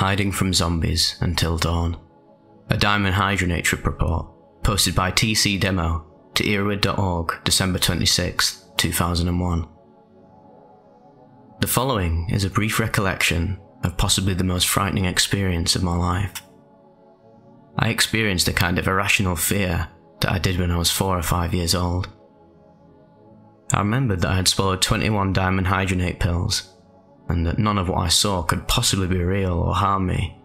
hiding from zombies until dawn. A diamond hydronatrate report, posted by TC Demo to Erowid.org, December 26, 2001. The following is a brief recollection of possibly the most frightening experience of my life. I experienced a kind of irrational fear that I did when I was 4 or 5 years old. I remembered that I had swallowed 21 diamond hydronate pills, and that none of what I saw could possibly be real or harm me,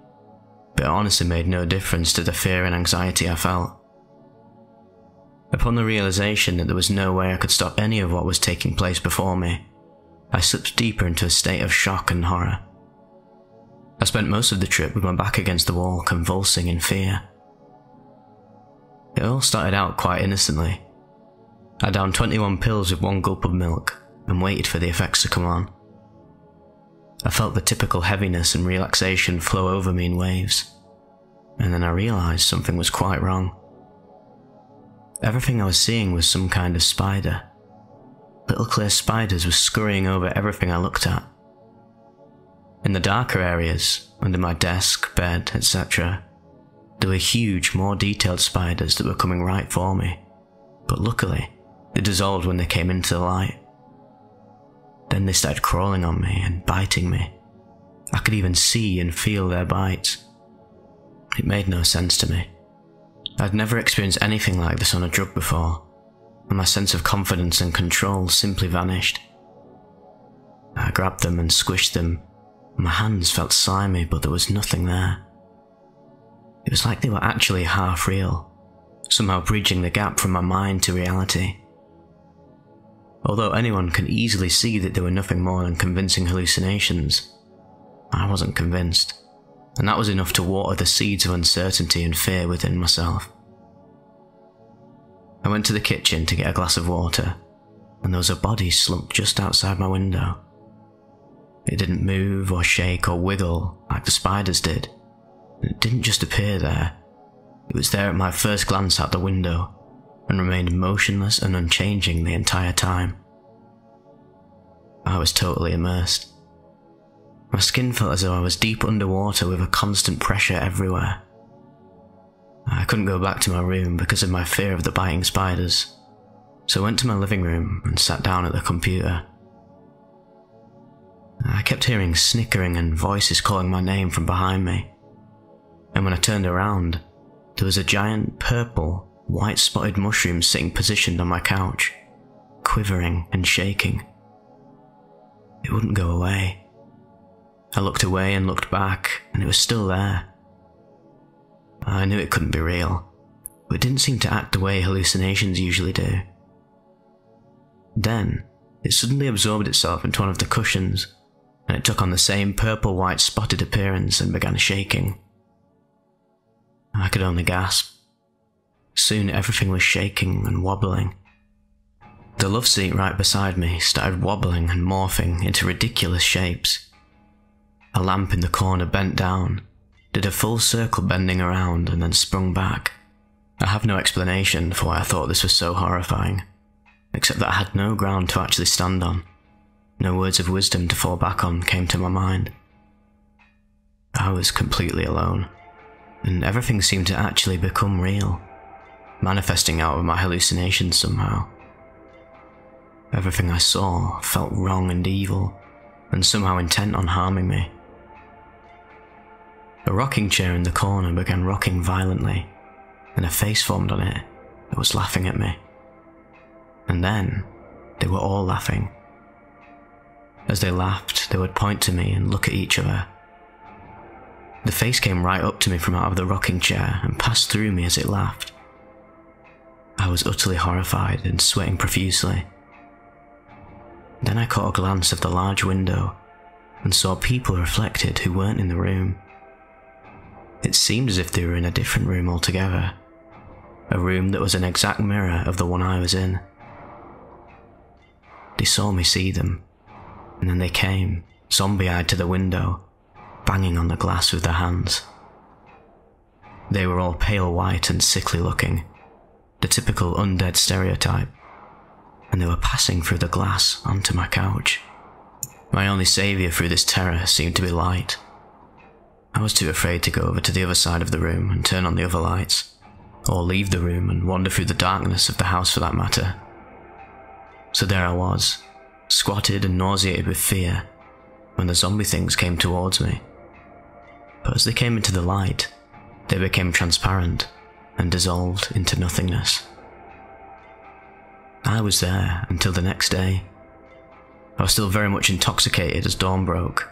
but it honestly made no difference to the fear and anxiety I felt. Upon the realization that there was no way I could stop any of what was taking place before me, I slipped deeper into a state of shock and horror. I spent most of the trip with my back against the wall, convulsing in fear. It all started out quite innocently. I downed 21 pills with one gulp of milk and waited for the effects to come on. I felt the typical heaviness and relaxation flow over me in waves, and then I realized something was quite wrong. Everything I was seeing was some kind of spider. Little clear spiders were scurrying over everything I looked at. In the darker areas, under my desk, bed, etc., there were huge, more detailed spiders that were coming right for me, but luckily, they dissolved when they came into the light. Then they started crawling on me and biting me. I could even see and feel their bites. It made no sense to me. I'd never experienced anything like this on a drug before, and my sense of confidence and control simply vanished. I grabbed them and squished them, and my hands felt slimy, but there was nothing there. It was like they were actually half real, somehow bridging the gap from my mind to reality. Although anyone can easily see that they were nothing more than convincing hallucinations, I wasn't convinced, and that was enough to water the seeds of uncertainty and fear within myself. I went to the kitchen to get a glass of water, and there was a body slumped just outside my window. It didn't move or shake or wiggle like the spiders did, and it didn't just appear there. It was there at my first glance out the window, and remained motionless and unchanging the entire time. I was totally immersed. My skin felt as though I was deep underwater with a constant pressure everywhere. I couldn't go back to my room because of my fear of the biting spiders, so I went to my living room and sat down at the computer. I kept hearing snickering and voices calling my name from behind me, and when I turned around, there was a giant purple, white-spotted mushroom sitting positioned on my couch, quivering and shaking. It wouldn't go away. I looked away and looked back, and it was still there. I knew it couldn't be real, but it didn't seem to act the way hallucinations usually do. Then, it suddenly absorbed itself into one of the cushions, and it took on the same purple-white spotted appearance and began shaking. I could only gasp. Soon everything was shaking and wobbling. The love seat right beside me started wobbling and morphing into ridiculous shapes. A lamp in the corner bent down, did a full circle bending around and then sprung back. I have no explanation for why I thought this was so horrifying, except that I had no ground to actually stand on. No words of wisdom to fall back on came to my mind. I was completely alone, and everything seemed to actually become real, manifesting out of my hallucinations somehow. Everything I saw felt wrong and evil, and somehow intent on harming me. A rocking chair in the corner began rocking violently, and a face formed on it that was laughing at me. And then, they were all laughing. As they laughed, they would point to me and look at each other. The face came right up to me from out of the rocking chair and passed through me as it laughed. I was utterly horrified and sweating profusely. Then I caught a glance of the large window and saw people reflected who weren't in the room. It seemed as if they were in a different room altogether, a room that was an exact mirror of the one I was in. They saw me see them, and then they came, zombie-eyed, to the window, banging on the glass with their hands. They were all pale white and sickly looking, the typical undead stereotype, and they were passing through the glass onto my couch. My only saviour through this terror seemed to be light. I was too afraid to go over to the other side of the room and turn on the other lights, or leave the room and wander through the darkness of the house for that matter. So there I was, squatted and nauseated with fear, when the zombie things came towards me. But as they came into the light, they became transparent and dissolved into nothingness. I was there until the next day. I was still very much intoxicated as dawn broke,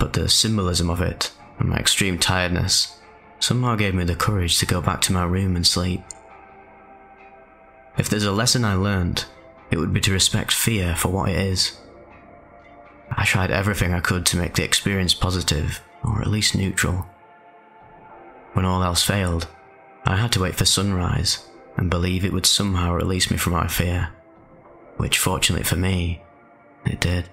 but the symbolism of it and my extreme tiredness somehow gave me the courage to go back to my room and sleep. If there's a lesson I learned, it would be to respect fear for what it is. I tried everything I could to make the experience positive, or at least neutral. When all else failed, I had to wait for sunrise and believe it would somehow release me from my fear, which fortunately for me, it did.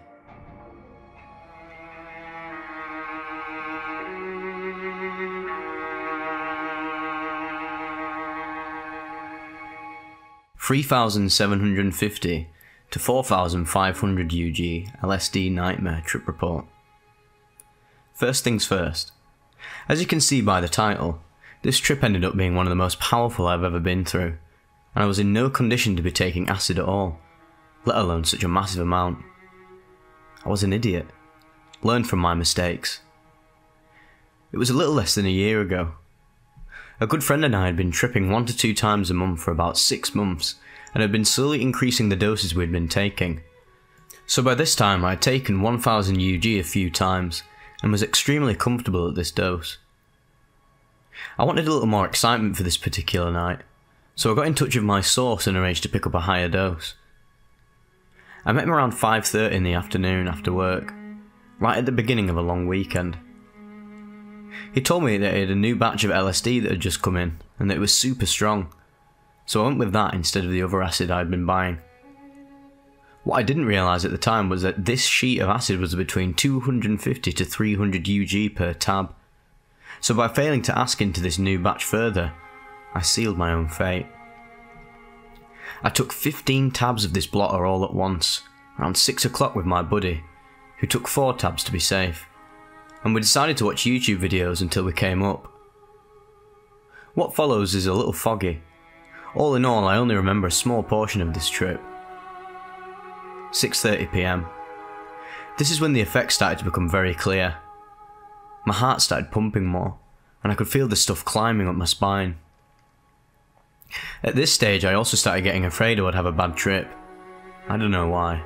$3,750 to $4,500 UG LSD Nightmare Trip Report. First things first. As you can see by the title, this trip ended up being one of the most powerful I've ever been through, and I was in no condition to be taking acid at all, let alone such a massive amount. I was an idiot. Learned from my mistakes. It was a little less than a year ago. A good friend and I had been tripping 1 to 2 times a month for about 6 months, and had been slowly increasing the doses we had been taking. So by this time I had taken 1000 UG a few times, and was extremely comfortable at this dose. I wanted a little more excitement for this particular night, so I got in touch with my source and arranged to pick up a higher dose. I met him around 5:30 in the afternoon after work, right at the beginning of a long weekend. He told me that he had a new batch of LSD that had just come in, and that it was super strong, so I went with that instead of the other acid I had been buying. What I didn't realise at the time was that this sheet of acid was between 250 to 300 UG per tab, so by failing to ask into this new batch further, I sealed my own fate. I took 15 tabs of this blotter all at once, around 6 o'clock with my buddy, who took 4 tabs to be safe, and we decided to watch YouTube videos until we came up. What follows is a little foggy. All in all, I only remember a small portion of this trip. 6:30 PM. This is when the effects started to become very clear. My heart started pumping more, and I could feel the stuff climbing up my spine. At this stage, I also started getting afraid I would have a bad trip. I don't know why.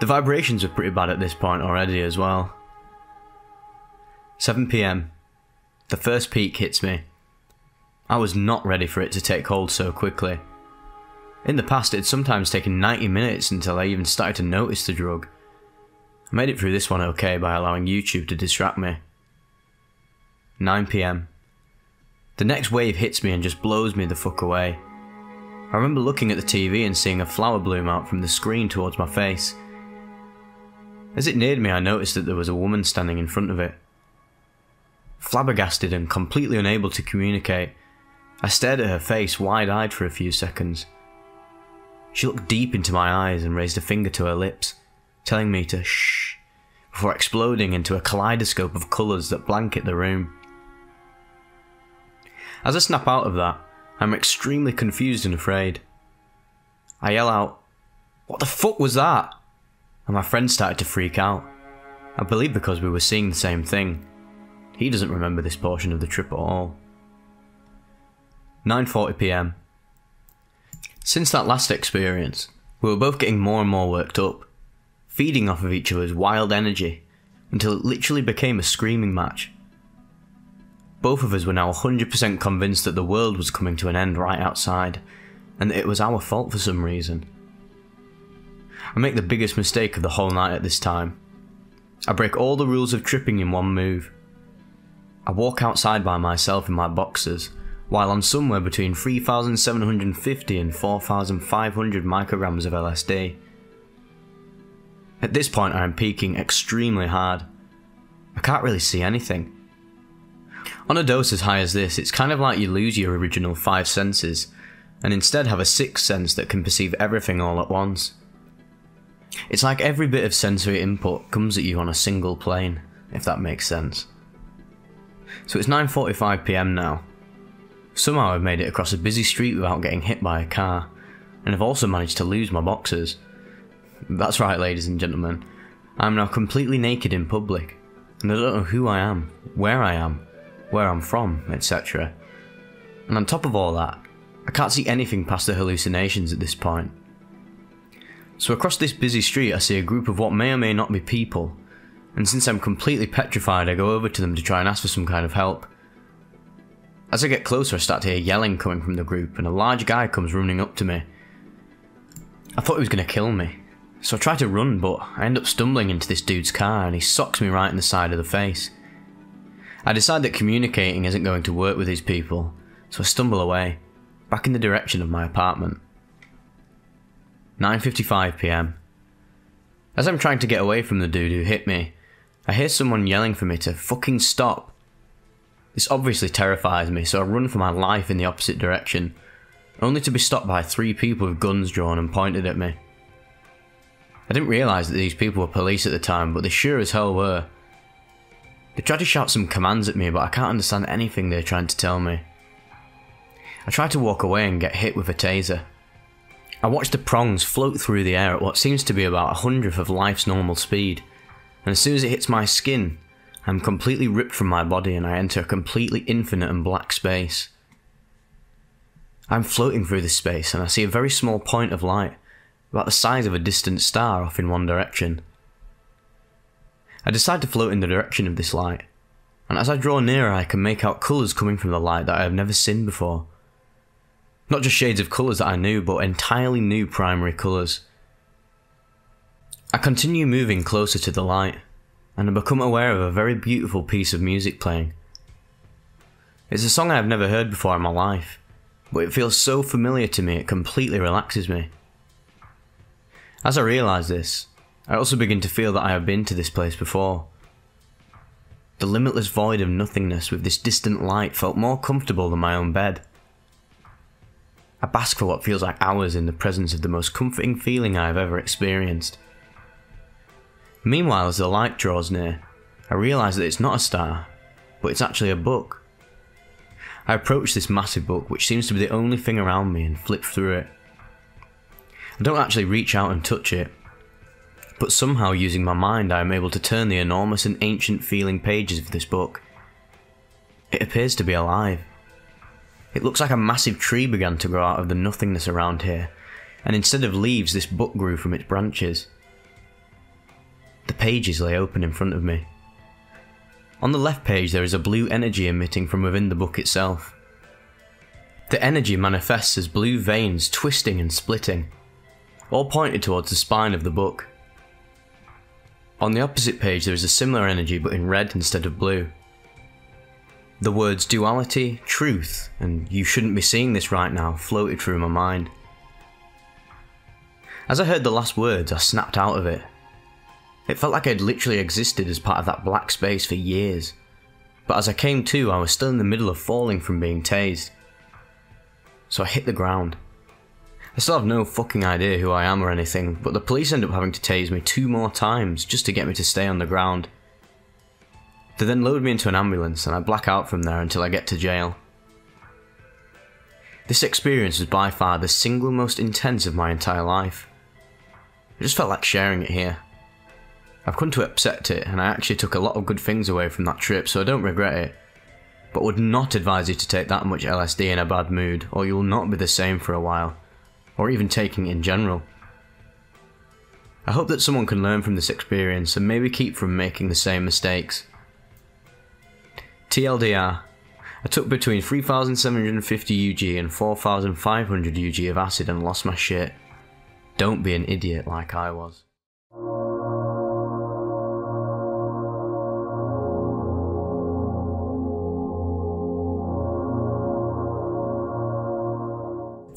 The vibrations were pretty bad at this point already as well. 7 PM. The first peak hits me. I was not ready for it to take hold so quickly. In the past, it had sometimes taken 90 minutes until I even started to notice the drug. I made it through this one okay by allowing YouTube to distract me. 9 PM. The next wave hits me and just blows me the fuck away. I remember looking at the TV and seeing a flower bloom out from the screen towards my face. As it neared me, I noticed that there was a woman standing in front of it. Flabbergasted and completely unable to communicate, I stared at her face wide-eyed for a few seconds. She looked deep into my eyes and raised a finger to her lips, telling me to shh, before exploding into a kaleidoscope of colours that blanket the room. As I snap out of that, I'm extremely confused and afraid. I yell out, "What the fuck was that?" And my friend started to freak out, I believe because we were seeing the same thing. He doesn't remember this portion of the trip at all. 9:40 PM. Since that last experience, we were both getting more and more worked up, feeding off of each other's wild energy, until it literally became a screaming match. Both of us were now 100% convinced that the world was coming to an end right outside, and that it was our fault for some reason. I make the biggest mistake of the whole night at this time. I break all the rules of tripping in one move. I walk outside by myself in my boxers, while on somewhere between 3,750 and 4,500 micrograms of LSD. At this point I am peaking extremely hard. I can't really see anything. On a dose as high as this, it's kind of like you lose your original 5 senses, and instead have a 6th sense that can perceive everything all at once. It's like every bit of sensory input comes at you on a single plane, if that makes sense. So it's 9:45 PM now. Somehow I've made it across a busy street without getting hit by a car, and I've also managed to lose my boxers. That's right, ladies and gentlemen, I'm now completely naked in public, and I don't know who I am, where I'm from, etc. And on top of all that, I can't see anything past the hallucinations at this point. So across this busy street I see a group of what may or may not be people, and since I'm completely petrified I go over to them to try and ask for some kind of help. As I get closer I start to hear yelling coming from the group, and a large guy comes running up to me. I thought he was going to kill me, so I try to run but I end up stumbling into this dude's car and he socks me right in the side of the face. I decide that communicating isn't going to work with these people, so I stumble away, back in the direction of my apartment. 9:55 PM. As I'm trying to get away from the dude who hit me, I hear someone yelling for me to fucking stop. This obviously terrifies me, so I run for my life in the opposite direction, only to be stopped by three people with guns drawn and pointed at me. I didn't realise that these people were police at the time, but they sure as hell were. They tried to shout some commands at me, but I can't understand anything they're trying to tell me. I try to walk away and get hit with a taser. I watch the prongs float through the air at what seems to be about 100th of life's normal speed, and as soon as it hits my skin, I'm completely ripped from my body and I enter a completely infinite and black space. I'm floating through this space and I see a very small point of light, about the size of a distant star off in one direction. I decide to float in the direction of this light, and as I draw nearer I can make out colours coming from the light that I have never seen before. Not just shades of colours that I knew, but entirely new primary colours. I continue moving closer to the light, and I become aware of a very beautiful piece of music playing. It's a song I have never heard before in my life, but it feels so familiar to me it completely relaxes me. As I realise this, I also begin to feel that I have been to this place before. The limitless void of nothingness with this distant light felt more comfortable than my own bed. I bask for what feels like hours in the presence of the most comforting feeling I have ever experienced. Meanwhile, as the light draws near, I realise that it's not a star, but it's actually a book. I approach this massive book, which seems to be the only thing around me, and flip through it. I don't actually reach out and touch it, but somehow using my mind I am able to turn the enormous and ancient feeling pages of this book. It appears to be alive. It looks like a massive tree began to grow out of the nothingness around here, and instead of leaves this book grew from its branches. The pages lay open in front of me. On the left page there is a blue energy emitting from within the book itself. The energy manifests as blue veins twisting and splitting, all pointed towards the spine of the book. On the opposite page there is a similar energy but in red instead of blue. The words duality, truth, and you shouldn't be seeing this right now floated through my mind. As I heard the last words I snapped out of it. It felt like I had literally existed as part of that black space for years, but as I came to I was still in the middle of falling from being tased. So I hit the ground. I still have no fucking idea who I am or anything, but the police end up having to tase me 2 more times just to get me to stay on the ground. They then load me into an ambulance and I black out from there until I get to jail. This experience was by far the single most intense of my entire life. I just felt like sharing it here. I've come to accept it, and I actually took a lot of good things away from that trip, so I don't regret it, but would not advise you to take that much LSD in a bad mood, or you'll not be the same for a while, or even taking it in general. I hope that someone can learn from this experience and maybe keep from making the same mistakes. TLDR, I took between 3,750 UG and 4,500 UG of acid and lost my shit. Don't be an idiot like I was.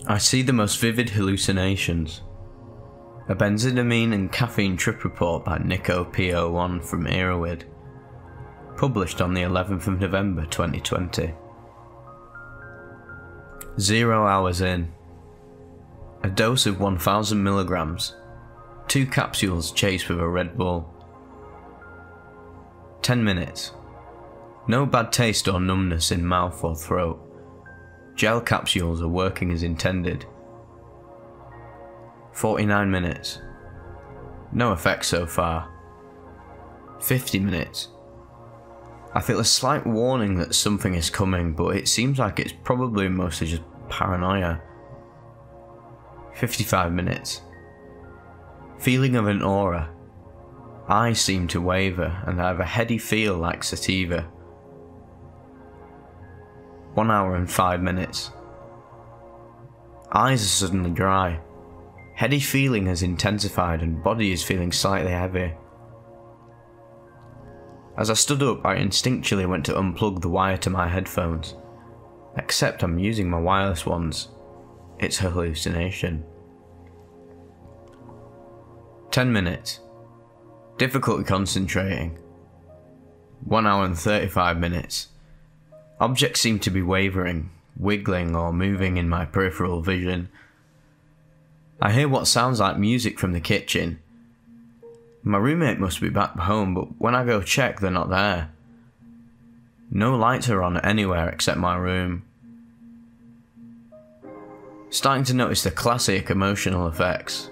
I see the most vivid hallucinations. A benzidamine and caffeine trip report by Nico P O from Erowid, published on the 11th of November 2020. 0 hours in. A dose of 1000 milligrams, 2 capsules chased with a Red Bull. 10 minutes. No bad taste or numbness in mouth or throat. Gel capsules are working as intended. 49 minutes. No effect so far. 50 minutes. I feel a slight warning that something is coming, but it seems like it's probably mostly just paranoia. 55 minutes. Feeling of an aura. I seem to waver, and I have a heady feel like sativa. 1 hour and 5 minutes. Eyes are suddenly dry. Heady feeling has intensified and body is feeling slightly heavier. As I stood up, I instinctually went to unplug the wire to my headphones. Except I'm using my wireless ones. It's a hallucination. 10 minutes. Difficulty concentrating. 1 hour and 35 minutes. Objects seem to be wavering, wiggling or moving in my peripheral vision. I hear what sounds like music from the kitchen. My roommate must be back home, but when I go check, they're not there. No lights are on anywhere except my room. Starting to notice the classic emotional effects.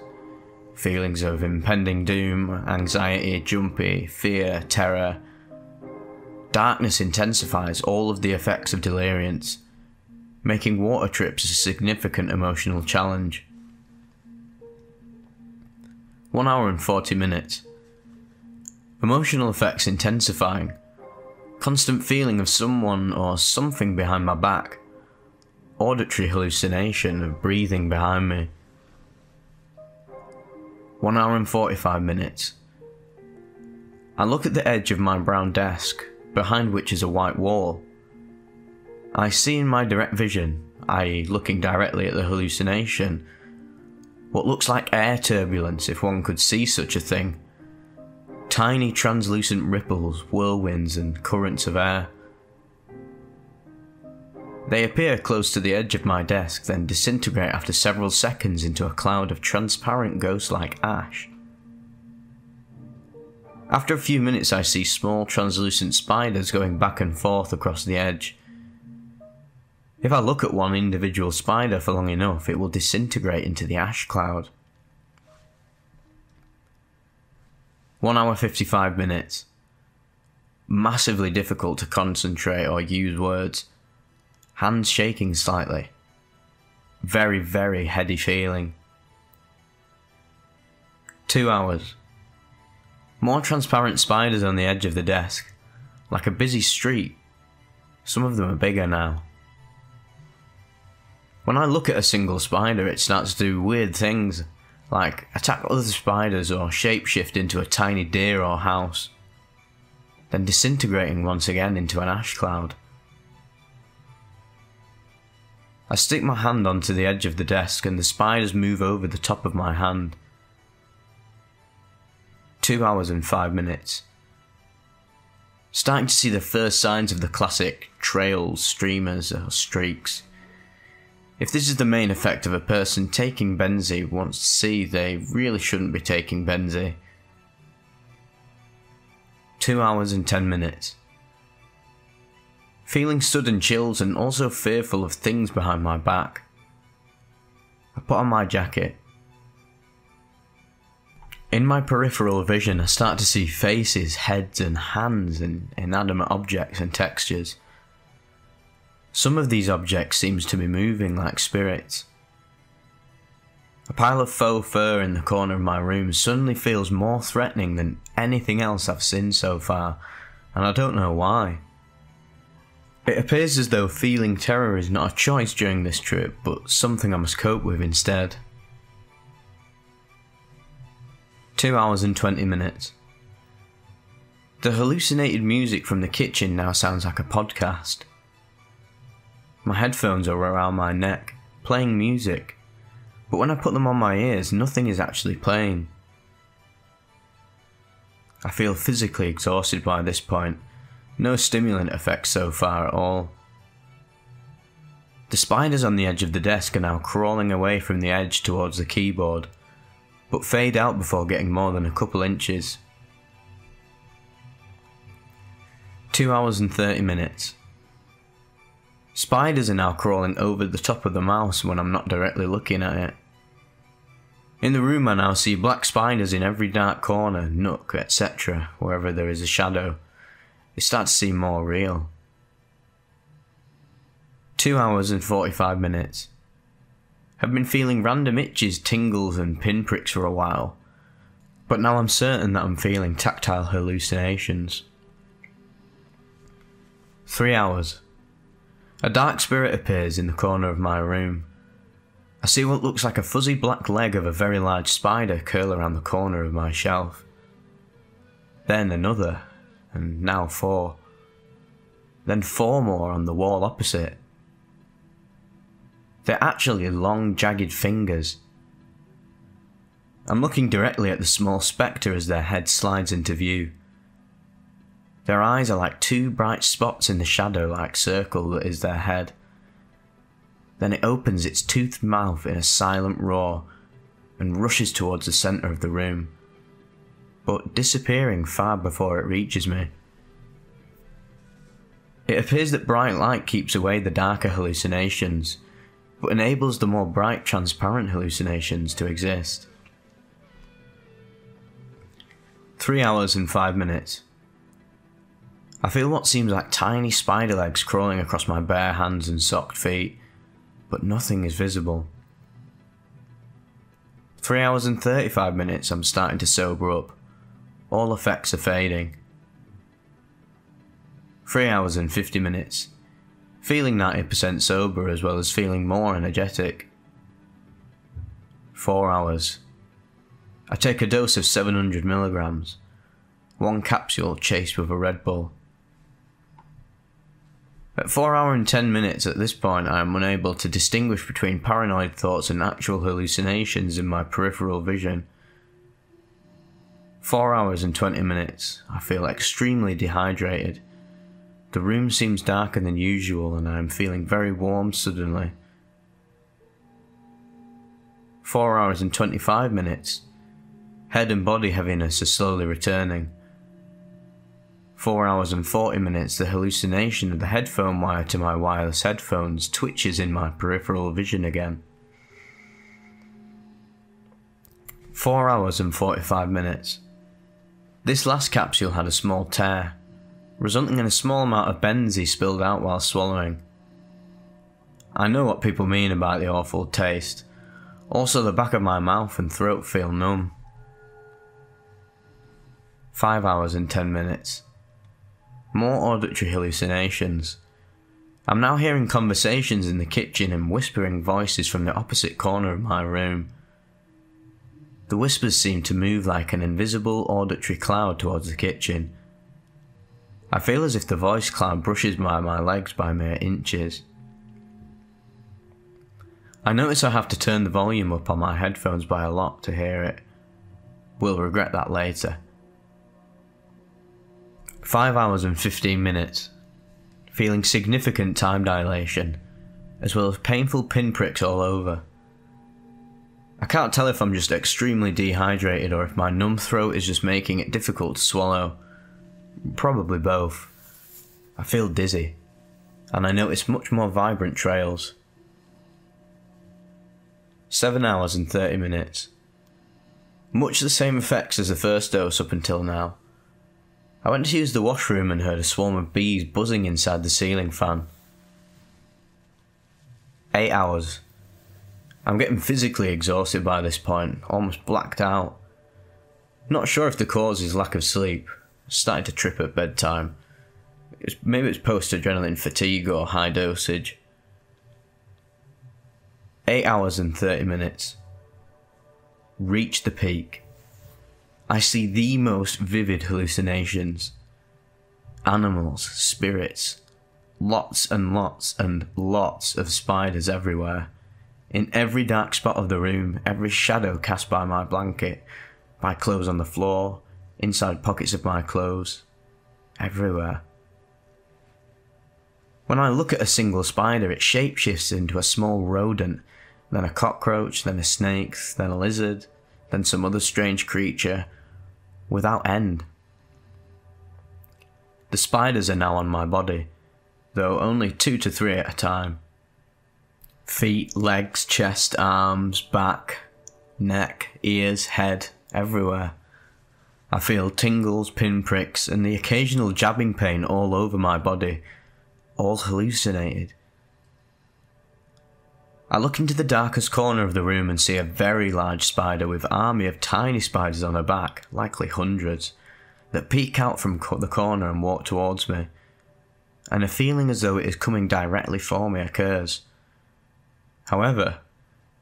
Feelings of impending doom, anxiety, jumpy, fear, terror. Darkness intensifies all of the effects of delirience, making water trips a significant emotional challenge. 1 hour and 40 minutes. Emotional effects intensifying. Constant feeling of someone or something behind my back. Auditory hallucination of breathing behind me. 1 hour and 45 minutes. I look at the edge of my brown desk, behind which is a white wall. I see in my direct vision, i.e. looking directly at the hallucination, what looks like air turbulence, if one could see such a thing. Tiny translucent ripples, whirlwinds and currents of air. They appear close to the edge of my desk, then disintegrate after several seconds into a cloud of transparent ghost-like ash. After a few minutes I see small translucent spiders going back and forth across the edge. If I look at one individual spider for long enough, it will disintegrate into the ash cloud. 1 hour 55 minutes. Massively difficult to concentrate or use words. Hands shaking slightly. Very, very heady feeling. 2 hours. More transparent spiders on the edge of the desk, like a busy street. Some of them are bigger now. When I look at a single spider, it starts to do weird things, like attack other spiders or shapeshift into a tiny deer or house, then disintegrating once again into an ash cloud. I stick my hand onto the edge of the desk and the spiders move over the top of my hand. 2 hours and 5 minutes. Starting to see the first signs of the classic trails, streamers or streaks. If this is the main effect of a person taking Benzy wants to see, they really shouldn't be taking Benzy. 2 hours and 10 minutes. Feeling sudden chills and also fearful of things behind my back. I put on my jacket. In my peripheral vision, I start to see faces, heads and hands and inanimate objects and textures. Some of these objects seems to be moving like spirits. A pile of faux fur in the corner of my room suddenly feels more threatening than anything else I've seen so far, and I don't know why. It appears as though feeling terror is not a choice during this trip, but something I must cope with instead. 2 hours and 20 minutes. The hallucinated music from the kitchen now sounds like a podcast. My headphones are around my neck, playing music, but when I put them on my ears, nothing is actually playing. I feel physically exhausted by this point, no stimulant effect so far at all. The spiders on the edge of the desk are now crawling away from the edge towards the keyboard, but fade out before getting more than a couple inches. 2 hours and 30 minutes. Spiders are now crawling over the top of the mouse when I'm not directly looking at it. In the room I now see black spiders in every dark corner, nook, etc, wherever there is a shadow. They start to seem more real. 2 hours and 45 minutes. I've been feeling random itches, tingles and pinpricks for a while, but now I'm certain that I'm feeling tactile hallucinations. 3 hours. A dark spirit appears in the corner of my room. I see what looks like a fuzzy black leg of a very large spider curl around the corner of my shelf. Then another, and now 4. Then 4 more on the wall opposite. They're actually long, jagged fingers. I'm looking directly at the small spectre as their head slides into view. Their eyes are like 2 bright spots in the shadow-like circle that is their head. Then it opens its toothed mouth in a silent roar and rushes towards the centre of the room, but disappearing far before it reaches me. It appears that bright light keeps away the darker hallucinations, but enables the more bright, transparent hallucinations to exist. 3 hours and 5 minutes. I feel what seems like tiny spider legs crawling across my bare hands and socked feet, but nothing is visible. 3 hours and 35 minutes, I'm starting to sober up. All effects are fading. 3 hours and 50 minutes. Feeling 90% sober as well as feeling more energetic. 4 hours. I take a dose of 700 milligrams. 1 capsule chased with a Red Bull. At 4 hour and 10 minutes at this point I am unable to distinguish between paranoid thoughts and actual hallucinations in my peripheral vision. 4 hours and 20 minutes, I feel extremely dehydrated. The room seems darker than usual and I am feeling very warm suddenly. 4 hours and 25 minutes, head and body heaviness are slowly returning. 4 hours and 40 minutes, the hallucination of the headphone wire to my wireless headphones twitches in my peripheral vision again. 4 hours and 45 minutes. This last capsule had a small tear, resulting in a small amount of Benzie spilled out while swallowing. I know what people mean about the awful taste. Also, the back of my mouth and throat feel numb. 5 hours and 10 minutes. More auditory hallucinations. I'm now hearing conversations in the kitchen and whispering voices from the opposite corner of my room. The whispers seem to move like an invisible auditory cloud towards the kitchen. I feel as if the voice cloud brushes by my legs by mere inches. I notice I have to turn the volume up on my headphones by a lot to hear it. We'll regret that later. 5 hours and 15 minutes, feeling significant time dilation, as well as painful pinpricks all over. I can't tell if I'm just extremely dehydrated or if my numb throat is just making it difficult to swallow. Probably both. I feel dizzy, and I notice much more vibrant trails. 7 hours and 30 minutes. Much the same effects as the first dose up until now. I went to use the washroom and heard a swarm of bees buzzing inside the ceiling fan. 8 hours. I'm getting physically exhausted by this point, almost blacked out. Not sure if the cause is lack of sleep. I started to trip at bedtime. Maybe it's post-adrenaline fatigue or high dosage. 8 hours and 30 minutes. Reach the peak. I see the most vivid hallucinations. Animals, spirits, lots and lots and lots of spiders everywhere. In every dark spot of the room, every shadow cast by my blanket, by clothes on the floor, inside pockets of my clothes, everywhere. When I look at a single spider, it shapeshifts into a small rodent, then a cockroach, then a snake, then a lizard, then some other strange creature. Without end. The spiders are now on my body, though only 2 to 3 at a time. Feet, legs, chest, arms, back, neck, ears, head, everywhere. I feel tingles, pinpricks, and the occasional jabbing pain all over my body, all hallucinated. I look into the darkest corner of the room and see a very large spider with an army of tiny spiders on her back, likely hundreds, that peek out from the corner and walk towards me, and a feeling as though it is coming directly for me occurs. However,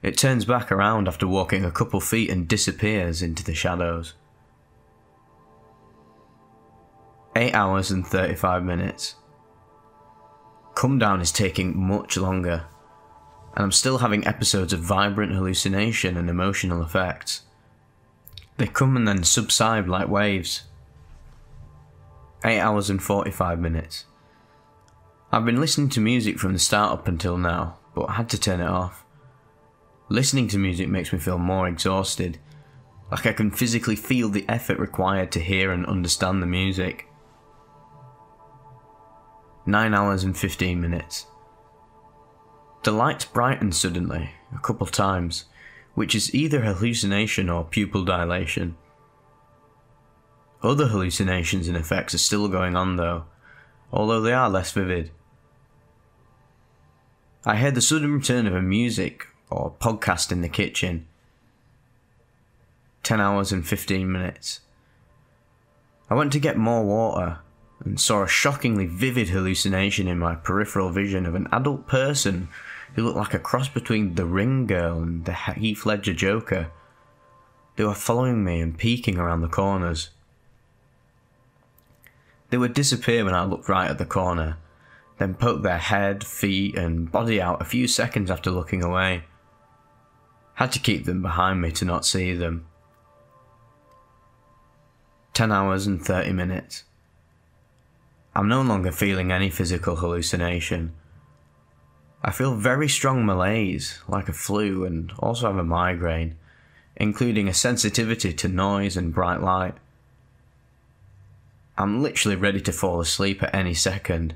it turns back around after walking a couple feet and disappears into the shadows. 8 hours and 35 minutes. Come down is taking much longer, and I'm still having episodes of vibrant hallucination and emotional effects. They come and then subside like waves. 8 hours and 45 minutes. I've been listening to music from the start up until now, but I had to turn it off. Listening to music makes me feel more exhausted, like I can physically feel the effort required to hear and understand the music. 9 hours and 15 minutes. The lights brighten suddenly, a couple times, which is either hallucination or pupil dilation. Other hallucinations and effects are still going on though, although they are less vivid. I heard the sudden return of a music or podcast in the kitchen. 10 hours and 15 minutes. I went to get more water and saw a shockingly vivid hallucination in my peripheral vision of an adult person who looked like a cross between the Ring Girl and the Heath Ledger Joker. They were following me and peeking around the corners. They would disappear when I looked right at the corner, then poke their head, feet and body out a few seconds after looking away. Had to keep them behind me to not see them. 10 hours and 30 minutes. I'm no longer feeling any physical hallucination. I feel very strong malaise, like a flu, and also have a migraine, including a sensitivity to noise and bright light. I'm literally ready to fall asleep at any second,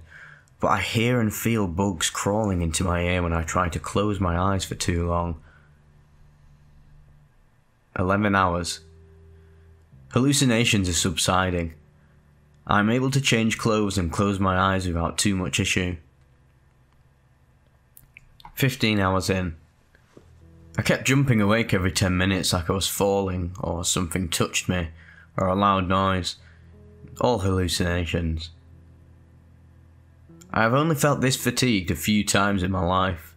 but I hear and feel bugs crawling into my ear when I try to close my eyes for too long. 11 hours. Hallucinations are subsiding. I'm able to change clothes and close my eyes without too much issue. 15 hours in. I kept jumping awake every 10 minutes like I was falling, or something touched me, or a loud noise. All hallucinations. I have only felt this fatigued a few times in my life.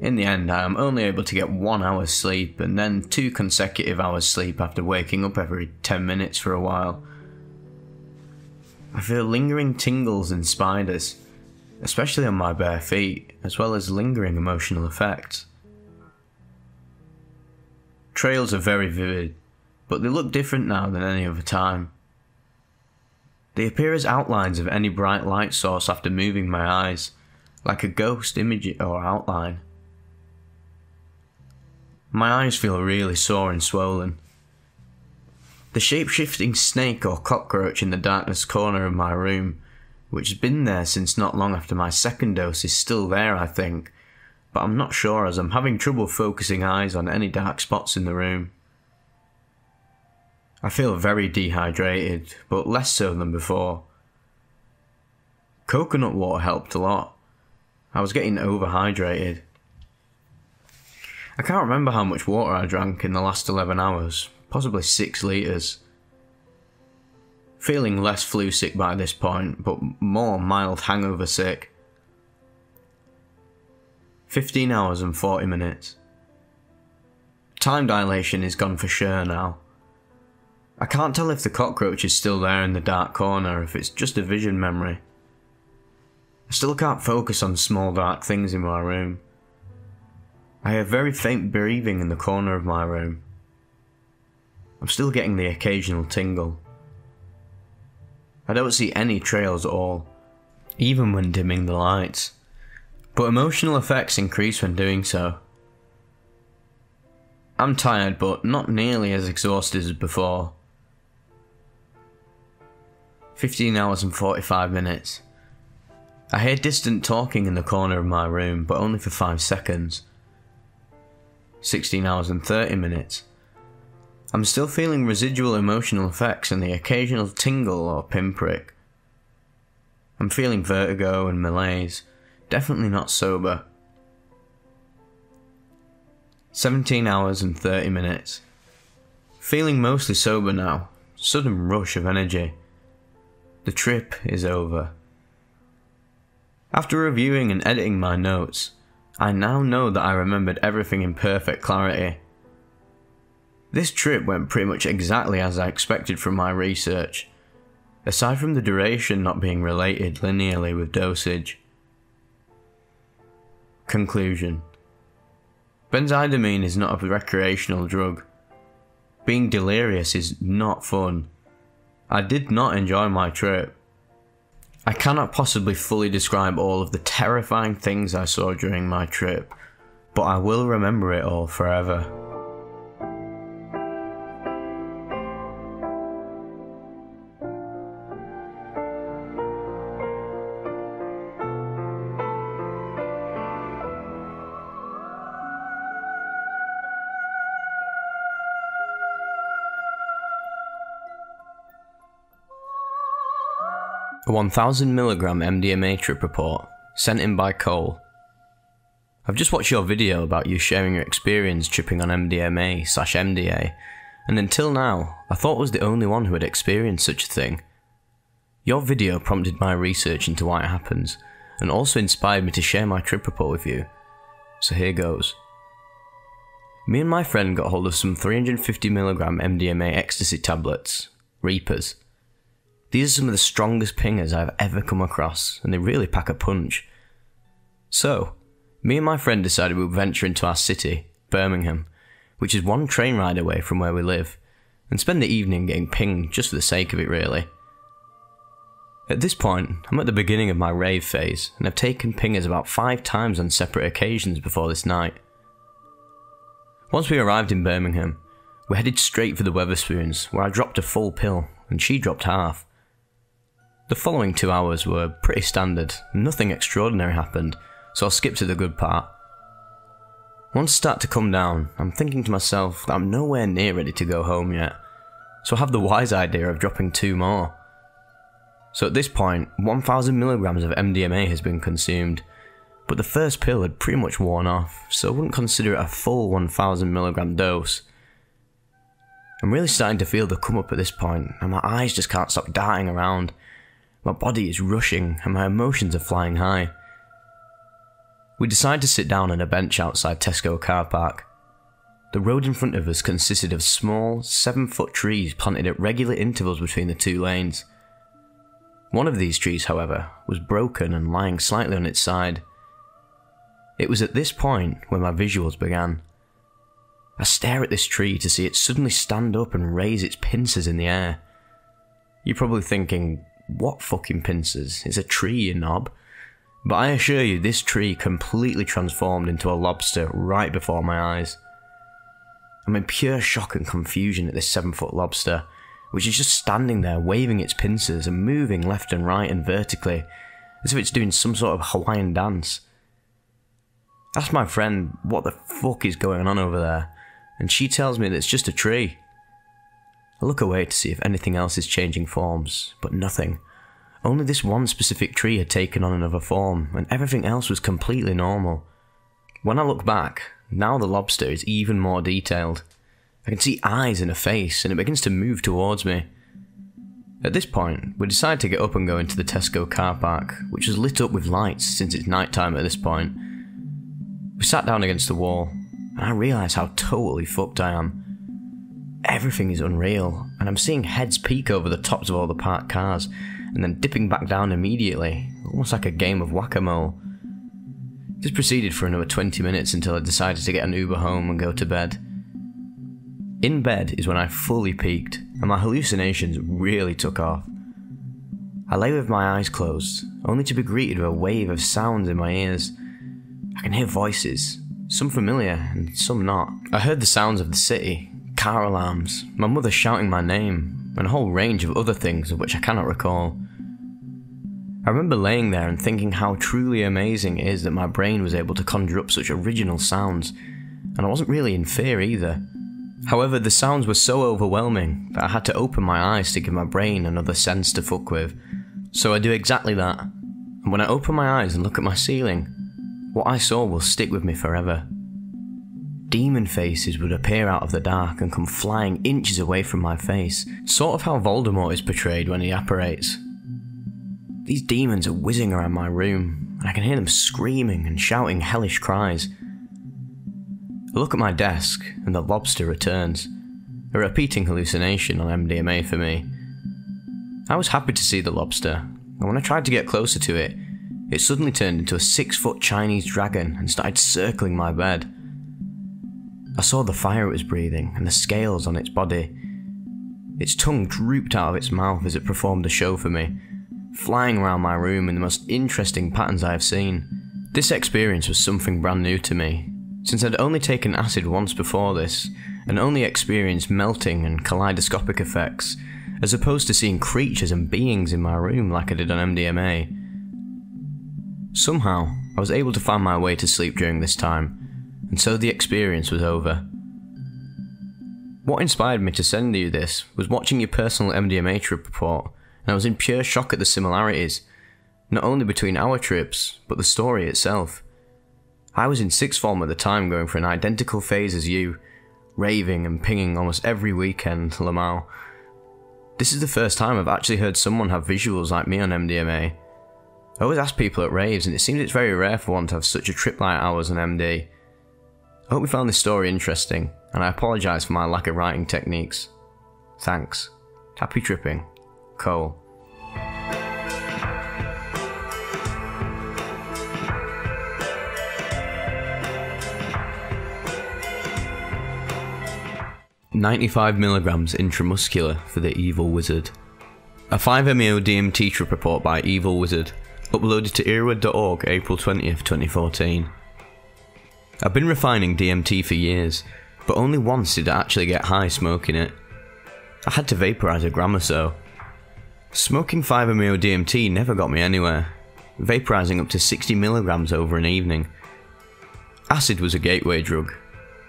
In the end, I am only able to get 1 hour's sleep and then 2 consecutive hours sleep after waking up every 10 minutes for a while. I feel lingering tingles and spiders, especially on my bare feet, as well as lingering emotional effects. Trails are very vivid, but they look different now than any other time. They appear as outlines of any bright light source after moving my eyes, like a ghost image or outline. My eyes feel really sore and swollen. The shape-shifting snake or cockroach in the darkest corner of my room, which has been there since not long after my second dose, is still there I think, but I'm not sure as I'm having trouble focusing eyes on any dark spots in the room. I feel very dehydrated, but less so than before. Coconut water helped a lot. I was getting overhydrated. I can't remember how much water I drank in the last 11 hours, possibly 6 litres. Feeling less flu sick by this point, but more mild hangover sick. 15 hours and 40 minutes. Time dilation is gone for sure now. I can't tell if the cockroach is still there in the dark corner or if it's just a vision memory. I still can't focus on small dark things in my room. I hear very faint breathing in the corner of my room. I'm still getting the occasional tingle. I don't see any trails at all, even when dimming the lights, but emotional effects increase when doing so. I'm tired but not nearly as exhausted as before. 15 hours and 45 minutes. I hear distant talking in the corner of my room, but only for 5 seconds. 16 hours and 30 minutes. I'm still feeling residual emotional effects and the occasional tingle or pinprick. I'm feeling vertigo and malaise, definitely not sober. 17 hours and 30 minutes. Feeling mostly sober now, sudden rush of energy. The trip is over. After reviewing and editing my notes, I now know that I remembered everything in perfect clarity. This trip went pretty much exactly as I expected from my research, aside from the duration not being related linearly with dosage. Conclusion. Benzidamine is not a recreational drug. Being delirious is not fun. I did not enjoy my trip. I cannot possibly fully describe all of the terrifying things I saw during my trip, but I will remember it all forever. A 1000 mg MDMA trip report, sent in by Cole. I've just watched your video about you sharing your experience tripping on MDMA/MDA, and until now, I thought I was the only one who had experienced such a thing. Your video prompted my research into why it happens, and also inspired me to share my trip report with you. So here goes. Me and my friend got hold of some 350 mg MDMA ecstasy tablets, Reapers. These are some of the strongest pingers I've ever come across, and they really pack a punch. So, me and my friend decided we would venture into our city, Birmingham, which is 1 train ride away from where we live, and spend the evening getting pinged just for the sake of it really. At this point, I'm at the beginning of my rave phase, and I've taken pingers about 5 times on separate occasions before this night. Once we arrived in Birmingham, we headed straight for the Wetherspoons, where I dropped a full pill, and she dropped half. The following 2 hours were pretty standard, nothing extraordinary happened, so I'll skip to the good part. Once I start to come down, I'm thinking to myself that I'm nowhere near ready to go home yet, so I have the wise idea of dropping 2 more. So at this point, 1000 mg of MDMA has been consumed, but the first pill had pretty much worn off, so I wouldn't consider it a full 1000 mg dose. I'm really starting to feel the come up at this point, and my eyes just can't stop darting around. My body is rushing and my emotions are flying high. We decide to sit down on a bench outside Tesco car park. The road in front of us consisted of small, 7-foot trees planted at regular intervals between the 2 lanes. One of these trees, however, was broken and lying slightly on its side. It was at this point where my visuals began. I stare at this tree to see it suddenly stand up and raise its pincers in the air. You're probably thinking, what fucking pincers? It's a tree, you knob. But I assure you, this tree completely transformed into a lobster right before my eyes. I'm in pure shock and confusion at this 7-foot lobster, which is just standing there waving its pincers and moving left and right and vertically, as if it's doing some sort of Hawaiian dance. I ask my friend what the fuck is going on over there, and she tells me that it's just a tree. I look away to see if anything else is changing forms, but nothing. Only this one specific tree had taken on another form, and everything else was completely normal. When I look back, now the lobster is even more detailed. I can see eyes and a face, and it begins to move towards me. At this point, we decide to get up and go into the Tesco car park, which was lit up with lights since it's night time at this point. We sat down against the wall, and I realise how totally fucked I am. Everything is unreal, and I'm seeing heads peek over the tops of all the parked cars, and then dipping back down immediately, almost like a game of whack-a-mole. This proceeded for another 20 minutes until I decided to get an Uber home and go to bed. In bed is when I fully peaked, and my hallucinations really took off. I lay with my eyes closed, only to be greeted with a wave of sounds in my ears. I can hear voices, some familiar and some not. I heard the sounds of the city. Car alarms, my mother shouting my name, and a whole range of other things of which I cannot recall. I remember laying there and thinking how truly amazing it is that my brain was able to conjure up such original sounds, and I wasn't really in fear either. However, the sounds were so overwhelming that I had to open my eyes to give my brain another sense to fuck with. So I do exactly that, and when I open my eyes and look at my ceiling, what I saw will stick with me forever. Demon faces would appear out of the dark and come flying inches away from my face, sort of how Voldemort is portrayed when he apparates. These demons are whizzing around my room, and I can hear them screaming and shouting hellish cries. I look at my desk, and the lobster returns, a repeating hallucination on MDMA for me. I was happy to see the lobster, and when I tried to get closer to it, it suddenly turned into a 6-foot Chinese dragon and started circling my bed. I saw the fire it was breathing and the scales on its body. Its tongue drooped out of its mouth as it performed a show for me, flying around my room in the most interesting patterns I have seen. This experience was something brand new to me, since I'd only taken acid once before this, and only experienced melting and kaleidoscopic effects, as opposed to seeing creatures and beings in my room like I did on MDMA. Somehow, I was able to find my way to sleep during this time, and so the experience was over. What inspired me to send you this was watching your personal MDMA trip report, and I was in pure shock at the similarities, not only between our trips, but the story itself. I was in sixth form at the time, going for an identical phase as you, raving and pinging almost every weekend, lmao. This is the first time I've actually heard someone have visuals like me on MDMA. I always ask people at raves, and it seems it's very rare for one to have such a trip like ours on MD. I hope you found this story interesting, and I apologise for my lack of writing techniques. Thanks. Happy tripping. Cole. $95 mg intramuscular for the Evil Wizard. A 5-MeO-DMT trip report by Evil Wizard, uploaded to Erowid.org April 20th, 2014. I've been refining DMT for years, but only once did I actually get high smoking it. I had to vaporise a gram or so. Smoking 5-MeO-DMT never got me anywhere, vaporising up to 60 mg over an evening. Acid was a gateway drug.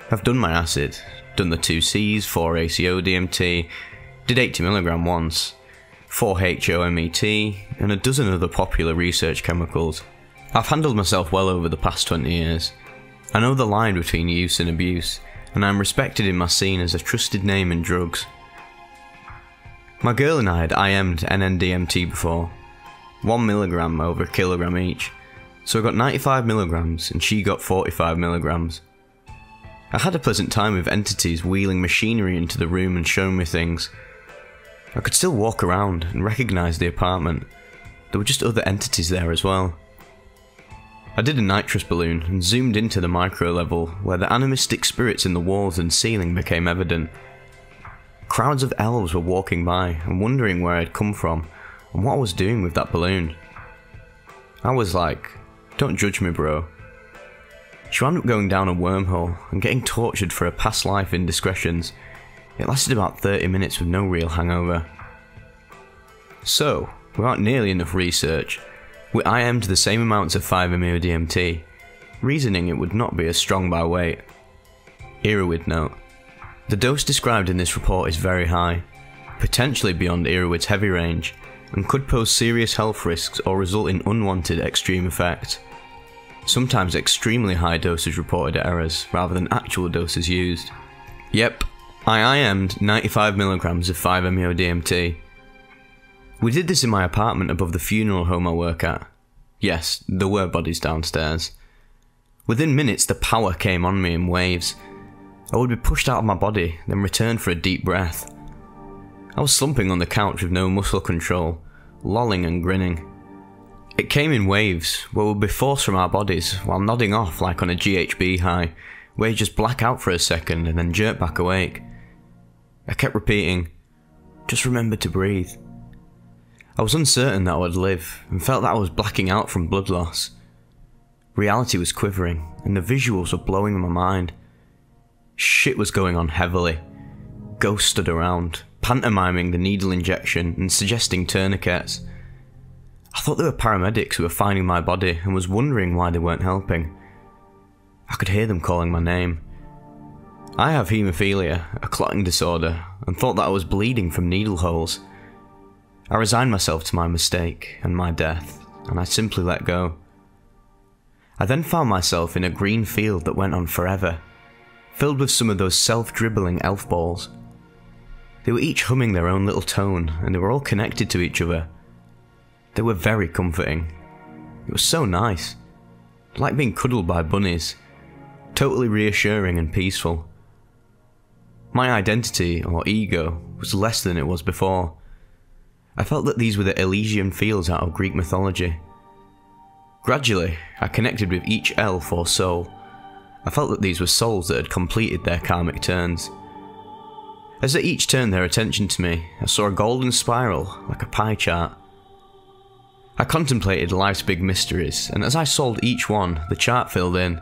I've done my acid, done the 2Cs, 4-ACO-DMT, did 80 mg once, 4-HOMET, and a dozen other popular research chemicals. I've handled myself well over the past 20 years. I know the line between use and abuse, and I'm respected in my scene as a trusted name in drugs. My girl and I had IM'd NNDMT before, 1 mg over a kilogram each, so I got 95 mg and she got 45 mg. I had a pleasant time with entities wheeling machinery into the room and showing me things. I could still walk around and recognise the apartment. There were just other entities there as well. I did a nitrous balloon and zoomed into the micro level where the animistic spirits in the walls and ceiling became evident. Crowds of elves were walking by and wondering where I had come from and what I was doing with that balloon. I was like, don't judge me, bro. She wound up going down a wormhole and getting tortured for her past life indiscretions. It lasted about 30 minutes with no real hangover. So, without nearly enough research, we IM'd the same amounts of 5-MeO-DMT, reasoning it would not be as strong by weight. Erowid note. The dose described in this report is very high, potentially beyond Erowid's heavy range, and could pose serious health risks or result in unwanted extreme effects. Sometimes extremely high doses reported errors, rather than actual doses used. Yep. I IM'd 95 mg of 5-MeO-DMT. We did this in my apartment above the funeral home I work at. Yes, there were bodies downstairs. Within minutes the power came on me in waves. I would be pushed out of my body, then returned for a deep breath. I was slumping on the couch with no muscle control, lolling and grinning. It came in waves, where we would be forced from our bodies while nodding off like on a GHB high, where you just black out for a second and then jerk back awake. I kept repeating, just remember to breathe. I was uncertain that I would live, and felt that I was blacking out from blood loss. Reality was quivering, and the visuals were blowing my mind. Shit was going on heavily. ghost stood around, pantomiming the needle injection and suggesting tourniquets. I thought they were paramedics who were finding my body and was wondering why they weren't helping. I could hear them calling my name. I have haemophilia, a clotting disorder, and thought that I was bleeding from needle holes. I resigned myself to my mistake and my death, and I simply let go. I then found myself in a green field that went on forever, filled with some of those self-dribbling elf balls. They were each humming their own little tone, and they were all connected to each other. They were very comforting. It was so nice. Like being cuddled by bunnies. Totally reassuring and peaceful. My identity, or ego, was less than it was before. I felt that these were the Elysian fields out of Greek mythology. Gradually, I connected with each elf or soul. I felt that these were souls that had completed their karmic turns. As they each turned their attention to me, I saw a golden spiral, like a pie chart. I contemplated life's big mysteries, and as I solved each one, the chart filled in.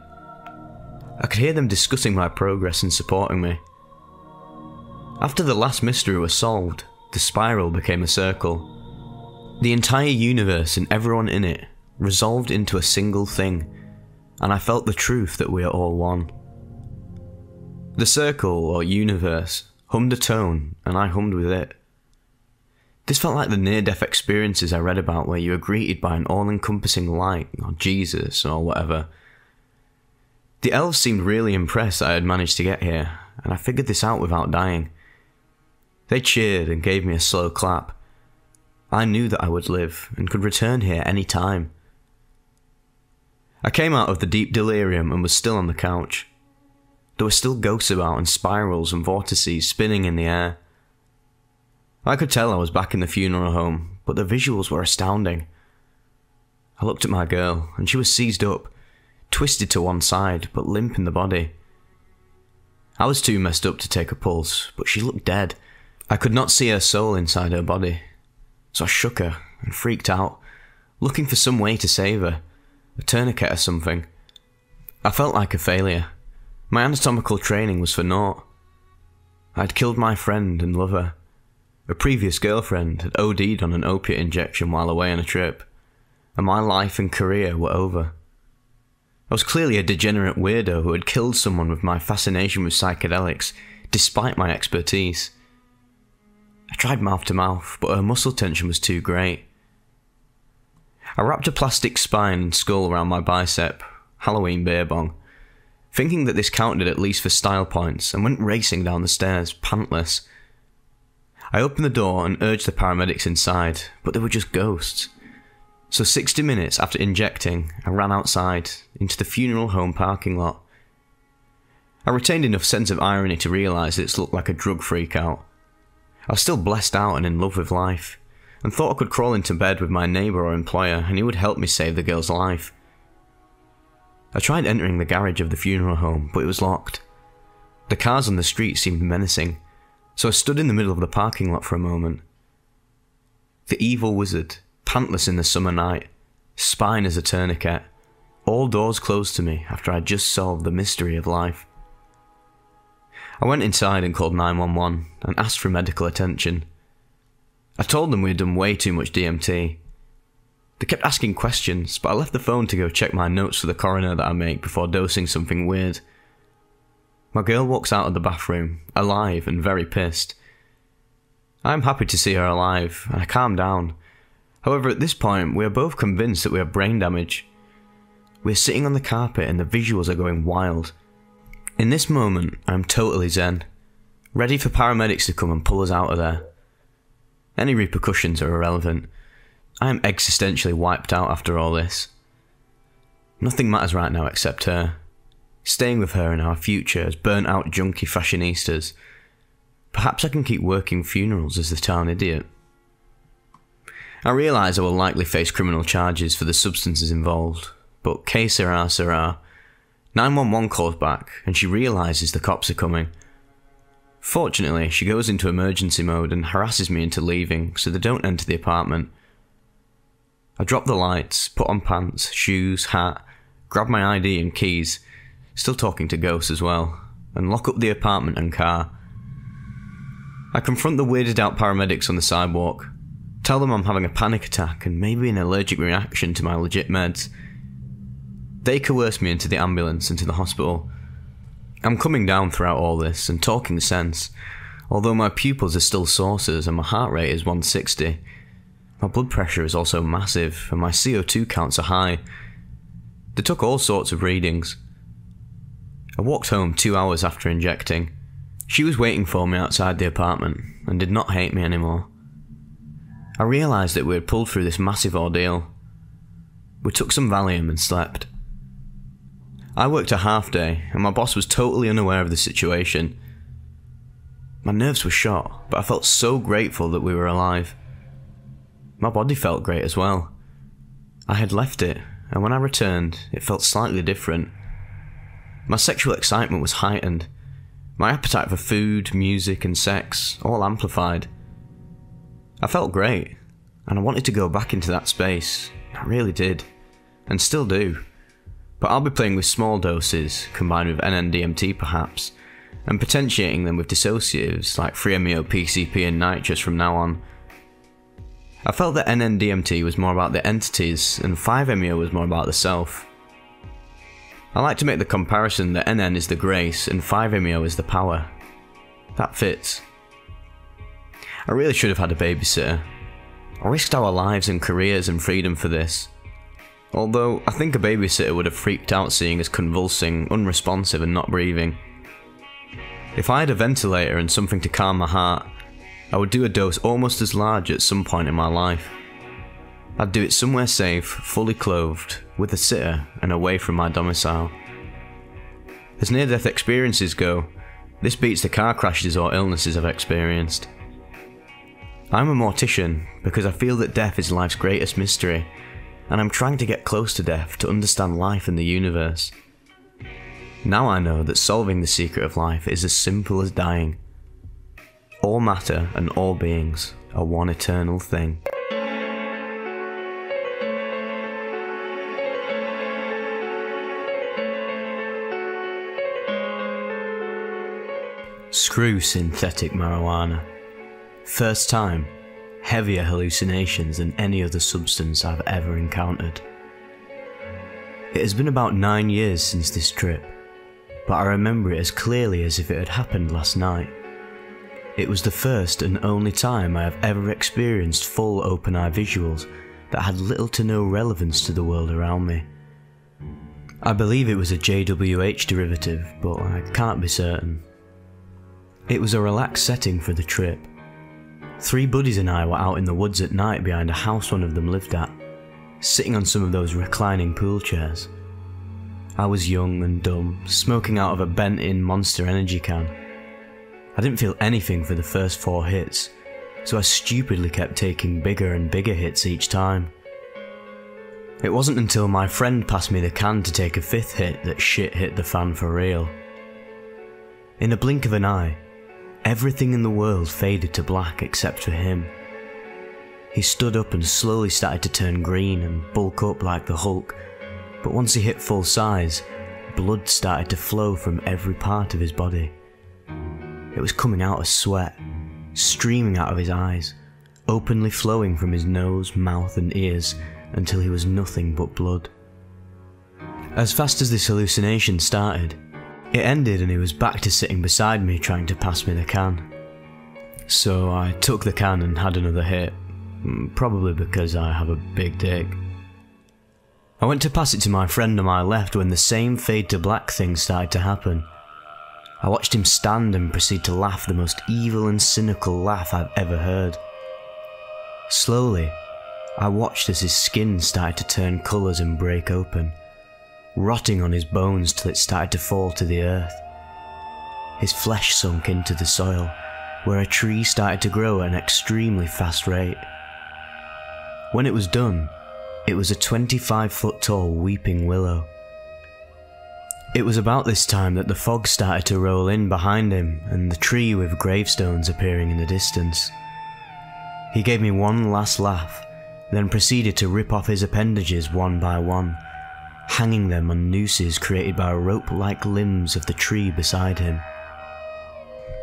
I could hear them discussing my progress and supporting me. After the last mystery was solved, the spiral became a circle. The entire universe and everyone in it resolved into a single thing, and I felt the truth that we are all one. The circle, or universe, hummed a tone, and I hummed with it. This felt like the near-death experiences I read about where you are greeted by an all-encompassing light, or Jesus, or whatever. The elves seemed really impressed that I had managed to get here, and I figured this out without dying. They cheered and gave me a slow clap. I knew that I would live, and could return here any time. I came out of the deep delirium and was still on the couch. There were still ghosts about and spirals and vortices spinning in the air. I could tell I was back in the funeral home, but the visuals were astounding. I looked at my girl, and she was seized up, twisted to one side, but limp in the body. I was too messed up to take a pulse, but she looked dead. I could not see her soul inside her body, so I shook her and freaked out, looking for some way to save her, a tourniquet or something. I felt like a failure. My anatomical training was for naught. I had killed my friend and lover. A previous girlfriend had OD'd on an opiate injection while away on a trip, and my life and career were over. I was clearly a degenerate weirdo who had killed someone with my fascination with psychedelics, despite my expertise. I tried mouth to mouth, but her muscle tension was too great. I wrapped a plastic spine and skull around my bicep, Halloween beer bong, thinking that this counted at least for style points, and went racing down the stairs, pantless. I opened the door and urged the paramedics inside, but they were just ghosts. So 60 minutes after injecting, I ran outside, into the funeral home parking lot. I retained enough sense of irony to realise this looked like a drug freakout. I was still blessed out and in love with life, and thought I could crawl into bed with my neighbour or employer and he would help me save the girl's life. I tried entering the garage of the funeral home, but it was locked. The cars on the street seemed menacing, so I stood in the middle of the parking lot for a moment. The evil wizard, pantless in the summer night, spine as a tourniquet, all doors closed to me after I just solved the mystery of life. I went inside and called 911 and asked for medical attention. I told them we had done way too much DMT. They kept asking questions, but I left the phone to go check my notes for the coroner that I make before dosing something weird. My girl walks out of the bathroom, alive and very pissed. I'm happy to see her alive, and I calm down. However, at this point, we are both convinced that we have brain damage. We are sitting on the carpet and the visuals are going wild. In this moment, I am totally zen, ready for paramedics to come and pull us out of there. Any repercussions are irrelevant. I am existentially wiped out after all this. Nothing matters right now except her. Staying with her in our future as burnt-out junkie fashionistas. Perhaps I can keep working funerals as the town idiot. I realise I will likely face criminal charges for the substances involved, but que sera, sera. 911 calls back, and she realises the cops are coming. Fortunately, she goes into emergency mode and harasses me into leaving, so they don't enter the apartment. I drop the lights, put on pants, shoes, hat, grab my ID and keys, still talking to ghosts as well, and lock up the apartment and car. I confront the weirded out paramedics on the sidewalk, tell them I'm having a panic attack and maybe an allergic reaction to my legit meds. They coerce me into the ambulance and to the hospital. I'm coming down throughout all this and talking sense, although my pupils are still saucers and my heart rate is 160. My blood pressure is also massive and my CO2 counts are high. They took all sorts of readings. I walked home 2 hours after injecting. She was waiting for me outside the apartment and did not hate me anymore. I realised that we had pulled through this massive ordeal. We took some Valium and slept. I worked a half day and my boss was totally unaware of the situation. My nerves were shot, but I felt so grateful that we were alive. My body felt great as well. I had left it, and when I returned, it felt slightly different. My sexual excitement was heightened. My appetite for food, music and sex all amplified. I felt great, and I wanted to go back into that space. I really did, and still do. But I'll be playing with small doses, combined with NNDMT perhaps, and potentiating them with dissociatives like 3-MeO, PCP and nitrous from now on. I felt that NNDMT was more about the entities and 5-MeO was more about the self. I like to make the comparison that NN is the grace and 5-MeO is the power. That fits. I really should have had a babysitter. I risked our lives and careers and freedom for this. Although, I think a babysitter would have freaked out seeing us convulsing, unresponsive and not breathing. If I had a ventilator and something to calm my heart, I would do a dose almost as large at some point in my life. I'd do it somewhere safe, fully clothed, with a sitter and away from my domicile. As near-death experiences go, this beats the car crashes or illnesses I've experienced. I'm a mortician because I feel that death is life's greatest mystery, and I'm trying to get close to death to understand life and the universe. Now I know that solving the secret of life is as simple as dying. All matter and all beings are one eternal thing. Screw synthetic marijuana. First time, heavier hallucinations than any other substance I've ever encountered. It has been about 9 years since this trip, but I remember it as clearly as if it had happened last night. It was the first and only time I have ever experienced full open-eye visuals that had little to no relevance to the world around me. I believe it was a JWH derivative, but I can't be certain. It was a relaxed setting for the trip. 3 buddies and I were out in the woods at night behind a house one of them lived at, sitting on some of those reclining pool chairs. I was young and dumb, smoking out of a bent-in Monster energy can. I didn't feel anything for the first 4 hits, so I stupidly kept taking bigger and bigger hits each time. It wasn't until my friend passed me the can to take a 5th hit that shit hit the fan for real. In a blink of an eye, everything in the world faded to black except for him. He stood up and slowly started to turn green and bulk up like the Hulk, but once he hit full size, blood started to flow from every part of his body. It was coming out as sweat, streaming out of his eyes, openly flowing from his nose, mouth and ears until he was nothing but blood. As fast as this hallucination started, it ended and he was back to sitting beside me trying to pass me the can. So I took the can and had another hit, probably because I have a big dick. I went to pass it to my friend on my left when the same fade to black thing started to happen. I watched him stand and proceed to laugh the most evil and cynical laugh I've ever heard. Slowly, I watched as his skin started to turn colours and break open, rotting on his bones till it started to fall to the earth. His flesh sunk into the soil, where a tree started to grow at an extremely fast rate. When it was done, it was a 25-foot-tall weeping willow. It was about this time that the fog started to roll in behind him and the tree with gravestones appearing in the distance. He gave me one last laugh, then proceeded to rip off his appendages one by one, hanging them on nooses created by rope-like limbs of the tree beside him.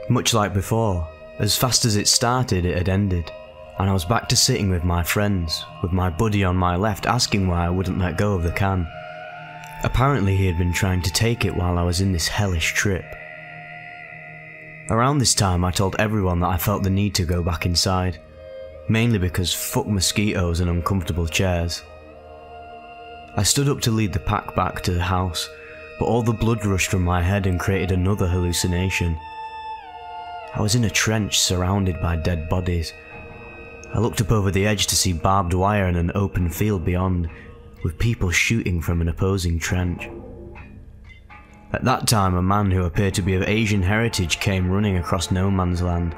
Much like before, As fast as it started, it had ended, and I was back to sitting with my friends, with my buddy on my left asking why I wouldn't let go of the can. Apparently he had been trying to take it while I was in this hellish trip. Around this time I told everyone that I felt the need to go back inside, mainly because fuck mosquitoes and uncomfortable chairs. I stood up to lead the pack back to the house, but all the blood rushed from my head and created another hallucination. I was in a trench surrounded by dead bodies. I looked up over the edge to see barbed wire and an open field beyond, with people shooting from an opposing trench. At that time, a man who appeared to be of Asian heritage came running across no man's land.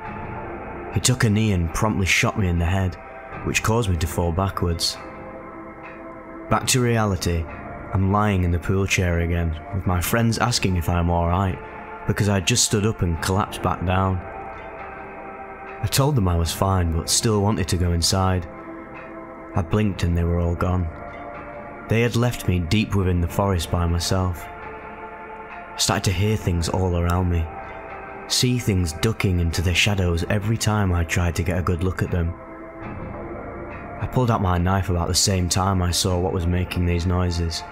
He took a knee and promptly shot me in the head, which caused me to fall backwards. Back to reality, I'm lying in the pool chair again, with my friends asking if I'm alright, because I had just stood up and collapsed back down. I told them I was fine, but still wanted to go inside. I blinked and they were all gone. They had left me deep within the forest by myself. I started to hear things all around me, see things ducking into the shadows every time I tried to get a good look at them. I pulled out my knife about the same time I saw what was making these noises.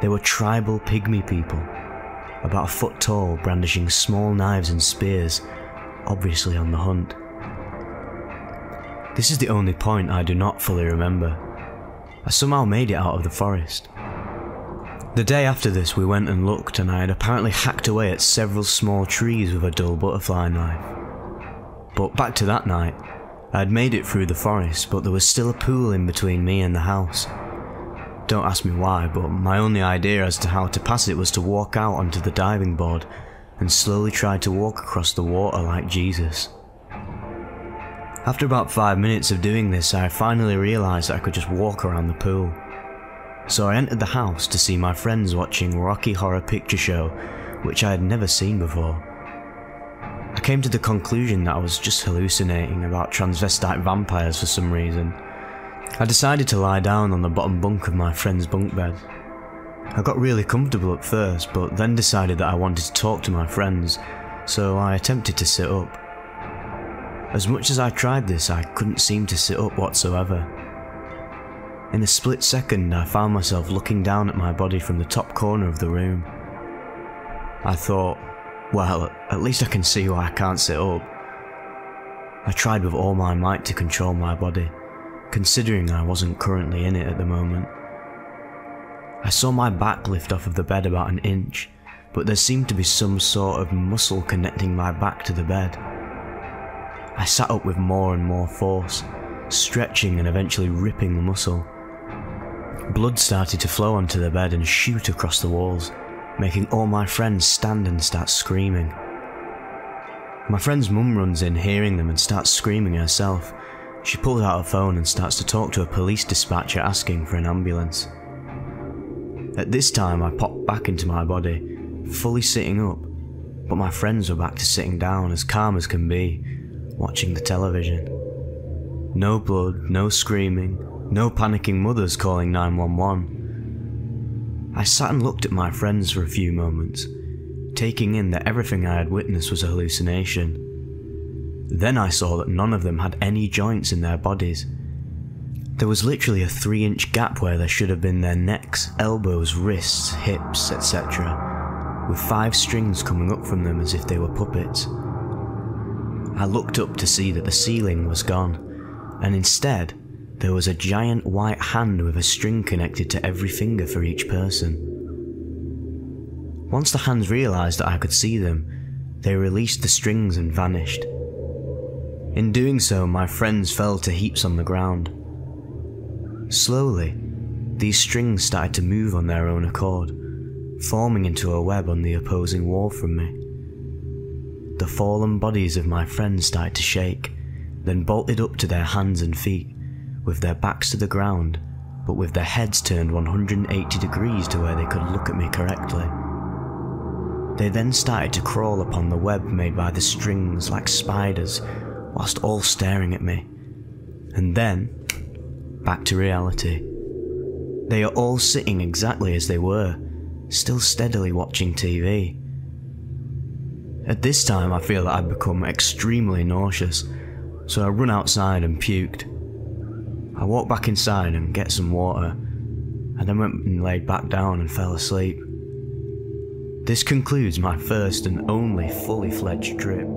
They were tribal pygmy people, about a foot tall, brandishing small knives and spears, obviously on the hunt. This is the only point I do not fully remember. I somehow made it out of the forest. The day after this we went and looked, and I had apparently hacked away at several small trees with a dull butterfly knife. But back to that night, I had made it through the forest, but there was still a pool in between me and the house. Don't ask me why, but my only idea as to how to pass it was to walk out onto the diving board and slowly tried to walk across the water like Jesus. After about 5 minutes of doing this, I finally realised that I could just walk around the pool. So I entered the house to see my friends watching Rocky Horror Picture Show, which I had never seen before. I came to the conclusion that I was just hallucinating about transvestite vampires for some reason. I decided to lie down on the bottom bunk of my friend's bunk bed. I got really comfortable at first, but then decided that I wanted to talk to my friends, so I attempted to sit up. As much as I tried this, I couldn't seem to sit up whatsoever. In a split second, I found myself looking down at my body from the top corner of the room. I thought, well, at least I can see why I can't sit up. I tried with all my might to control my body, considering I wasn't currently in it at the moment. I saw my back lift off of the bed about an inch, but there seemed to be some sort of muscle connecting my back to the bed. I sat up with more and more force, stretching and eventually ripping the muscle. Blood started to flow onto the bed and shoot across the walls, making all my friends stand and start screaming. My friend's mum runs in hearing them and starts screaming herself. She pulls out her phone and starts to talk to a police dispatcher asking for an ambulance. At this time I popped back into my body, fully sitting up, but my friends were back to sitting down as calm as can be, watching the television. No blood, no screaming, no panicking mothers calling 911. I sat and looked at my friends for a few moments, taking in that everything I had witnessed was a hallucination. Then I saw that none of them had any joints in their bodies. There was literally a 3-inch gap where there should have been their necks, elbows, wrists, hips, etc., with 5 strings coming up from them as if they were puppets. I looked up to see that the ceiling was gone, and instead, there was a giant white hand with a string connected to every finger for each person. Once the hands realised that I could see them, they released the strings and vanished. In doing so, my friends fell to heaps on the ground. Slowly, these strings started to move on their own accord, forming into a web on the opposing wall from me. The fallen bodies of my friends started to shake, then bolted up to their hands and feet, with their backs to the ground, but with their heads turned 180 degrees to where they could look at me correctly. They then started to crawl upon the web made by the strings like spiders, whilst all staring at me, and then back to reality. They are all sitting exactly as they were, still steadily watching TV. At this time I feel that I've become extremely nauseous, so I run outside and puked. I walked back inside and get some water, and then went and laid back down and fell asleep. This concludes my first and only fully fledged trip.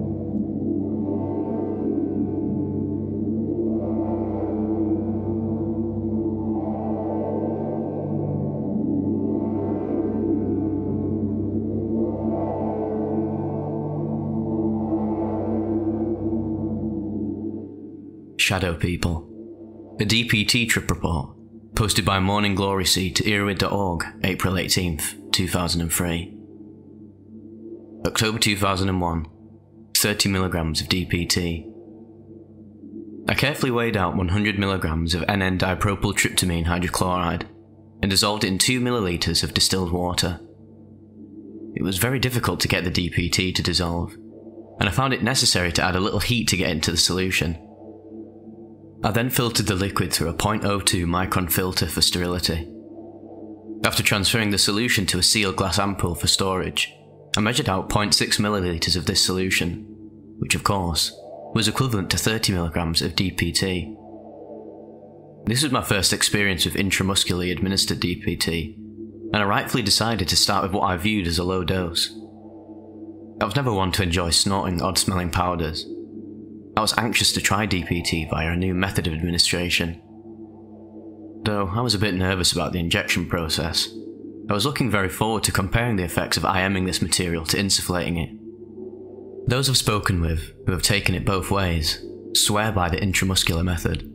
Shadow People. A DPT trip report, posted by Morning Glory Seed to Erowid.org, April 18th, 2003. October 2001, 30 mg of DPT. I carefully weighed out 100 mg of NN-dipropyltryptamine hydrochloride and dissolved it in 2 ml of distilled water. It was very difficult to get the DPT to dissolve, and I found it necessary to add a little heat to get into the solution. I then filtered the liquid through a 0.02 micron filter for sterility. After transferring the solution to a sealed glass ampoule for storage, I measured out 0.6 ml of this solution, which of course, was equivalent to 30 mg of DPT. This was my first experience with intramuscularly administered DPT, and I rightfully decided to start with what I viewed as a low dose. I was never one to enjoy snorting odd-smelling powders. I was anxious to try DPT via a new method of administration. Though I was a bit nervous about the injection process, I was looking very forward to comparing the effects of IMing this material to insufflating it. Those I've spoken with, who have taken it both ways, swear by the intramuscular method.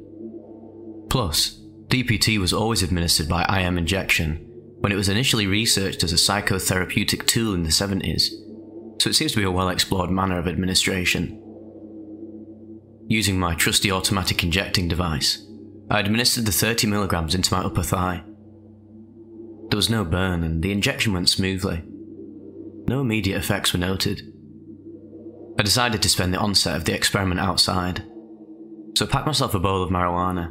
Plus, DPT was always administered by IM injection when it was initially researched as a psychotherapeutic tool in the 70s, so it seems to be a well-explored manner of administration. Using my trusty automatic injecting device, I administered the 30 mg into my upper thigh. There was no burn and the injection went smoothly. No immediate effects were noted. I decided to spend the onset of the experiment outside, so I packed myself a bowl of marijuana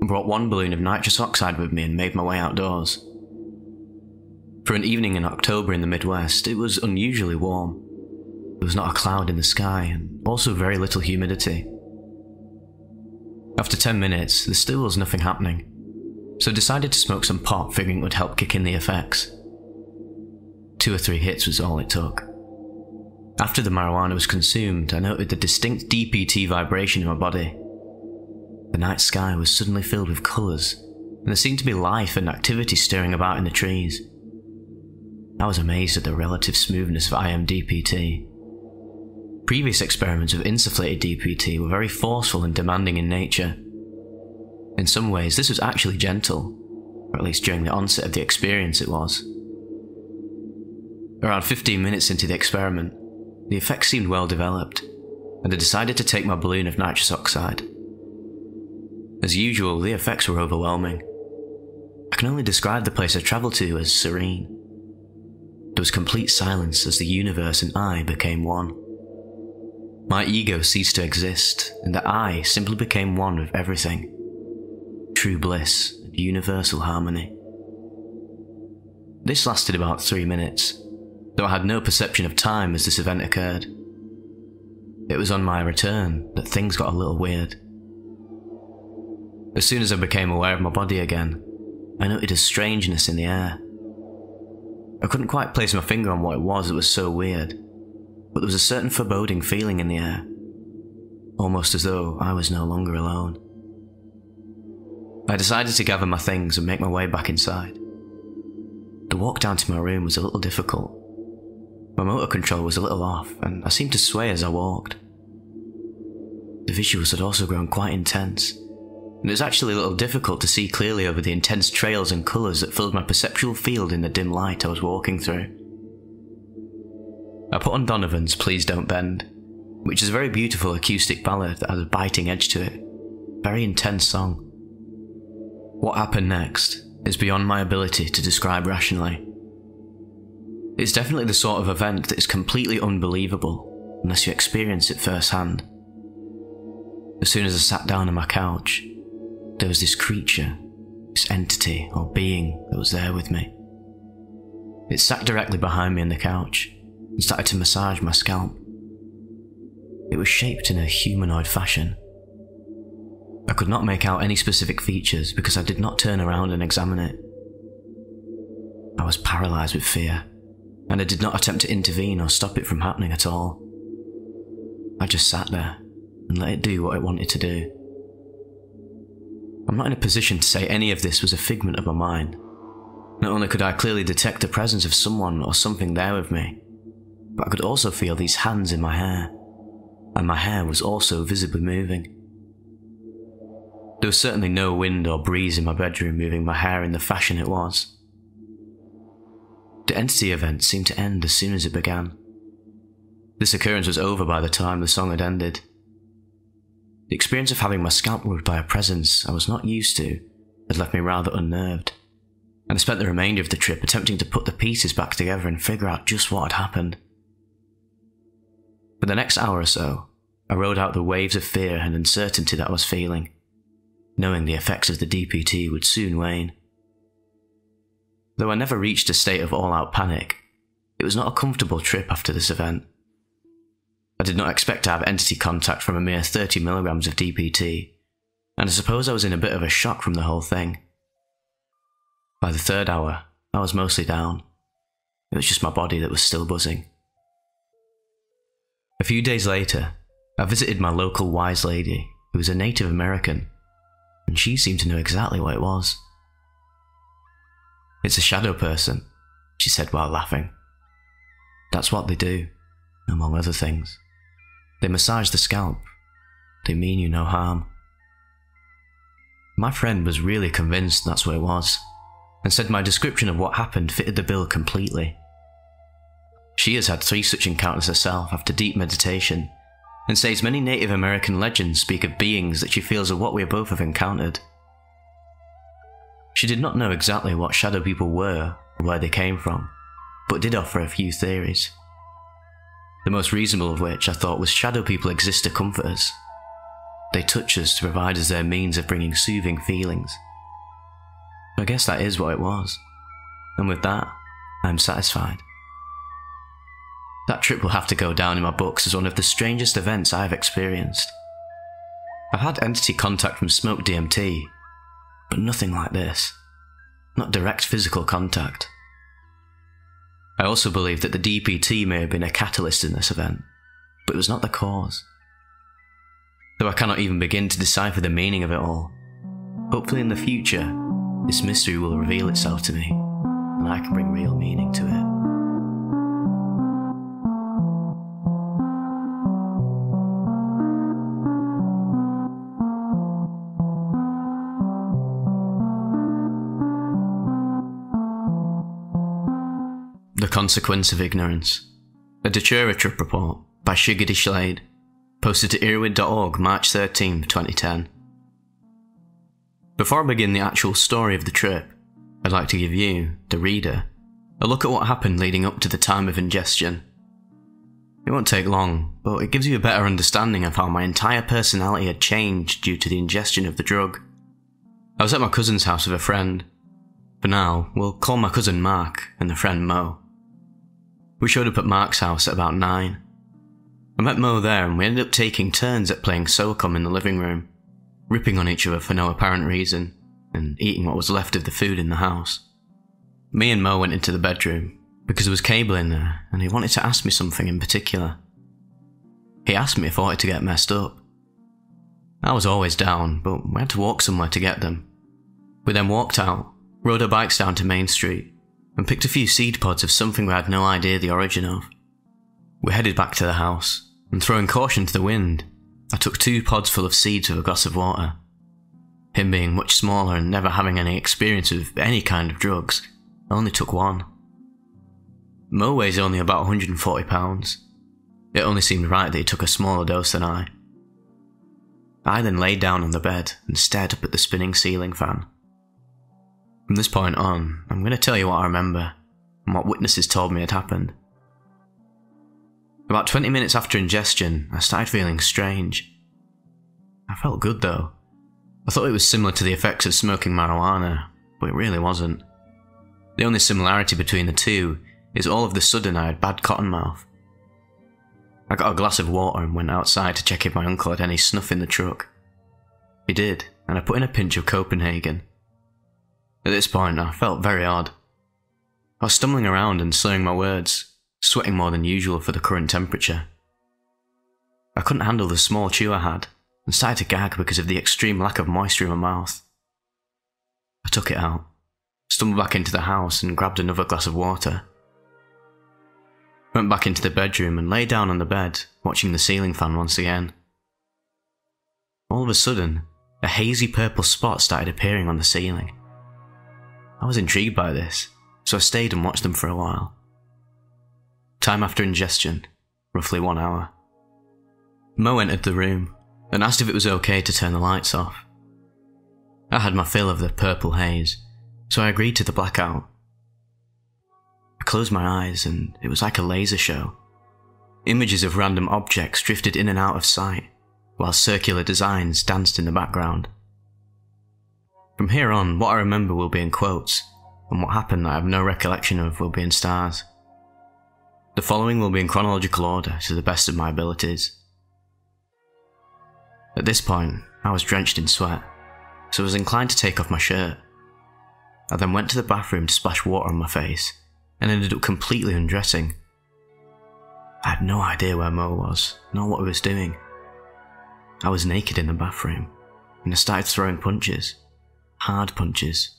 and brought one balloon of nitrous oxide with me and made my way outdoors. For an evening in October in the Midwest, it was unusually warm. There was not a cloud in the sky and also very little humidity. After 10 minutes, there still was nothing happening, so I decided to smoke some pot, figuring it would help kick in the effects. 2 or 3 hits was all it took. After the marijuana was consumed, I noted the distinct DPT vibration in my body. The night sky was suddenly filled with colours, and there seemed to be life and activity stirring about in the trees. I was amazed at the relative smoothness of IM-DPT. Previous experiments of insufflated DPT were very forceful and demanding in nature. In some ways, this was actually gentle, or at least during the onset of the experience it was. Around 15 minutes into the experiment, the effects seemed well developed, and I decided to take my balloon of nitrous oxide. As usual, the effects were overwhelming. I can only describe the place I travelled to as serene. There was complete silence as the universe and I became one. My ego ceased to exist, and the I simply became one with everything. True bliss and universal harmony. This lasted about 3 minutes, though I had no perception of time as this event occurred. It was on my return that things got a little weird. As soon as I became aware of my body again, I noted a strangeness in the air. I couldn't quite place my finger on what it was that was so weird, but there was a certain foreboding feeling in the air, almost as though I was no longer alone. I decided to gather my things and make my way back inside. The walk down to my room was a little difficult. My motor control was a little off, and I seemed to sway as I walked. The visuals had also grown quite intense, and it was actually a little difficult to see clearly over the intense trails and colours that filled my perceptual field in the dim light I was walking through. I put on Donovan's Please Don't Bend, which is a very beautiful acoustic ballad that has a biting edge to it. Very intense song. What happened next is beyond my ability to describe rationally. It's definitely the sort of event that is completely unbelievable unless you experience it firsthand. As soon as I sat down on my couch, there was this creature, this entity or being that was there with me. It sat directly behind me on the couch and started to massage my scalp. It was shaped in a humanoid fashion. I could not make out any specific features because I did not turn around and examine it. I was paralysed with fear, and I did not attempt to intervene or stop it from happening at all. I just sat there and let it do what it wanted to do. I'm not in a position to say any of this was a figment of my mind. Not only could I clearly detect the presence of someone or something there with me, but I could also feel these hands in my hair, and my hair was also visibly moving. There was certainly no wind or breeze in my bedroom moving my hair in the fashion it was. The entity event seemed to end as soon as it began. This occurrence was over by the time the song had ended. The experience of having my scalp rubbed by a presence I was not used to had left me rather unnerved, and I spent the remainder of the trip attempting to put the pieces back together and figure out just what had happened. For the next hour or so, I rode out the waves of fear and uncertainty that I was feeling, knowing the effects of the DMT would soon wane. Though I never reached a state of all-out panic, it was not a comfortable trip after this event. I did not expect to have entity contact from a mere 30 milligrams of DMT, and I suppose I was in a bit of a shock from the whole thing. By the third hour, I was mostly down. It was just my body that was still buzzing. A few days later, I visited my local wise lady, who was a Native American, and she seemed to know exactly what it was. "It's a shadow person," she said while laughing. "That's what they do, among other things. They massage the scalp. They mean you no harm." My friend was really convinced that's what it was, and said my description of what happened fitted the bill completely. She has had 3 such encounters herself after deep meditation, and says many Native American legends speak of beings that she feels are what we both have encountered. She did not know exactly what shadow people were or where they came from, but did offer a few theories. The most reasonable of which I thought was shadow people exist to comfort us. They touch us to provide us their means of bringing soothing feelings. I guess that is what it was, and with that, I am satisfied. That trip will have to go down in my books as one of the strangest events I have experienced. I've had entity contact from smoke DMT, but nothing like this. Not direct physical contact. I also believe that the DMT may have been a catalyst in this event, but it was not the cause. Though I cannot even begin to decipher the meaning of it all, hopefully in the future, this mystery will reveal itself to me, and I can bring real meaning to it. The Consequence of Ignorance, a Datura trip report by Shigidi Schlade, posted to Erowid.org March 13, 2010. Before I begin the actual story of the trip, I'd like to give you, the reader, a look at what happened leading up to the time of ingestion. It won't take long, but it gives you a better understanding of how my entire personality had changed due to the ingestion of the drug. I was at my cousin's house with a friend. For now, we'll call my cousin Mark and the friend Mo. We showed up at Mark's house at about 9. I met Mo there and we ended up taking turns at playing SOCOM in the living room, ripping on each other for no apparent reason, and eating what was left of the food in the house. Me and Mo went into the bedroom, because there was cable in there, and he wanted to ask me something in particular. He asked me if I wanted to get messed up. I was always down, but we had to walk somewhere to get them. We then walked out, rode our bikes down to Main Street, and picked a few seed pods of something we had no idea the origin of. We headed back to the house, and throwing caution to the wind, I took 2 pods full of seeds with a glass of water. Him being much smaller and never having any experience with any kind of drugs, I only took 1. Mo weighs only about 140 pounds. It only seemed right that he took a smaller dose than I. I then lay down on the bed and stared up at the spinning ceiling fan. From this point on, I'm going to tell you what I remember, and what witnesses told me had happened. About 20 minutes after ingestion, I started feeling strange. I felt good though. I thought it was similar to the effects of smoking marijuana, but it really wasn't. The only similarity between the two is all of the sudden I had bad cotton mouth. I I got a glass of water and went outside to check if my uncle had any snuff in the truck. He did, and I put in a pinch of Copenhagen. At this point, I felt very odd. I was stumbling around and slurring my words, sweating more than usual for the current temperature. I couldn't handle the small chew I had, and started to gag because of the extreme lack of moisture in my mouth. I took it out, stumbled back into the house and grabbed another glass of water. Went back into the bedroom and lay down on the bed, watching the ceiling fan once again. All of a sudden, a hazy purple spot started appearing on the ceiling. I was intrigued by this, so I stayed and watched them for a while. Time after ingestion, roughly 1 hour. Mo entered the room and asked if it was okay to turn the lights off. I had my fill of the purple haze, so I agreed to the blackout. I closed my eyes and it was like a laser show. Images of random objects drifted in and out of sight, while circular designs danced in the background. From here on, what I remember will be in quotes, and what happened that I have no recollection of will be in stars. The following will be in chronological order to the best of my abilities. At this point, I was drenched in sweat, so I was inclined to take off my shirt. I then went to the bathroom to splash water on my face, and ended up completely undressing. I had no idea where Mo was, nor what he was doing. I was naked in the bathroom, and I started throwing punches. Hard punches.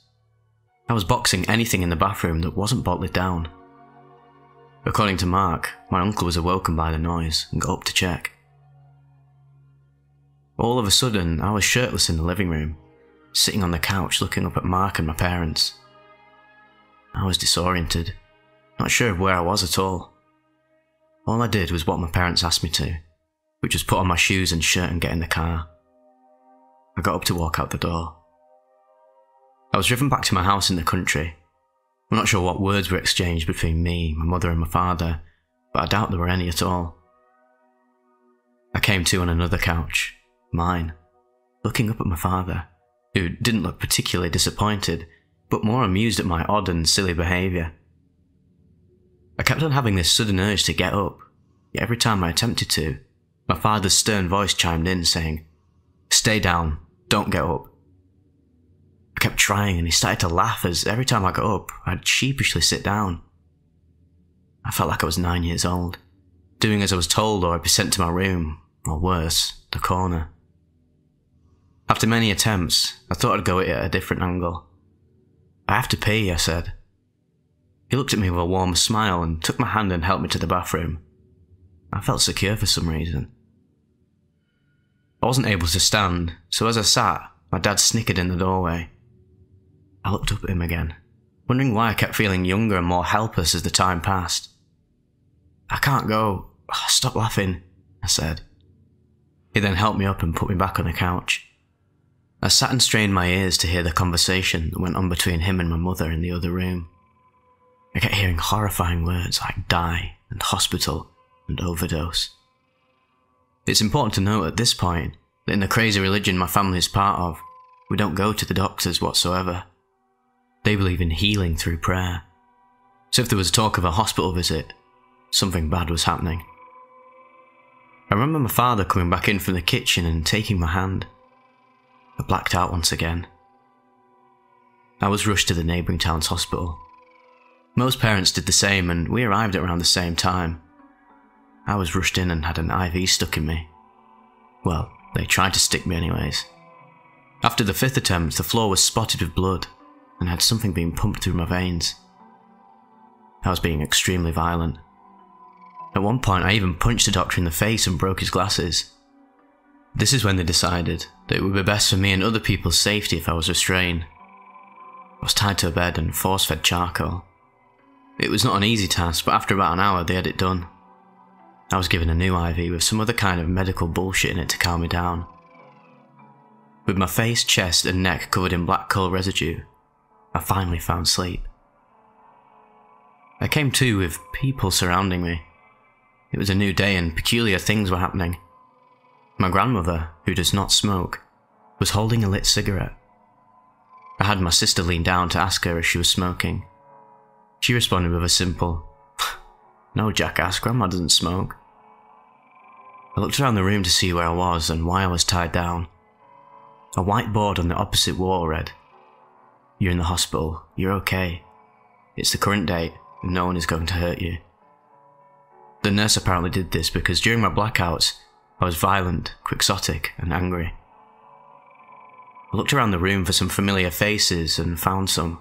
I was boxing anything in the bathroom that wasn't bolted down. According to Mark, my uncle was awoken by the noise and got up to check. All of a sudden, I was shirtless in the living room, sitting on the couch looking up at Mark and my parents. I was disoriented, not sure of where I was at all. All I did was what my parents asked me to, which was put on my shoes and shirt and get in the car. I got up to walk out the door. I was driven back to my house in the country. I'm not sure what words were exchanged between me, my mother and my father, but I doubt there were any at all. I came to on another couch, mine, looking up at my father, who didn't look particularly disappointed, but more amused at my odd and silly behaviour. I kept on having this sudden urge to get up, yet every time I attempted to, my father's stern voice chimed in saying, "Stay down, don't get up." I kept trying and he started to laugh as every time I got up, I'd sheepishly sit down. I felt like I was 9 years old, doing as I was told or I'd be sent to my room, or worse, the corner. After many attempts, I thought I'd go at it at a different angle. "I have to pee," I said. He looked at me with a warm smile and took my hand and helped me to the bathroom. I felt secure for some reason. I wasn't able to stand, so as I sat, my dad snickered in the doorway. I looked up at him again, wondering why I kept feeling younger and more helpless as the time passed. "I can't go, stop laughing," I said. He then helped me up and put me back on the couch. I sat and strained my ears to hear the conversation that went on between him and my mother in the other room. I kept hearing horrifying words like die and hospital and overdose. It's important to note at this point that in the crazy religion my family is part of, we don't go to the doctors whatsoever. They believe in healing through prayer. So if there was talk of a hospital visit, something bad was happening. I remember my father coming back in from the kitchen and taking my hand. I blacked out once again. I was rushed to the neighbouring town's hospital. Most parents did the same and we arrived at around the same time. I was rushed in and had an IV stuck in me. Well, they tried to stick me anyways. After the fifth attempt, the floor was spotted with blood and had something being pumped through my veins. I was being extremely violent. At one point, I even punched the doctor in the face and broke his glasses. This is when they decided that it would be best for me and other people's safety if I was restrained. I was tied to a bed and force-fed charcoal. It was not an easy task, but after about an hour they had it done. I was given a new IV with some other kind of medical bullshit in it to calm me down. With my face, chest and neck covered in black coal residue, I finally found sleep. I came to with people surrounding me. It was a new day and peculiar things were happening. My grandmother, who does not smoke, was holding a lit cigarette. I had my sister lean down to ask her if she was smoking. She responded with a simple, "No jackass, Grandma doesn't smoke." I looked around the room to see where I was and why I was tied down. A white board on the opposite wall read, "You're in the hospital, you're okay. It's the current date and no one is going to hurt you." The nurse apparently did this because during my blackouts, I was violent, quixotic and angry. I looked around the room for some familiar faces and found some.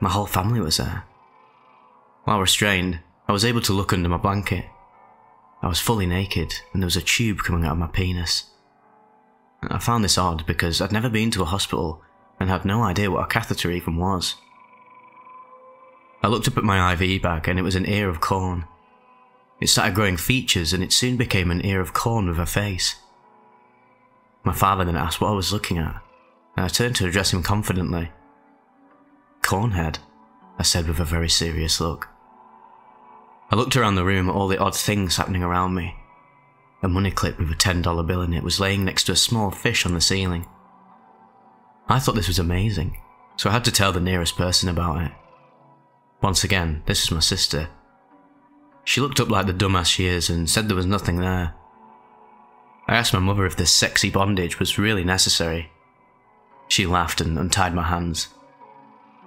My whole family was there. While restrained, I was able to look under my blanket. I was fully naked and there was a tube coming out of my penis. I found this odd because I'd never been to a hospital and had no idea what a catheter even was. I looked up at my IV bag and it was an ear of corn. It started growing features and it soon became an ear of corn with a face. My father then asked what I was looking at, and I turned to address him confidently. "Cornhead," I said with a very serious look. I looked around the room at all the odd things happening around me. A money clip with a $10 bill in it was laying next to a small fish on the ceiling. I thought this was amazing, so I had to tell the nearest person about it. Once again, this was my sister. She looked up like the dumbass she is and said there was nothing there. I asked my mother if this sexy bondage was really necessary. She laughed and untied my hands.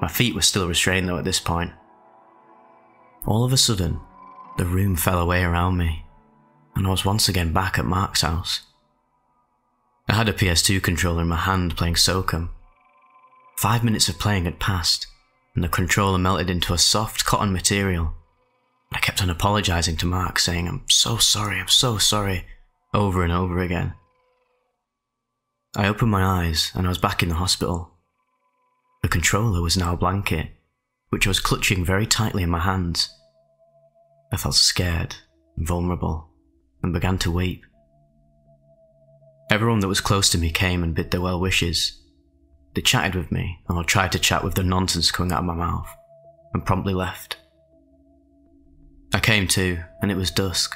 My feet were still restrained though at this point. All of a sudden, the room fell away around me, and I was once again back at Mark's house. I had a PS2 controller in my hand playing Socom. 5 minutes of playing had passed, and the controller melted into a soft cotton material. I kept on apologising to Mark, saying, I'm so sorry," over and over again. I opened my eyes, and I was back in the hospital. The controller was now a blanket, which I was clutching very tightly in my hands. I felt scared and vulnerable, and began to weep. Everyone that was close to me came and bid their well wishes. They chatted with me, and I tried to chat with the nonsense coming out of my mouth, and promptly left. I came to, and it was dusk.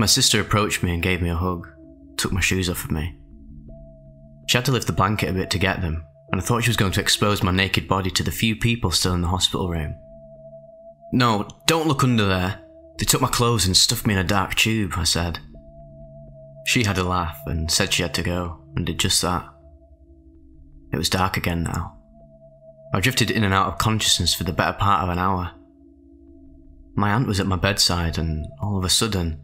My sister approached me and gave me a hug, took my shoes off of me. She had to lift the blanket a bit to get them, and I thought she was going to expose my naked body to the few people still in the hospital room. "No, don't look under there. They took my clothes and stuffed me in a dark tube," I said. She had a laugh and said she had to go, and did just that. It was dark again now. I drifted in and out of consciousness for the better part of an hour. My aunt was at my bedside, and all of a sudden,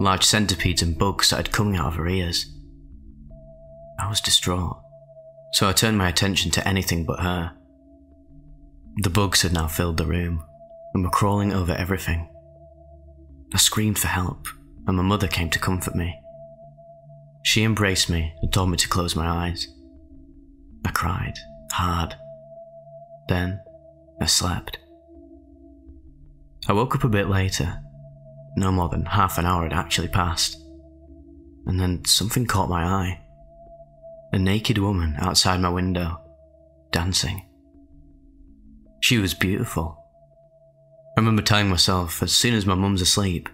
large centipedes and bugs started coming out of her ears. I was distraught, so I turned my attention to anything but her. The bugs had now filled the room, and were crawling over everything. I screamed for help, and my mother came to comfort me. She embraced me and told me to close my eyes. I cried, hard. Then, I slept. I woke up a bit later. No more than half an hour had actually passed. And then something caught my eye. A naked woman outside my window, dancing. She was beautiful. I remember telling myself, as soon as my mum's asleep,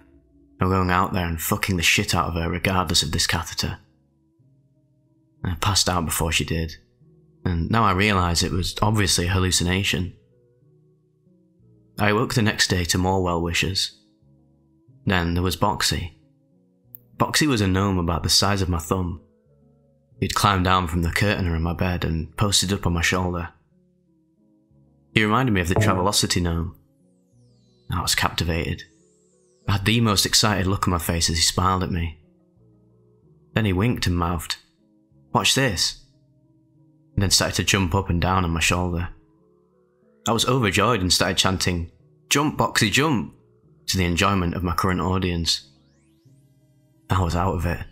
I'm going out there and fucking the shit out of her regardless of this catheter. I passed out before she did, and now I realise it was obviously a hallucination. I awoke the next day to more well wishes. Then there was Boxy. Boxy was a gnome about the size of my thumb. He'd climbed down from the curtainer in my bed and posted up on my shoulder. He reminded me of the Travelocity gnome. I was captivated. I had the most excited look on my face as he smiled at me. Then he winked and mouthed, "Watch this," and then started to jump up and down on my shoulder. I was overjoyed and started chanting, "Jump, Boxy, jump," to the enjoyment of my current audience. I was out of it. I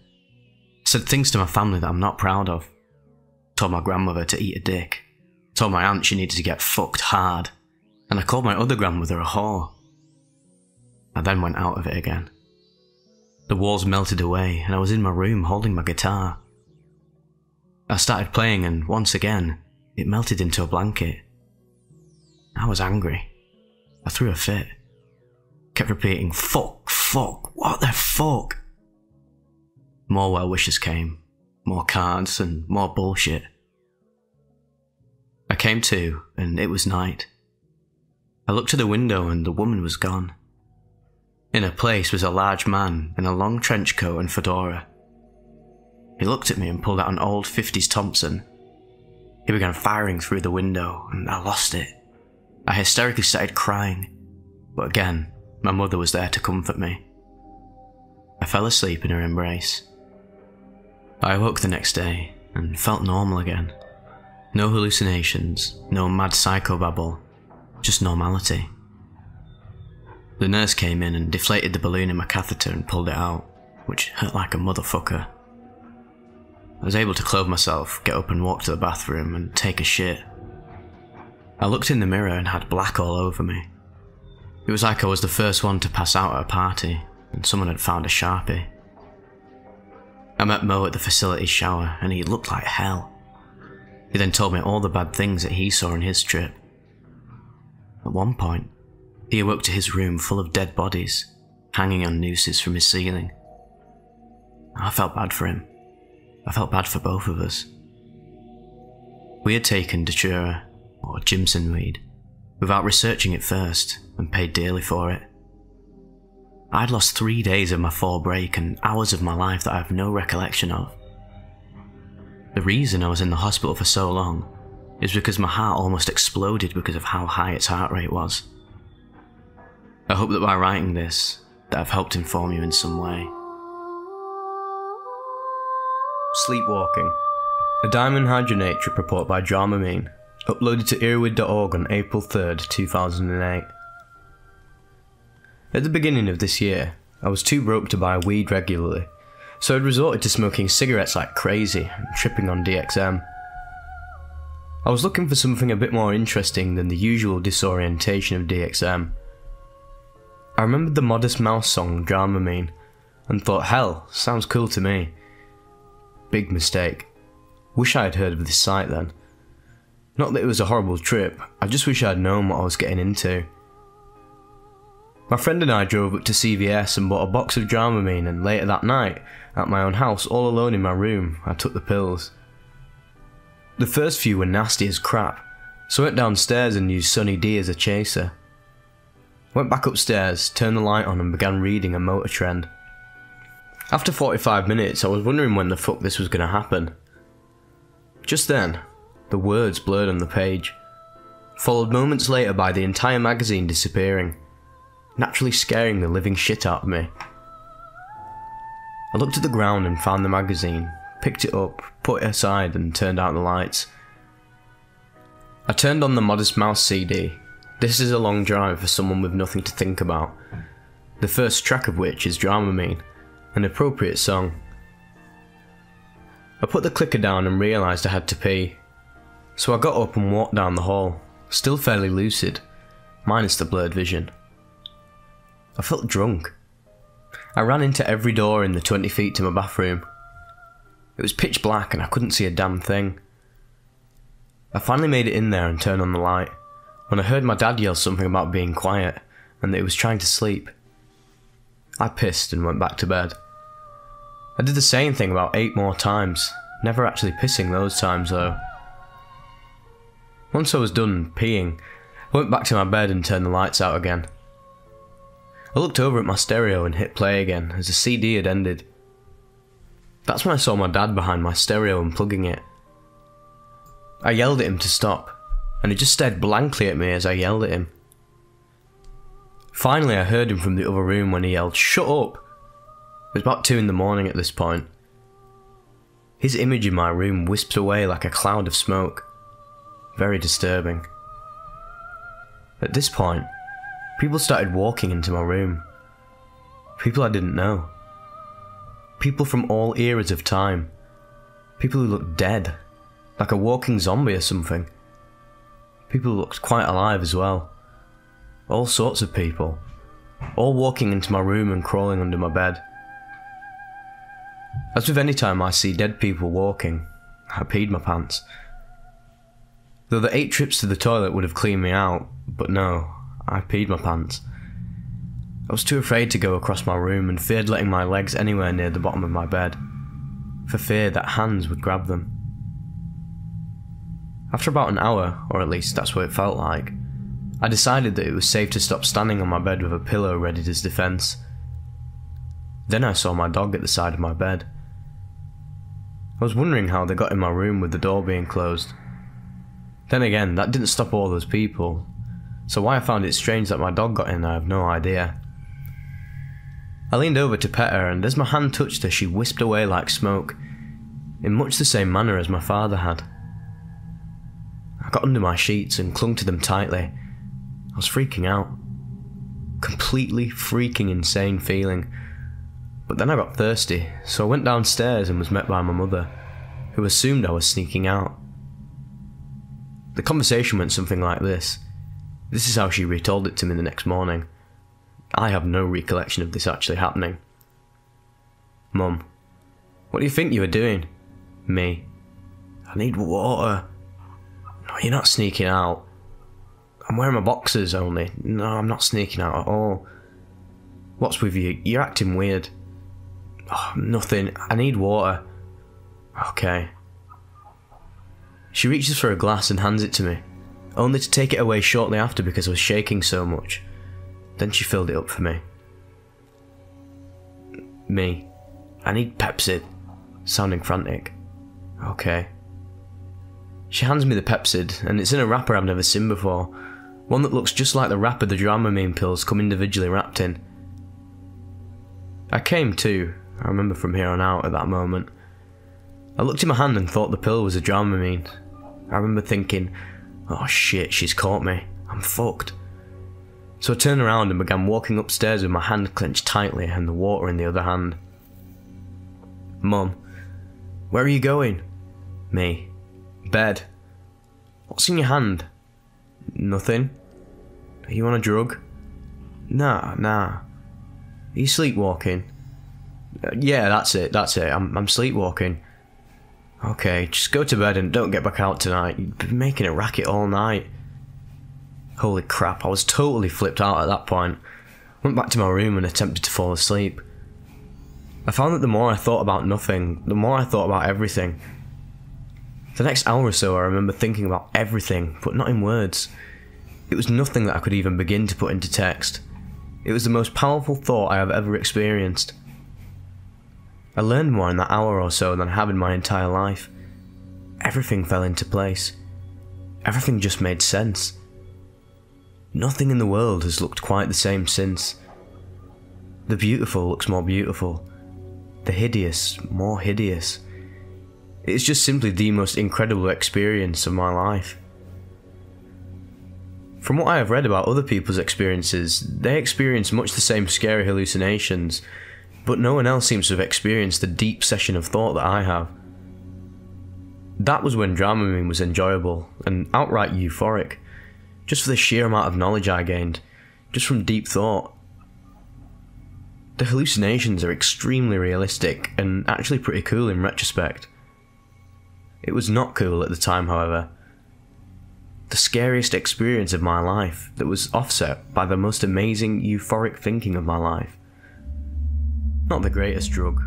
said things to my family that I'm not proud of. Told my grandmother to eat a dick. Told my aunt she needed to get fucked hard. And I called my other grandmother a whore. I then went out of it again. The walls melted away and I was in my room holding my guitar. I started playing and once again, it melted into a blanket. I was angry. I threw a fit. Kept repeating, "Fuck, fuck, what the fuck?" More well wishes came, more cards and more bullshit. I came to and it was night. I looked to the window and the woman was gone. In her place was a large man in a long trench coat and fedora. He looked at me and pulled out an old 50s Thompson. He began firing through the window, and I lost it. I hysterically started crying, but again, my mother was there to comfort me. I fell asleep in her embrace. I awoke the next day and felt normal again. No hallucinations, no mad psychobabble, just normality. The nurse came in and deflated the balloon in my catheter and pulled it out, which hurt like a motherfucker. I was able to clothe myself, get up and walk to the bathroom and take a shit. I looked in the mirror and had black all over me. It was like I was the first one to pass out at a party and someone had found a Sharpie. I met Mo at the facility shower and he looked like hell. He then told me all the bad things that he saw in his trip. At one point, he awoke to his room full of dead bodies, hanging on nooses from his ceiling. I felt bad for him. I felt bad for both of us. We had taken Datura, or Jimson weed, without researching it first, and paid dearly for it. I'd lost 3 days of my fall break and hours of my life that I have no recollection of. The reason I was in the hospital for so long is because my heart almost exploded because of how high its heart rate was. I hope that by writing this, that I've helped inform you in some way. Sleepwalking. A diamond hydronature report by Dramamine, uploaded to Erowid.org on April 3rd, 2008. At the beginning of this year, I was too broke to buy weed regularly, so I'd resorted to smoking cigarettes like crazy and tripping on DXM. I was looking for something a bit more interesting than the usual disorientation of DXM. I remembered the Modest Mouse song Dramamine and thought, hell, sounds cool to me. Big mistake. Wish I had heard of this site then. Not that it was a horrible trip, I just wish I had known what I was getting into. My friend and I drove up to CVS and bought a box of Dramamine, and later that night, at my own house all alone in my room, I took the pills. The first few were nasty as crap, so I went downstairs and used Sunny D as a chaser. Went back upstairs, turned the light on and began reading a Motor Trend. After 45 minutes I was wondering when the fuck this was gonna happen. Just then, the words blurred on the page, followed moments later by the entire magazine disappearing, naturally scaring the living shit out of me. I looked at the ground and found the magazine, picked it up, put it aside and turned out the lights. I turned on the Modest Mouse CD. This is a long drive for someone with nothing to think about, the first track of which is Dramamine, an appropriate song. I put the clicker down and realised I had to pee, so I got up and walked down the hall, still fairly lucid, minus the blurred vision. I felt drunk. I ran into every door in the 20 feet to my bathroom. It was pitch black and I couldn't see a damn thing. I finally made it in there and turned on the light, when I heard my dad yell something about being quiet and that he was trying to sleep. I pissed and went back to bed. I did the same thing about 8 more times, never actually pissing those times though. Once I was done peeing, I went back to my bed and turned the lights out again. I looked over at my stereo and hit play again as the CD had ended. That's when I saw my dad behind my stereo unplugging it. I yelled at him to stop, and he just stared blankly at me as I yelled at him. Finally I heard him from the other room when he yelled, "Shut up!" It was about 2 in the morning at this point. His image in my room wisped away like a cloud of smoke. Very disturbing. At this point, people started walking into my room. People I didn't know. People from all eras of time. People who looked dead, like a walking zombie or something. People who looked quite alive as well. All sorts of people, all walking into my room and crawling under my bed. As with any time I see dead people walking, I peed my pants. Though the 8 trips to the toilet would have cleaned me out, but no, I peed my pants. I was too afraid to go across my room and feared letting my legs anywhere near the bottom of my bed, for fear that hands would grab them. After about an hour, or at least that's what it felt like, I decided that it was safe to stop standing on my bed with a pillow readied as defense. Then I saw my dog at the side of my bed. I was wondering how they got in my room with the door being closed. Then again, that didn't stop all those people, so why I found it strange that my dog got in I have no idea. I leaned over to pet her, and as my hand touched her she whisked away like smoke, in much the same manner as my father had. I got under my sheets and clung to them tightly. I was freaking out. Completely freaking insane feeling. But then I got thirsty, so I went downstairs and was met by my mother, who assumed I was sneaking out. The conversation went something like this. This is how she retold it to me the next morning. I have no recollection of this actually happening. Mum, what do you think you were doing? Me, I need water. No, you're not sneaking out. I'm wearing my boxers only. No, I'm not sneaking out at all. What's with you? You're acting weird. Oh, nothing. I need water. Okay. She reaches for a glass and hands it to me, only to take it away shortly after because I was shaking so much. Then she filled it up for me. Me, I need Pepsid. Sounding frantic. Okay. She hands me the Pepsid, and it's in a wrapper I've never seen before. One that looks just like the wrapper the Dramamine pills come individually wrapped in. I came to, I remember from here on out at that moment. I looked in my hand and thought the pill was a Dramamine. I remember thinking, oh shit, she's caught me. I'm fucked. So I turned around and began walking upstairs with my hand clenched tightly and the water in the other hand. Mum, where are you going? Me, bed. What's in your hand? Nothing. Are you on a drug? Nah. Are you sleepwalking? Yeah, that's it. I'm sleepwalking. Okay, just go to bed and don't get back out tonight. You've been making a racket all night. Holy crap, I was totally flipped out at that point. Went back to my room and attempted to fall asleep. I found that the more I thought about nothing, the more I thought about everything. The next hour or so I remember thinking about everything, but not in words. It was nothing that I could even begin to put into text. It was the most powerful thought I have ever experienced. I learned more in that hour or so than I have in my entire life. Everything fell into place. Everything just made sense. Nothing in the world has looked quite the same since. The beautiful looks more beautiful. The hideous, more hideous. It is just simply the most incredible experience of my life. From what I have read about other people's experiences, they experience much the same scary hallucinations, but no one else seems to have experienced the deep session of thought that I have. That was when Dramamine was enjoyable and outright euphoric, just for the sheer amount of knowledge I gained, just from deep thought. The hallucinations are extremely realistic and actually pretty cool in retrospect. It was not cool at the time, however. The scariest experience of my life that was offset by the most amazing euphoric thinking of my life. Not the greatest drug,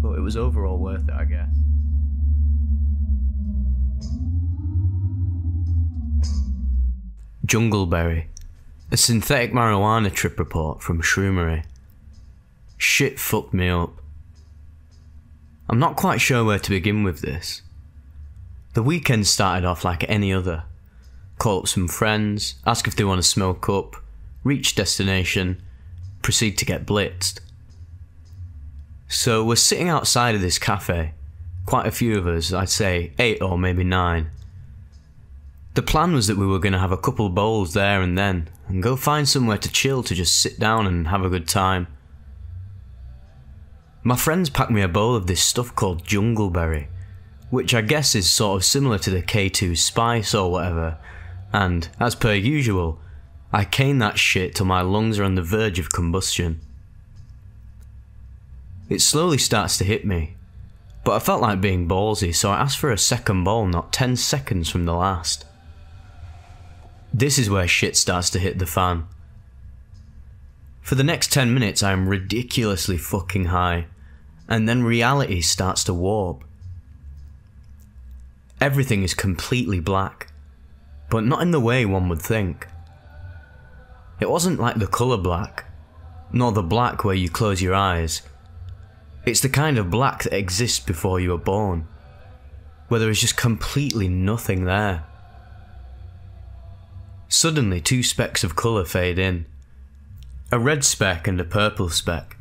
but it was overall worth it, I guess. Jungleberry, a synthetic marijuana trip report from Shroomery. Shit fucked me up. I'm not quite sure where to begin with this. The weekend started off like any other. Call up some friends, ask if they want to smoke up, reach destination, proceed to get blitzed. So we're sitting outside of this cafe, quite a few of us, I'd say 8 or maybe 9. The plan was that we were going to have a couple bowls there and then, and go find somewhere to chill to just sit down and have a good time. My friends packed me a bowl of this stuff called jungleberry, which I guess is sort of similar to the K2 spice or whatever. And, as per usual, I cane that shit till my lungs are on the verge of combustion. It slowly starts to hit me, but I felt like being ballsy, so I asked for a second bowl not 10 seconds from the last. This is where shit starts to hit the fan. For the next 10 minutes I am ridiculously fucking high, and then reality starts to warp. Everything is completely black, but not in the way one would think. It wasn't like the colour black, nor the black where you close your eyes. It's the kind of black that exists before you are born, where there is just completely nothing there. Suddenly, two specks of colour fade in, a red speck and a purple speck.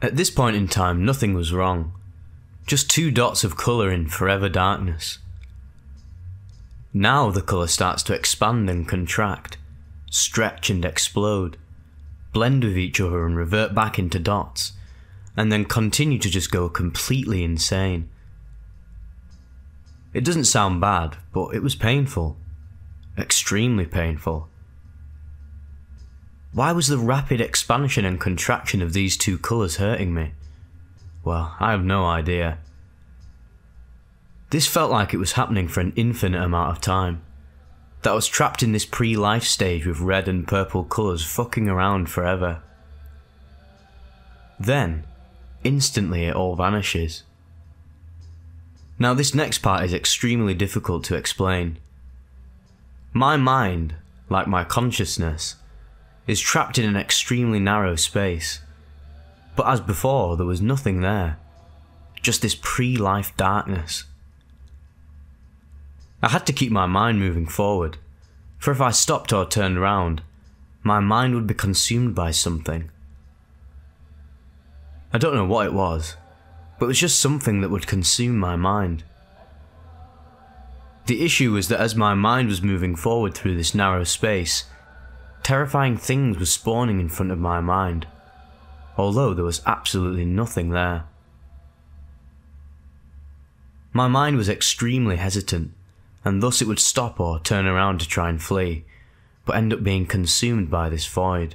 At this point in time, nothing was wrong, just two dots of colour in forever darkness. Now the colour starts to expand and contract, stretch and explode, blend with each other and revert back into dots, and then continue to just go completely insane. It doesn't sound bad, but it was painful. Extremely painful. Why was the rapid expansion and contraction of these two colours hurting me? Well, I have no idea. This felt like it was happening for an infinite amount of time, that I was trapped in this pre-life stage with red and purple colours fucking around forever. Then, instantly it all vanishes. Now this next part is extremely difficult to explain. My mind, like my consciousness, is trapped in an extremely narrow space, but as before there was nothing there, just this pre-life darkness. I had to keep my mind moving forward, for if I stopped or turned round, my mind would be consumed by something. I don't know what it was, but it was just something that would consume my mind. The issue was that as my mind was moving forward through this narrow space, terrifying things were spawning in front of my mind, although there was absolutely nothing there. My mind was extremely hesitant, and thus it would stop or turn around to try and flee, but end up being consumed by this void.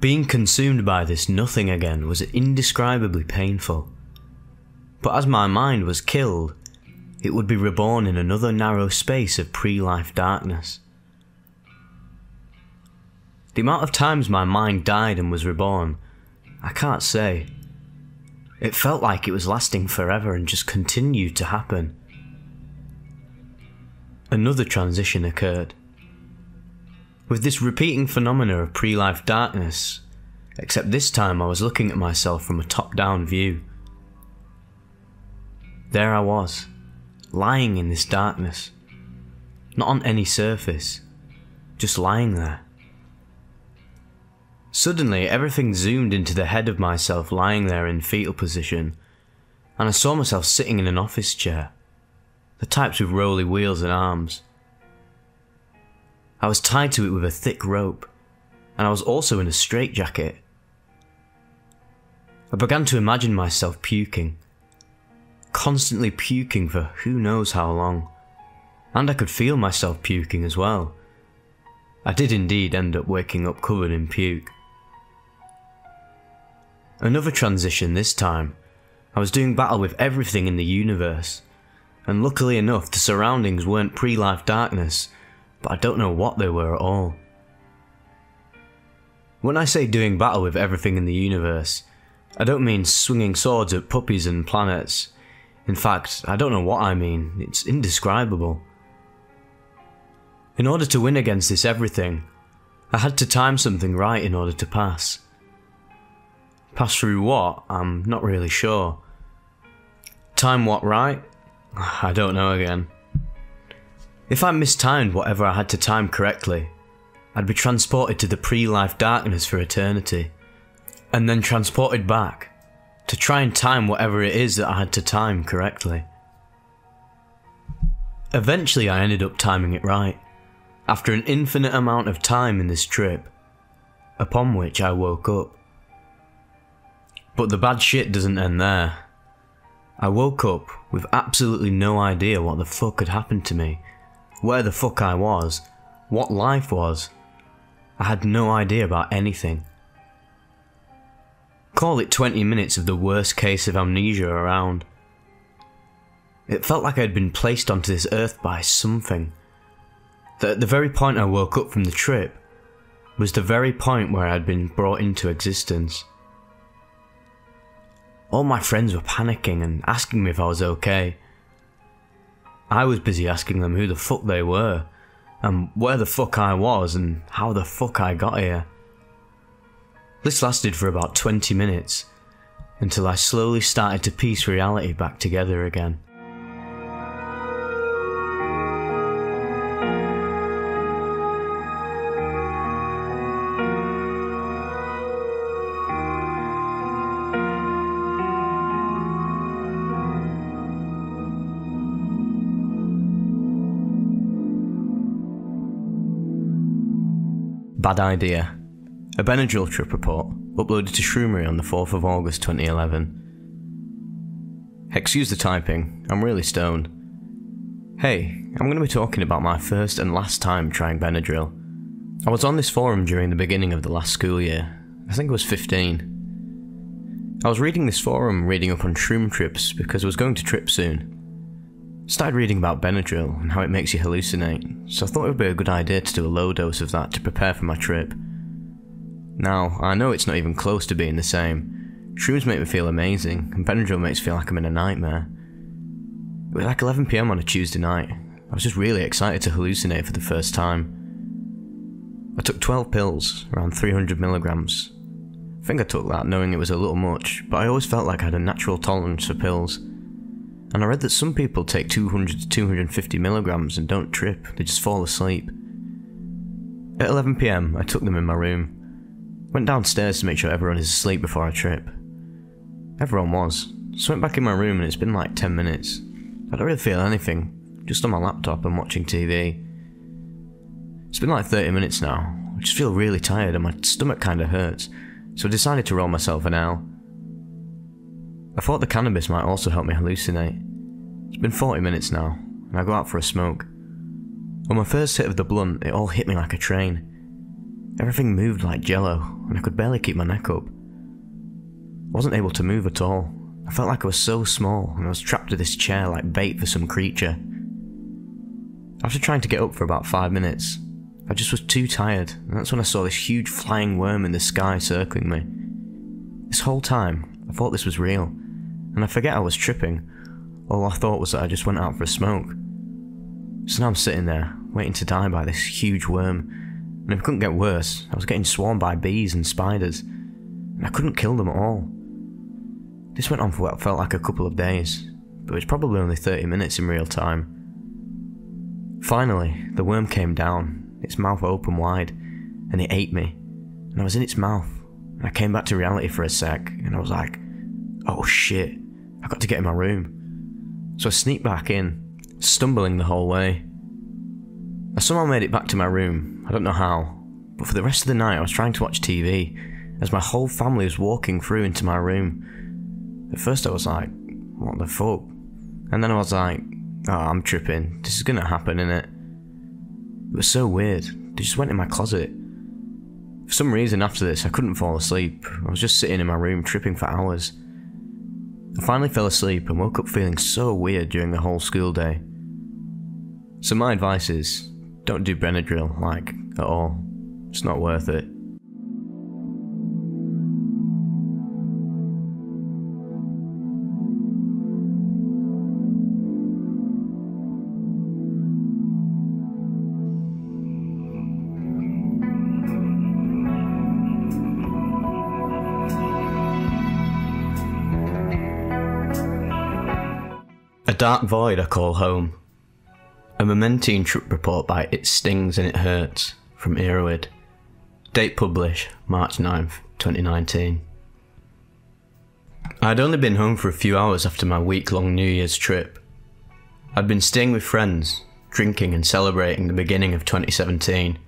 Being consumed by this nothing again was indescribably painful, but as my mind was killed, it would be reborn in another narrow space of pre-life darkness. The amount of times my mind died and was reborn, I can't say. It felt like it was lasting forever and just continued to happen. Another transition occurred. With this repeating phenomena of pre-life darkness, except this time I was looking at myself from a top-down view. There I was, lying in this darkness, not on any surface, just lying there. Suddenly, everything zoomed into the head of myself lying there in fetal position, and I saw myself sitting in an office chair, the types with rolly wheels and arms. I was tied to it with a thick rope, and I was also in a straitjacket. I began to imagine myself puking, constantly puking for who knows how long, and I could feel myself puking as well. I did indeed end up waking up covered in puke. Another transition this time. I was doing battle with everything in the universe, and luckily enough the surroundings weren't pre-life darkness, but I don't know what they were at all. When I say doing battle with everything in the universe, I don't mean swinging swords at puppies and planets. In fact, I don't know what I mean, it's indescribable. In order to win against this everything, I had to time something right in order to pass. Pass through what? I'm not really sure. Time what right? I don't know again. If I mistimed whatever I had to time correctly, I'd be transported to the pre-life darkness for eternity, and then transported back to try and time whatever it is that I had to time correctly. Eventually I ended up timing it right, after an infinite amount of time in this trip, upon which I woke up. But the bad shit doesn't end there. I woke up with absolutely no idea what the fuck had happened to me, where the fuck I was, what life was. I had no idea about anything. Call it 20 minutes of the worst case of amnesia around. It felt like I had been placed onto this earth by something, that at the very point I woke up from the trip was the very point where I had been brought into existence. All my friends were panicking and asking me if I was okay. I was busy asking them who the fuck they were and where the fuck I was and how the fuck I got here. This lasted for about 20 minutes, until I slowly started to piece reality back together again. Bad idea. A Benadryl trip report, uploaded to Shroomery on the 4th of August 2011. Excuse the typing, I'm really stoned. Hey, I'm going to be talking about my first and last time trying Benadryl. I was on this forum during the beginning of the last school year, I think I was 15. I was reading this forum reading up on shroom trips because I was going to trip soon. Started reading about Benadryl and how it makes you hallucinate, so I thought it would be a good idea to do a low dose of that to prepare for my trip. Now, I know it's not even close to being the same. Shrooms make me feel amazing, and Benadryl makes me feel like I'm in a nightmare. It was like 11 PM on a Tuesday night. I was just really excited to hallucinate for the first time. I took 12 pills, around 300 mg. I think I took that knowing it was a little much, but I always felt like I had a natural tolerance for pills. And I read that some people take 200 to 250 mg and don't trip, they just fall asleep. At 11 PM, I took them in my room. Went downstairs to make sure everyone is asleep before I trip. Everyone was, so went back in my room and it's been like 10 minutes. I don't really feel anything, just on my laptop and watching TV. It's been like 30 minutes now, I just feel really tired and my stomach kinda hurts, so I decided to roll myself an L. I thought the cannabis might also help me hallucinate. It's been 40 minutes now, and I go out for a smoke. On my first hit of the blunt, it all hit me like a train. Everything moved like jello, and I could barely keep my neck up. I wasn't able to move at all. I felt like I was so small, and I was trapped to this chair like bait for some creature. After trying to get up for about 5 minutes, I just was too tired, and that's when I saw this huge flying worm in the sky circling me. This whole time, I thought this was real, and I forget I was tripping. All I thought was that I just went out for a smoke. So now I'm sitting there, waiting to die by this huge worm. And if it couldn't get worse, I was getting swarmed by bees and spiders, and I couldn't kill them at all. This went on for what felt like a couple of days, but it was probably only 30 minutes in real time. Finally, the worm came down, its mouth open wide, and it ate me, and I was in its mouth, and I came back to reality for a sec, and I was like, oh shit, I got to get in my room. So I sneaked back in, stumbling the whole way. I somehow made it back to my room, I don't know how, but for the rest of the night I was trying to watch TV, as my whole family was walking through into my room. At first I was like, what the fuck? And then I was like, oh, I'm tripping, this is gonna happen, innit? It was so weird, they just went in my closet. For some reason after this I couldn't fall asleep, I was just sitting in my room tripping for hours. I finally fell asleep and woke up feeling so weird during the whole school day. So my advice is, don't do Benadryl, like, at all. It's not worth it. A dark void I call home. A Memantine trip report by It Stings and It Hurts from Erowid. Date published March 9th, 2019. I had only been home for a few hours after my week-long New Year's trip. I'd been staying with friends, drinking and celebrating the beginning of 2017.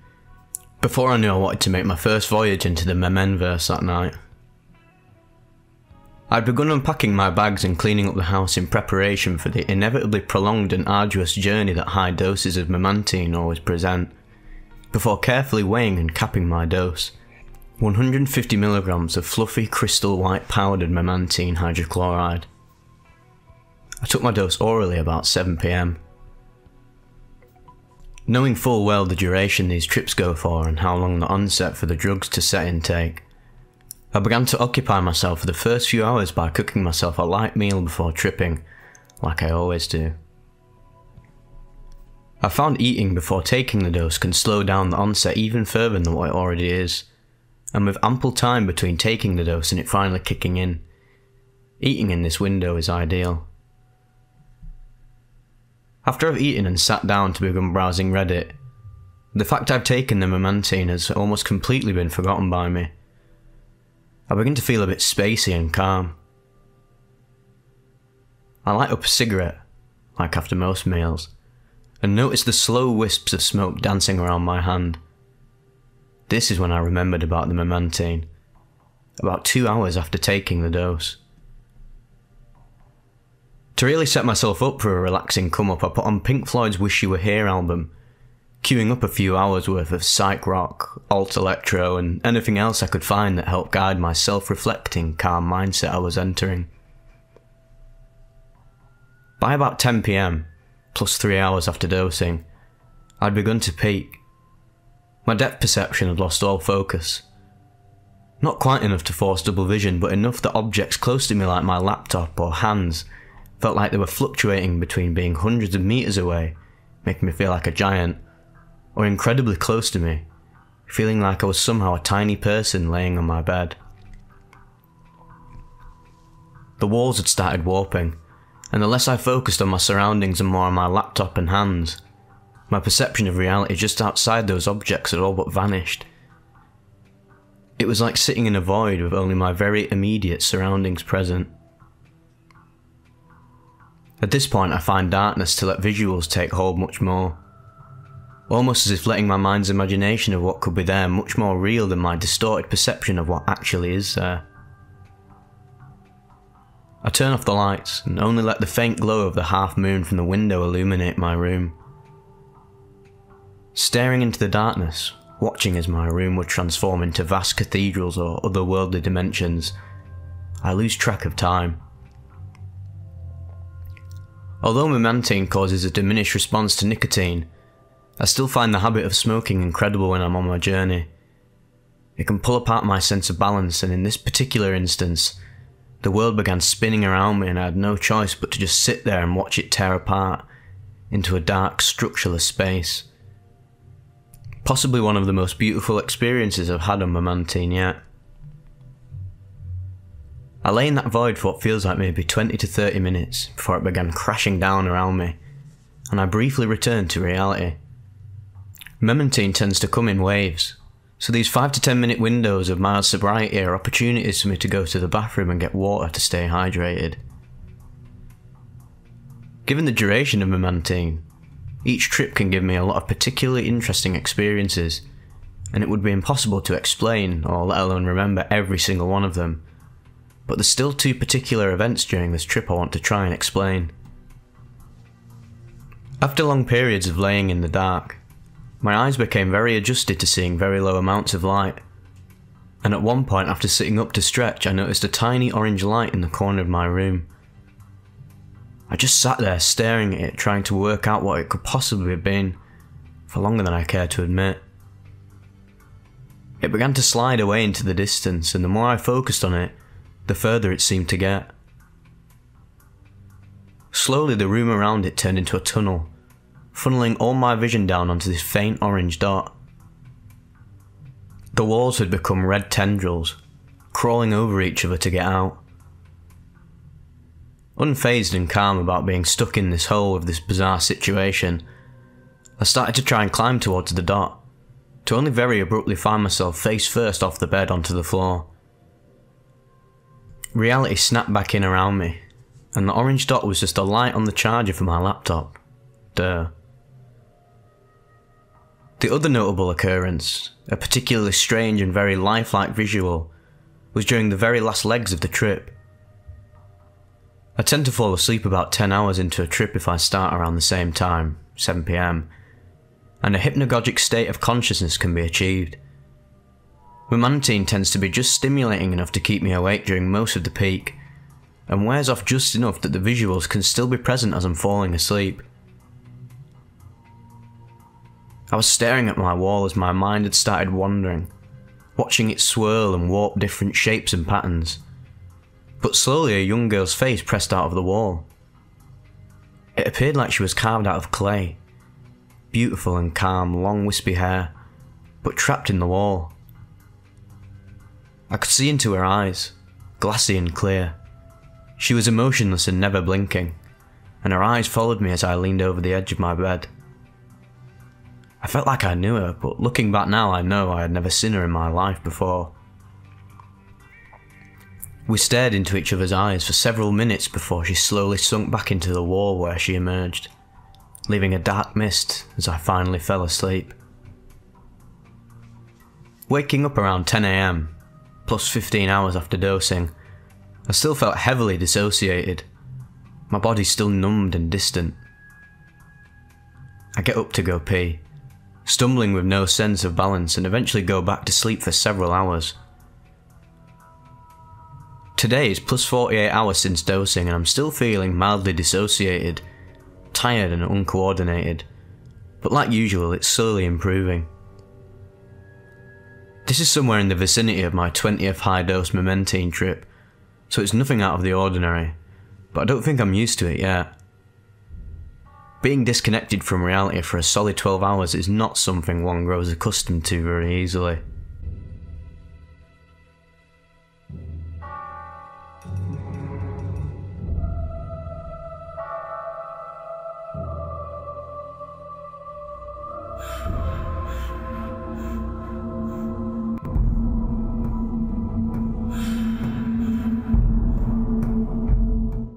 Before I knew, I wanted to make my first voyage into the Memenverse that night. I'd begun unpacking my bags and cleaning up the house in preparation for the inevitably prolonged and arduous journey that high doses of memantine always present, before carefully weighing and capping my dose. 150 mg of fluffy crystal white powdered memantine hydrochloride. I took my dose orally about 7 PM. Knowing full well the duration these trips go for and how long the onset for the drugs to set in take, I began to occupy myself for the first few hours by cooking myself a light meal before tripping, like I always do. I found eating before taking the dose can slow down the onset even further than what it already is, and with ample time between taking the dose and it finally kicking in, eating in this window is ideal. After I've eaten and sat down to begin browsing Reddit, the fact I've taken the memantine has almost completely been forgotten by me. I begin to feel a bit spacey and calm. I light up a cigarette, like after most meals, and notice the slow wisps of smoke dancing around my hand. This is when I remembered about the memantine, about 2 hours after taking the dose. To really set myself up for a relaxing come-up, I put on Pink Floyd's Wish You Were Here album, queuing up a few hours worth of psych rock, alt electro and anything else I could find that helped guide my self-reflecting, calm mindset I was entering. By about 10 PM, plus 3 hours after dosing, I'd begun to peak. My depth perception had lost all focus. Not quite enough to force double vision, but enough that objects close to me like my laptop or hands felt like they were fluctuating between being hundreds of meters away, making me feel like a giant, or incredibly close to me, feeling like I was somehow a tiny person laying on my bed. The walls had started warping, and the less I focused on my surroundings and more on my laptop and hands, my perception of reality just outside those objects had all but vanished. It was like sitting in a void with only my very immediate surroundings present. At this point, I find darkness to let visuals take hold much more, almost as if letting my mind's imagination of what could be there much more real than my distorted perception of what actually is there. I turn off the lights and only let the faint glow of the half moon from the window illuminate my room. Staring into the darkness, watching as my room would transform into vast cathedrals or otherworldly dimensions, I lose track of time. Although memantine causes a diminished response to nicotine, I still find the habit of smoking incredible when I'm on my journey. It can pull apart my sense of balance, and in this particular instance, the world began spinning around me and I had no choice but to just sit there and watch it tear apart into a dark, structureless space. Possibly one of the most beautiful experiences I've had on memantine yet. I lay in that void for what feels like maybe 20 to 30 minutes before it began crashing down around me, and I briefly returned to reality. Memantine tends to come in waves, so these 5 to 10 minute windows of mild sobriety are opportunities for me to go to the bathroom and get water to stay hydrated. Given the duration of memantine, each trip can give me a lot of particularly interesting experiences, and it would be impossible to explain or let alone remember every single one of them, but there's still 2 particular events during this trip I want to try and explain. After long periods of laying in the dark, my eyes became very adjusted to seeing very low amounts of light, and at one point after sitting up to stretch I noticed a tiny orange light in the corner of my room. I just sat there staring at it, trying to work out what it could possibly have been, for longer than I care to admit. It began to slide away into the distance, and the more I focused on it, the further it seemed to get. Slowly the room around it turned into a tunnel, funneling all my vision down onto this faint orange dot. The walls had become red tendrils, crawling over each other to get out. Unfazed and calm about being stuck in this hole of this bizarre situation, I started to try and climb towards the dot, to only very abruptly find myself face first off the bed onto the floor. Reality snapped back in around me, and the orange dot was just a light on the charger for my laptop. Duh. The other notable occurrence, a particularly strange and very lifelike visual, was during the very last legs of the trip. I tend to fall asleep about 10 hours into a trip if I start around the same time, 7 PM, and a hypnagogic state of consciousness can be achieved. Memantine tends to be just stimulating enough to keep me awake during most of the peak, and wears off just enough that the visuals can still be present as I'm falling asleep. I was staring at my wall as my mind had started wandering, watching it swirl and warp different shapes and patterns, but slowly a young girl's face pressed out of the wall. It appeared like she was carved out of clay, beautiful and calm, long wispy hair, but trapped in the wall. I could see into her eyes, glassy and clear. She was emotionless and never blinking, and her eyes followed me as I leaned over the edge of my bed. I felt like I knew her, but looking back now I know I had never seen her in my life before. We stared into each other's eyes for several minutes before she slowly sunk back into the wall where she emerged, leaving a dark mist as I finally fell asleep. Waking up around 10 AM, plus 15 hours after dosing, I still felt heavily dissociated, my body still numbed and distant. I get up to go pee, stumbling with no sense of balance, and eventually go back to sleep for several hours. Today is plus 48 hours since dosing and I'm still feeling mildly dissociated, tired and uncoordinated, but like usual it's slowly improving. This is somewhere in the vicinity of my 20th high dose memantine trip, so it's nothing out of the ordinary, but I don't think I'm used to it yet. Being disconnected from reality for a solid 12 hours is not something one grows accustomed to very easily.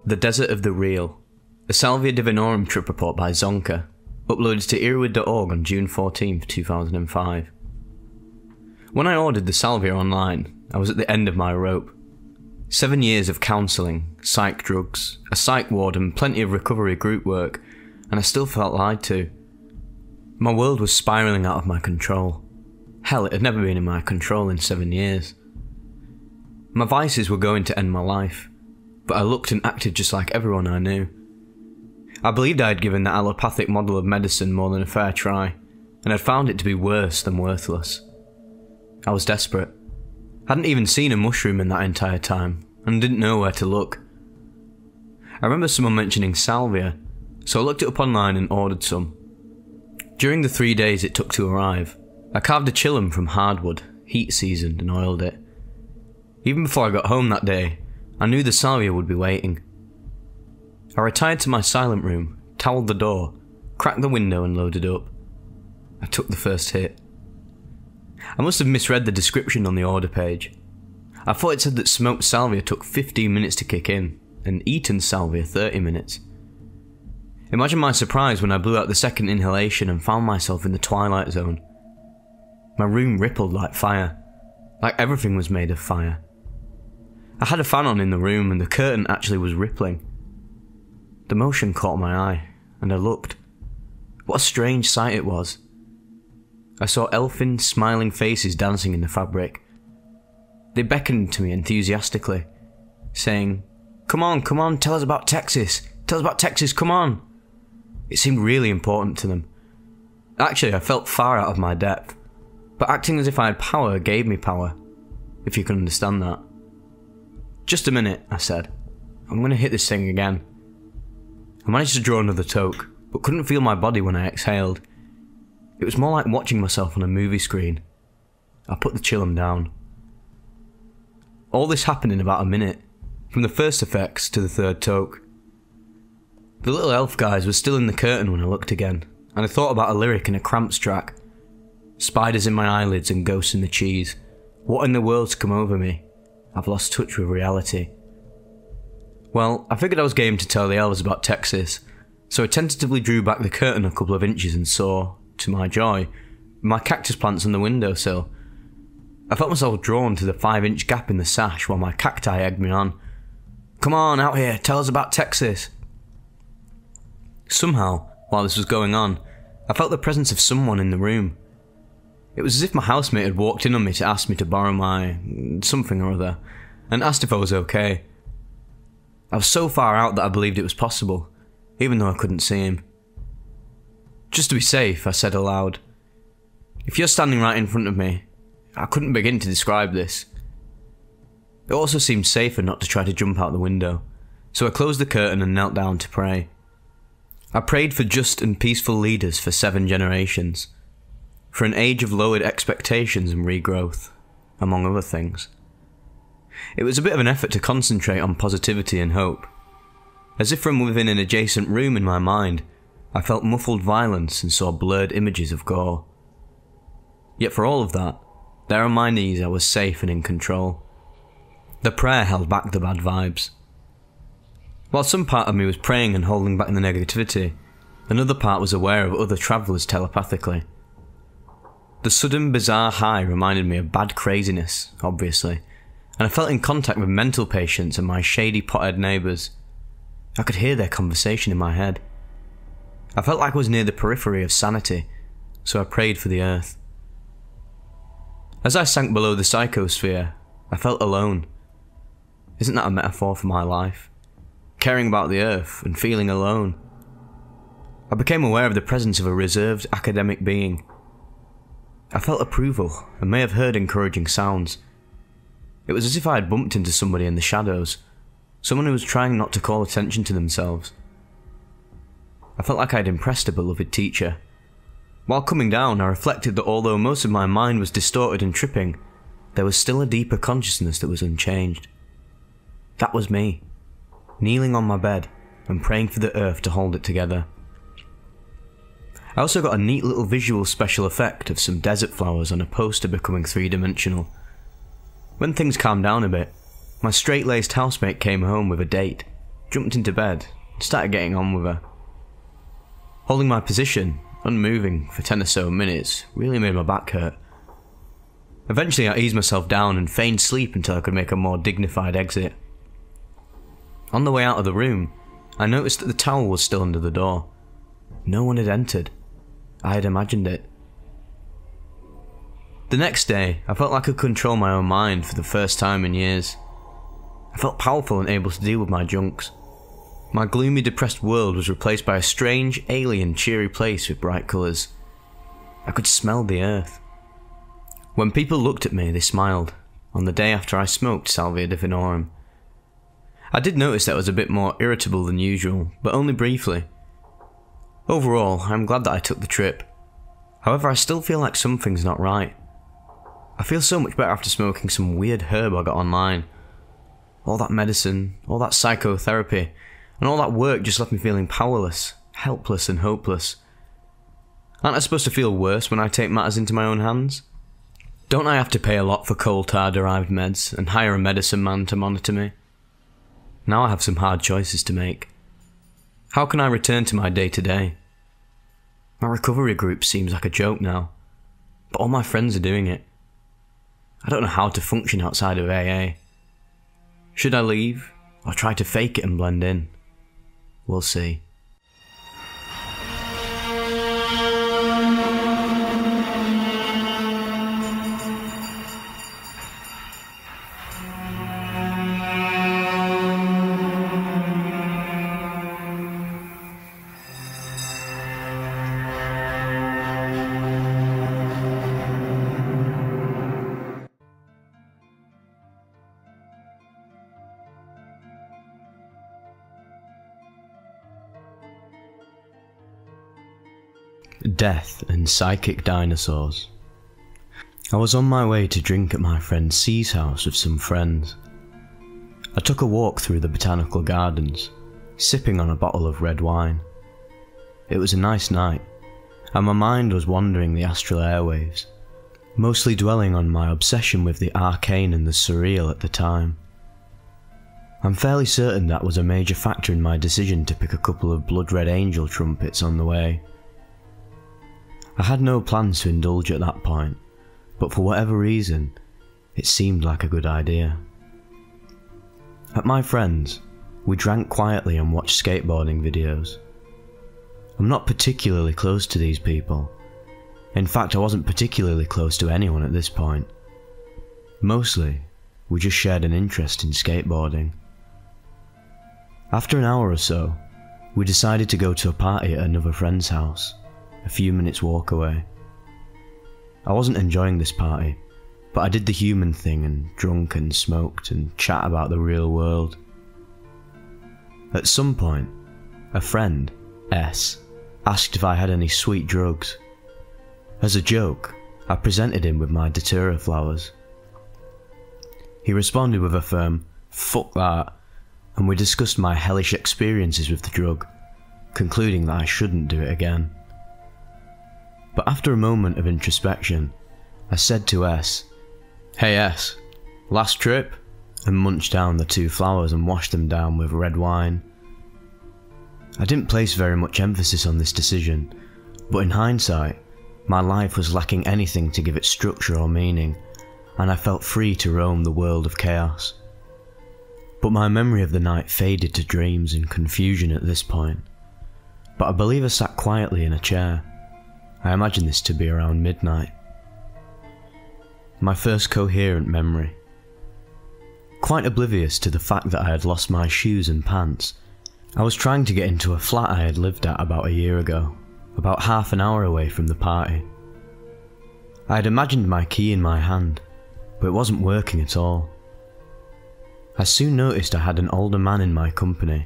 The Desert of the Real, a Salvia Divinorum trip report by Zonka, uploaded to Erowid.org on June 14, 2005. When I ordered the Salvia online, I was at the end of my rope. 7 years of counselling, psych drugs, a psych ward and plenty of recovery group work, and I still felt lied to. My world was spiralling out of my control. Hell, it had never been in my control in 7 years. My vices were going to end my life, but I looked and acted just like everyone I knew. I believed I had given the allopathic model of medicine more than a fair try, and had found it to be worse than worthless. I was desperate. Hadn't even seen a mushroom in that entire time, and didn't know where to look. I remember someone mentioning salvia, so I looked it up online and ordered some. During the 3 days it took to arrive, I carved a chillum from hardwood, heat seasoned, and oiled it. Even before I got home that day, I knew the salvia would be waiting. I retired to my silent room, toweled the door, cracked the window and loaded up. I took the first hit. I must have misread the description on the order page. I thought it said that smoked salvia took 15 minutes to kick in, and eaten salvia 30 minutes. Imagine my surprise when I blew out the second inhalation and found myself in the twilight zone. My room rippled like fire, like everything was made of fire. I had a fan on in the room and the curtain actually was rippling. The motion caught my eye, and I looked. What a strange sight it was. I saw elfin, smiling faces dancing in the fabric. They beckoned to me enthusiastically, saying, "Come on, come on, tell us about Texas! Tell us about Texas, come on!" It seemed really important to them. Actually, I felt far out of my depth, but acting as if I had power gave me power, if you can understand that. "Just a minute," I said. "I'm gonna hit this thing again." I managed to draw another toke, but couldn't feel my body when I exhaled. It was more like watching myself on a movie screen. I put the chillum down. All this happened in about a minute, from the first effects to the third toke. The little elf guys were still in the curtain when I looked again, and I thought about a lyric in a Cramps track. "Spiders in my eyelids and ghosts in the cheese. What in the world's come over me? I've lost touch with reality." Well, I figured I was game to tell the elves about Texas, so I tentatively drew back the curtain a couple of inches and saw, to my joy, my cactus plants on the windowsill. I felt myself drawn to the 5-inch gap in the sash while my cacti egged me on. "Come on, out here, tell us about Texas." Somehow, while this was going on, I felt the presence of someone in the room. It was as if my housemate had walked in on me to ask me to borrow my something or other, and asked if I was okay. I was so far out that I believed it was possible, even though I couldn't see him. "Just to be safe," I said aloud, "if you're standing right in front of me, I couldn't begin to describe this." It also seemed safer not to try to jump out the window, so I closed the curtain and knelt down to pray. I prayed for just and peaceful leaders for 7 generations, for an age of lowered expectations and regrowth, among other things. It was a bit of an effort to concentrate on positivity and hope. As if from within an adjacent room in my mind, I felt muffled violence and saw blurred images of gore. Yet for all of that, there on my knees I was safe and in control. The prayer held back the bad vibes. While some part of me was praying and holding back the negativity, another part was aware of other travellers telepathically. The sudden bizarre high reminded me of bad craziness, obviously, and I felt in contact with mental patients and my shady pothead neighbours. I could hear their conversation in my head. I felt like I was near the periphery of sanity, so I prayed for the earth. As I sank below the psychosphere, I felt alone. Isn't that a metaphor for my life? Caring about the earth and feeling alone. I became aware of the presence of a reserved academic being. I felt approval and may have heard encouraging sounds. It was as if I had bumped into somebody in the shadows, someone who was trying not to call attention to themselves. I felt like I had impressed a beloved teacher. While coming down, I reflected that although most of my mind was distorted and tripping, there was still a deeper consciousness that was unchanged. That was me, kneeling on my bed and praying for the earth to hold it together. I also got a neat little visual special effect of some desert flowers on a poster becoming 3-dimensional. When things calmed down a bit, my straight-laced housemate came home with a date, jumped into bed, and started getting on with her. Holding my position, unmoving, for 10 or so minutes really made my back hurt. Eventually I eased myself down and feigned sleep until I could make a more dignified exit. On the way out of the room, I noticed that the towel was still under the door. No one had entered. I had imagined it. The next day, I felt like I could control my own mind for the first time in years. I felt powerful and able to deal with my junks. My gloomy, depressed world was replaced by a strange, alien, cheery place with bright colours. I could smell the earth. When people looked at me, they smiled, on the day after I smoked Salvia divinorum. I did notice that I was a bit more irritable than usual, but only briefly. Overall, I'm glad that I took the trip. However, I still feel like something's not right. I feel so much better after smoking some weird herb I got online. All that medicine, all that psychotherapy, and all that work just left me feeling powerless, helpless and hopeless. Aren't I supposed to feel worse when I take matters into my own hands? Don't I have to pay a lot for coal tar derived meds and hire a medicine man to monitor me? Now I have some hard choices to make. How can I return to my day-to-day? My recovery group seems like a joke now, but all my friends are doing it. I don't know how to function outside of AA. Should I leave, or try to fake it and blend in? We'll see. Death and psychic dinosaurs. I was on my way to drink at my friend C's house with some friends. I took a walk through the botanical gardens, sipping on a bottle of red wine. It was a nice night, and my mind was wandering the astral airwaves, mostly dwelling on my obsession with the arcane and the surreal at the time. I'm fairly certain that was a major factor in my decision to pick a couple of blood red angel trumpets on the way. I had no plans to indulge at that point, but for whatever reason, it seemed like a good idea. At my friend's, we drank quietly and watched skateboarding videos. I'm not particularly close to these people. In fact, I wasn't particularly close to anyone at this point. Mostly, we just shared an interest in skateboarding. After an hour or so, we decided to go to a party at another friend's house, a few minutes walk away. I wasn't enjoying this party, but I did the human thing and drunk and smoked and chat about the real world. At some point, a friend, S asked if I had any sweet drugs. As a joke, I presented him with my Datura flowers. He responded with a firm, "Fuck that," and we discussed my hellish experiences with the drug, concluding that I shouldn't do it again. But after a moment of introspection, I said to S, "Hey S, last trip?" and munched down the 2 flowers and washed them down with red wine. I didn't place very much emphasis on this decision, but in hindsight, my life was lacking anything to give it structure or meaning, and I felt free to roam the world of chaos. But my memory of the night faded to dreams and confusion at this point, but I believe I sat quietly in a chair. I imagine this to be around midnight. My first coherent memory. Quite oblivious to the fact that I had lost my shoes and pants, I was trying to get into a flat I had lived at about a year ago, about half an hour away from the party. I had imagined my key in my hand, but it wasn't working at all. I soon noticed I had an older man in my company.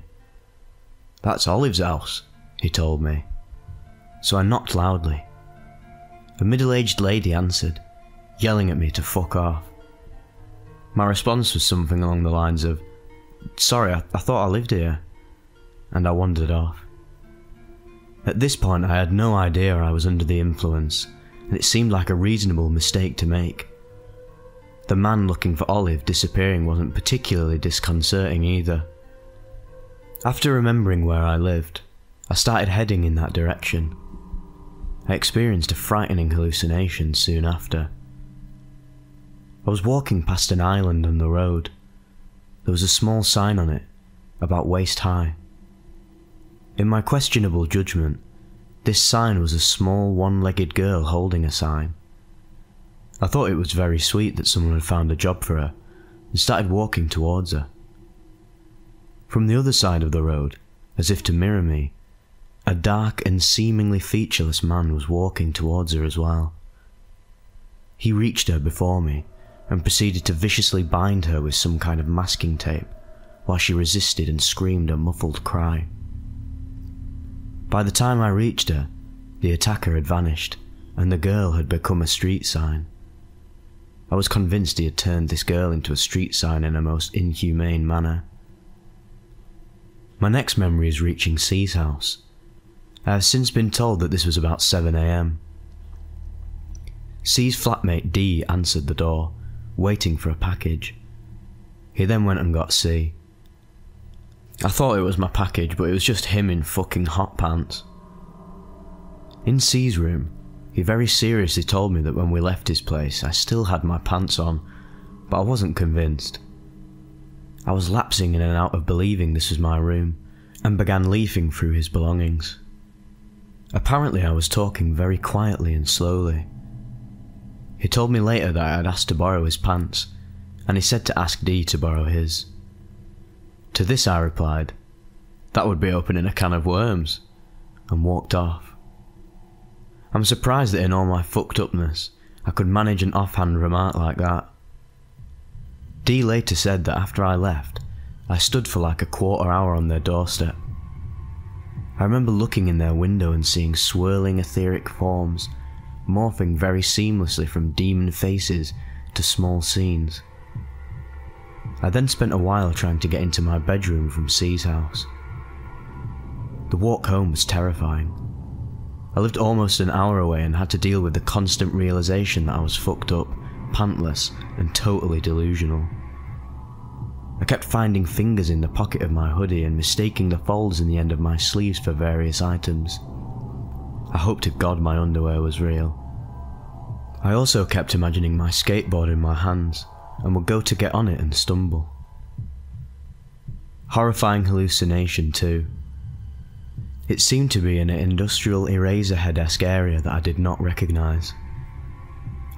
"That's Olive's house," he told me. So I knocked loudly. A middle-aged lady answered, yelling at me to fuck off. My response was something along the lines of, "Sorry, I thought I lived here," and I wandered off. At this point I had no idea I was under the influence, and it seemed like a reasonable mistake to make. The man looking for Olive disappearing wasn't particularly disconcerting either. After remembering where I lived, I started heading in that direction. I experienced a frightening hallucination soon after. I was walking past an island on the road. There was a small sign on it, about waist high. In my questionable judgment, this sign was a small one-legged girl holding a sign. I thought it was very sweet that someone had found a job for her, and started walking towards her. From the other side of the road, as if to mirror me, a dark and seemingly featureless man was walking towards her as well. He reached her before me, and proceeded to viciously bind her with some kind of masking tape, while she resisted and screamed a muffled cry. By the time I reached her, the attacker had vanished, and the girl had become a street sign. I was convinced he had turned this girl into a street sign in a most inhumane manner. My next memory is reaching C's house. I have since been told that this was about 7 AM. C's flatmate D answered the door, waiting for a package. He then went and got C. I thought it was my package, but it was just him in fucking hot pants. In C's room, he very seriously told me that when we left his place, I still had my pants on, but I wasn't convinced. I was lapsing in and out of believing this was my room, and began leafing through his belongings. Apparently I was talking very quietly and slowly. He told me later that I had asked to borrow his pants, and he said to ask D to borrow his. To this I replied, "That would be opening a can of worms," and walked off. I'm surprised that in all my fucked upness, I could manage an offhand remark like that. D later said that after I left, I stood for like a quarter hour on their doorstep. I remember looking in their window and seeing swirling etheric forms, morphing very seamlessly from demon faces to small scenes. I then spent a while trying to get into my bedroom from C's house. The walk home was terrifying. I lived almost an hour away and had to deal with the constant realization that I was fucked up, pantless, and totally delusional. I kept finding fingers in the pocket of my hoodie and mistaking the folds in the end of my sleeves for various items. I hope to God my underwear was real. I also kept imagining my skateboard in my hands, and would go to get on it and stumble. Horrifying hallucination too. It seemed to be in an industrial Eraserhead-esque area that I did not recognise.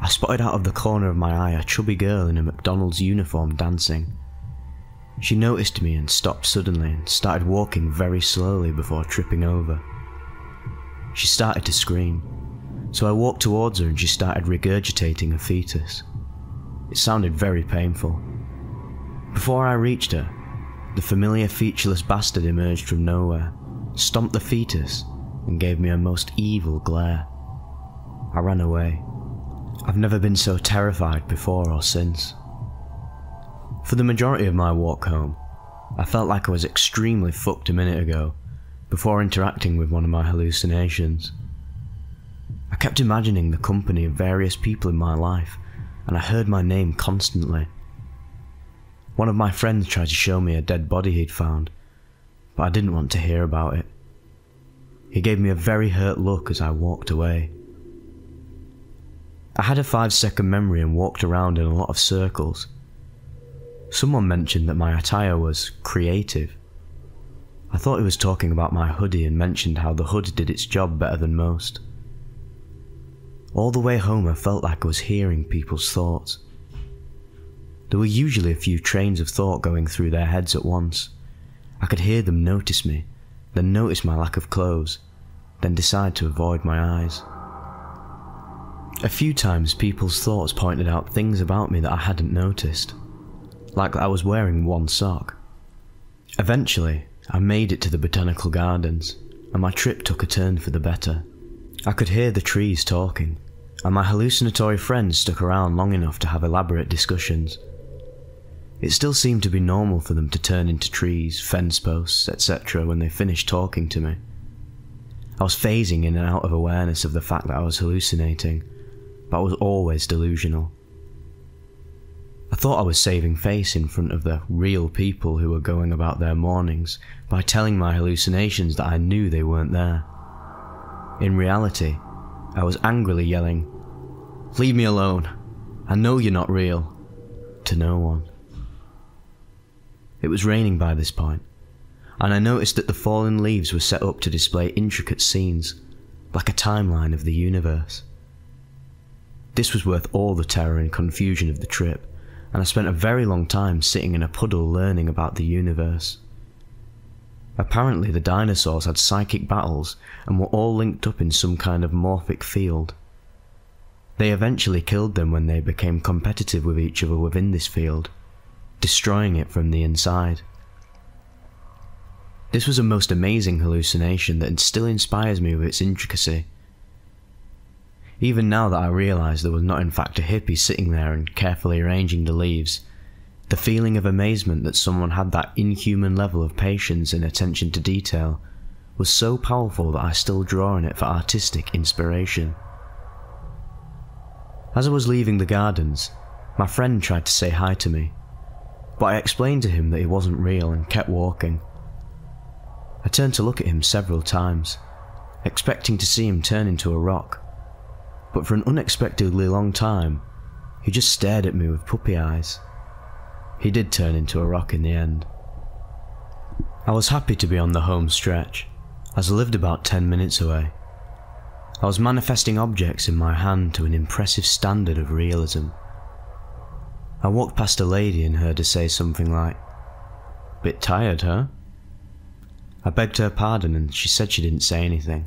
I spotted out of the corner of my eye a chubby girl in a McDonald's uniform dancing. She noticed me and stopped suddenly and started walking very slowly before tripping over. She started to scream, so I walked towards her and she started regurgitating a fetus. It sounded very painful. Before I reached her, the familiar featureless bastard emerged from nowhere, stomped the fetus, and gave me a most evil glare. I ran away. I've never been so terrified before or since. For the majority of my walk home, I felt like I was extremely fucked a minute ago, before interacting with one of my hallucinations. I kept imagining the company of various people in my life, and I heard my name constantly. One of my friends tried to show me a dead body he'd found, but I didn't want to hear about it. He gave me a very hurt look as I walked away. I had a 5-second memory and walked around in a lot of circles. Someone mentioned that my attire was creative. I thought he was talking about my hoodie and mentioned how the hood did its job better than most. All the way home I felt like I was hearing people's thoughts. There were usually a few trains of thought going through their heads at once. I could hear them notice me, then notice my lack of clothes, then decide to avoid my eyes. A few times people's thoughts pointed out things about me that I hadn't noticed, like I was wearing one sock. Eventually, I made it to the botanical gardens, and my trip took a turn for the better. I could hear the trees talking, and my hallucinatory friends stuck around long enough to have elaborate discussions. It still seemed to be normal for them to turn into trees, fence posts, etc. when they finished talking to me. I was phasing in and out of awareness of the fact that I was hallucinating, but I was always delusional. I thought I was saving face in front of the real people who were going about their mornings by telling my hallucinations that I knew they weren't there. In reality, I was angrily yelling, "Leave me alone, I know you're not real," to no one. It was raining by this point, and I noticed that the fallen leaves were set up to display intricate scenes, like a timeline of the universe. This was worth all the terror and confusion of the trip, and I spent a very long time sitting in a puddle learning about the universe. Apparently the dinosaurs had psychic battles and were all linked up in some kind of morphic field. They eventually killed them when they became competitive with each other within this field, destroying it from the inside. This was a most amazing hallucination that still inspires me with its intricacy. Even now that I realise there was not in fact a hippie sitting there and carefully arranging the leaves, the feeling of amazement that someone had that inhuman level of patience and attention to detail was so powerful that I still draw on it for artistic inspiration. As I was leaving the gardens, my friend tried to say hi to me, but I explained to him that he wasn't real and kept walking. I turned to look at him several times, expecting to see him turn into a rock, but for an unexpectedly long time, he just stared at me with puppy eyes. He did turn into a rock in the end. I was happy to be on the home stretch, as I lived about 10 minutes away. I was manifesting objects in my hand to an impressive standard of realism. I walked past a lady and heard her say something like, "Bit tired, huh?" I begged her pardon and she said she didn't say anything.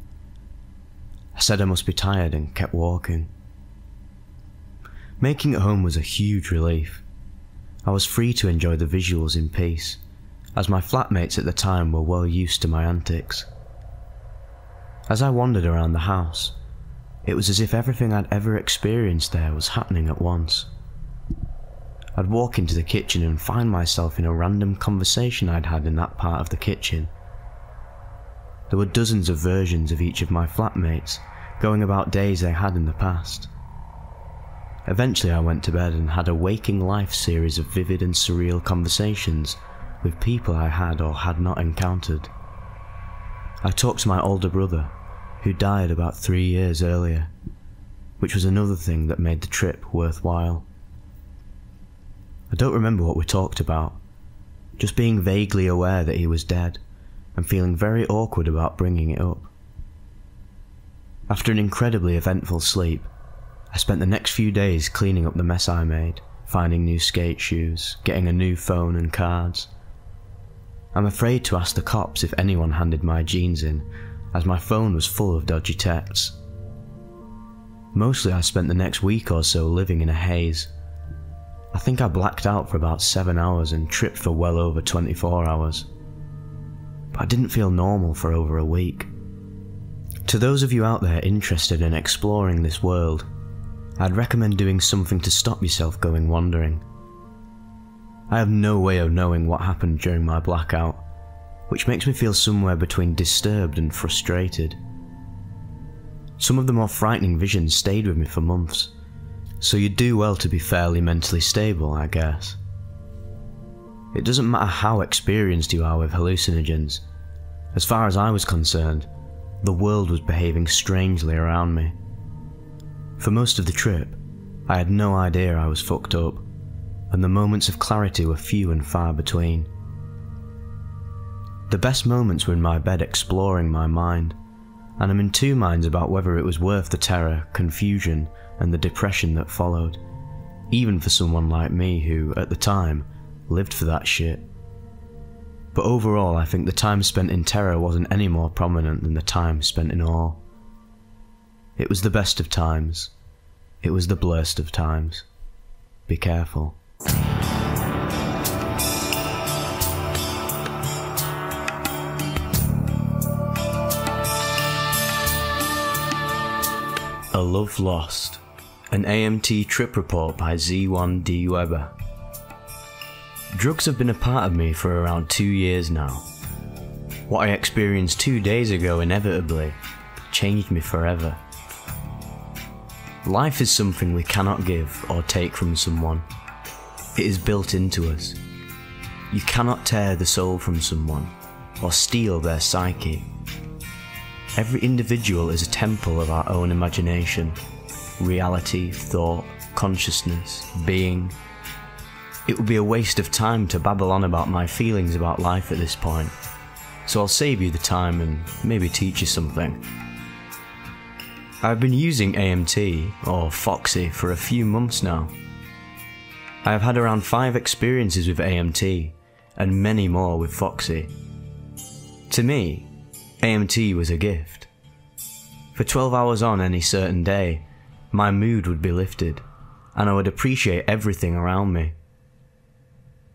I said I must be tired and kept walking. Making it home was a huge relief. I was free to enjoy the visuals in peace, as my flatmates at the time were well used to my antics. As I wandered around the house, it was as if everything I'd ever experienced there was happening at once. I'd walk into the kitchen and find myself in a random conversation I'd had in that part of the kitchen. There were dozens of versions of each of my flatmates, going about days they had in the past. Eventually I went to bed and had a waking life series of vivid and surreal conversations with people I had or had not encountered. I talked to my older brother, who died about 3 years earlier, which was another thing that made the trip worthwhile. I don't remember what we talked about, just being vaguely aware that he was dead and feeling very awkward about bringing it up. After an incredibly eventful sleep, I spent the next few days cleaning up the mess I made, finding new skate shoes, getting a new phone and cards. I'm afraid to ask the cops if anyone handed my jeans in, as my phone was full of dodgy texts. Mostly I spent the next week or so living in a haze. I think I blacked out for about 7 hours and tripped for well over 24 hours. but I didn't feel normal for over a week. To those of you out there interested in exploring this world, I'd recommend doing something to stop yourself going wandering. I have no way of knowing what happened during my blackout, which makes me feel somewhere between disturbed and frustrated. Some of the more frightening visions stayed with me for months, so you do well to be fairly mentally stable, I guess. It doesn't matter how experienced you are with hallucinogens. As far as I was concerned, the world was behaving strangely around me. For most of the trip, I had no idea I was fucked up, and the moments of clarity were few and far between. The best moments were in my bed exploring my mind, and I'm in two minds about whether it was worth the terror, confusion, and the depression that followed, even for someone like me who, at the time, lived for that shit. But overall, I think the time spent in terror wasn't any more prominent than the time spent in awe. It was the best of times. It was the blurst of times. Be careful. A Love Lost, an AMT trip report by Z1D Weber. Drugs have been a part of me for around 2 years now. What I experienced 2 days ago inevitably changed me forever. Life is something we cannot give or take from someone. It is built into us. You cannot tear the soul from someone or steal their psyche. Every individual is a temple of our own imagination, reality, thought, consciousness, being. It would be a waste of time to babble on about my feelings about life at this point, so I'll save you the time and maybe teach you something. I've been using AMT, or Foxy, for a few months now. I have had around 5 experiences with AMT, and many more with Foxy. To me, AMT was a gift. For 12 hours on any certain day, my mood would be lifted, and I would appreciate everything around me.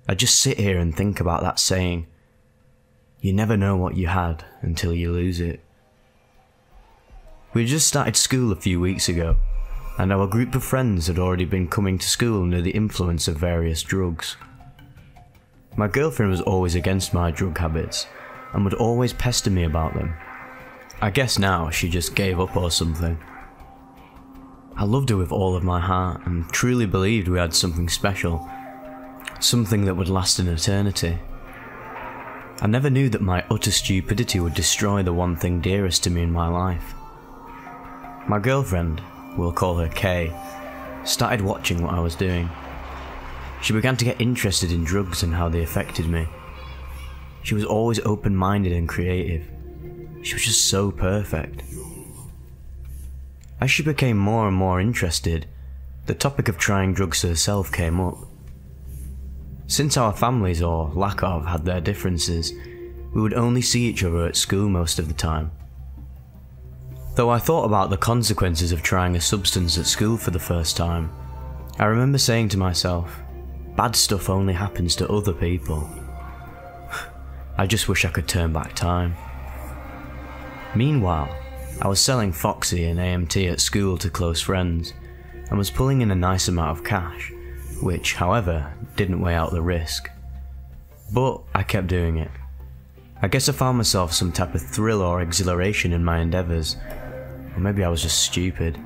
I just sit here and think about that saying, you never know what you had until you lose it. We just started school a few weeks ago, and our group of friends had already been coming to school under the influence of various drugs. My girlfriend was always against my drug habits, and would always pester me about them. I guess now she just gave up or something. I loved her with all of my heart and truly believed we had something special, something that would last an eternity. I never knew that my utter stupidity would destroy the one thing dearest to me in my life. My girlfriend, we'll call her Kay, started watching what I was doing. She began to get interested in drugs and how they affected me. She was always open-minded and creative. She was just so perfect. As she became more and more interested, the topic of trying drugs herself came up. Since our families, or lack of, had their differences, we would only see each other at school most of the time. Though I thought about the consequences of trying a substance at school for the first time, I remember saying to myself, bad stuff only happens to other people. I just wish I could turn back time. Meanwhile, I was selling Foxy and AMT at school to close friends, and was pulling in a nice amount of cash, which, however, didn't weigh out the risk. But I kept doing it. I guess I found myself some type of thrill or exhilaration in my endeavours, or maybe I was just stupid.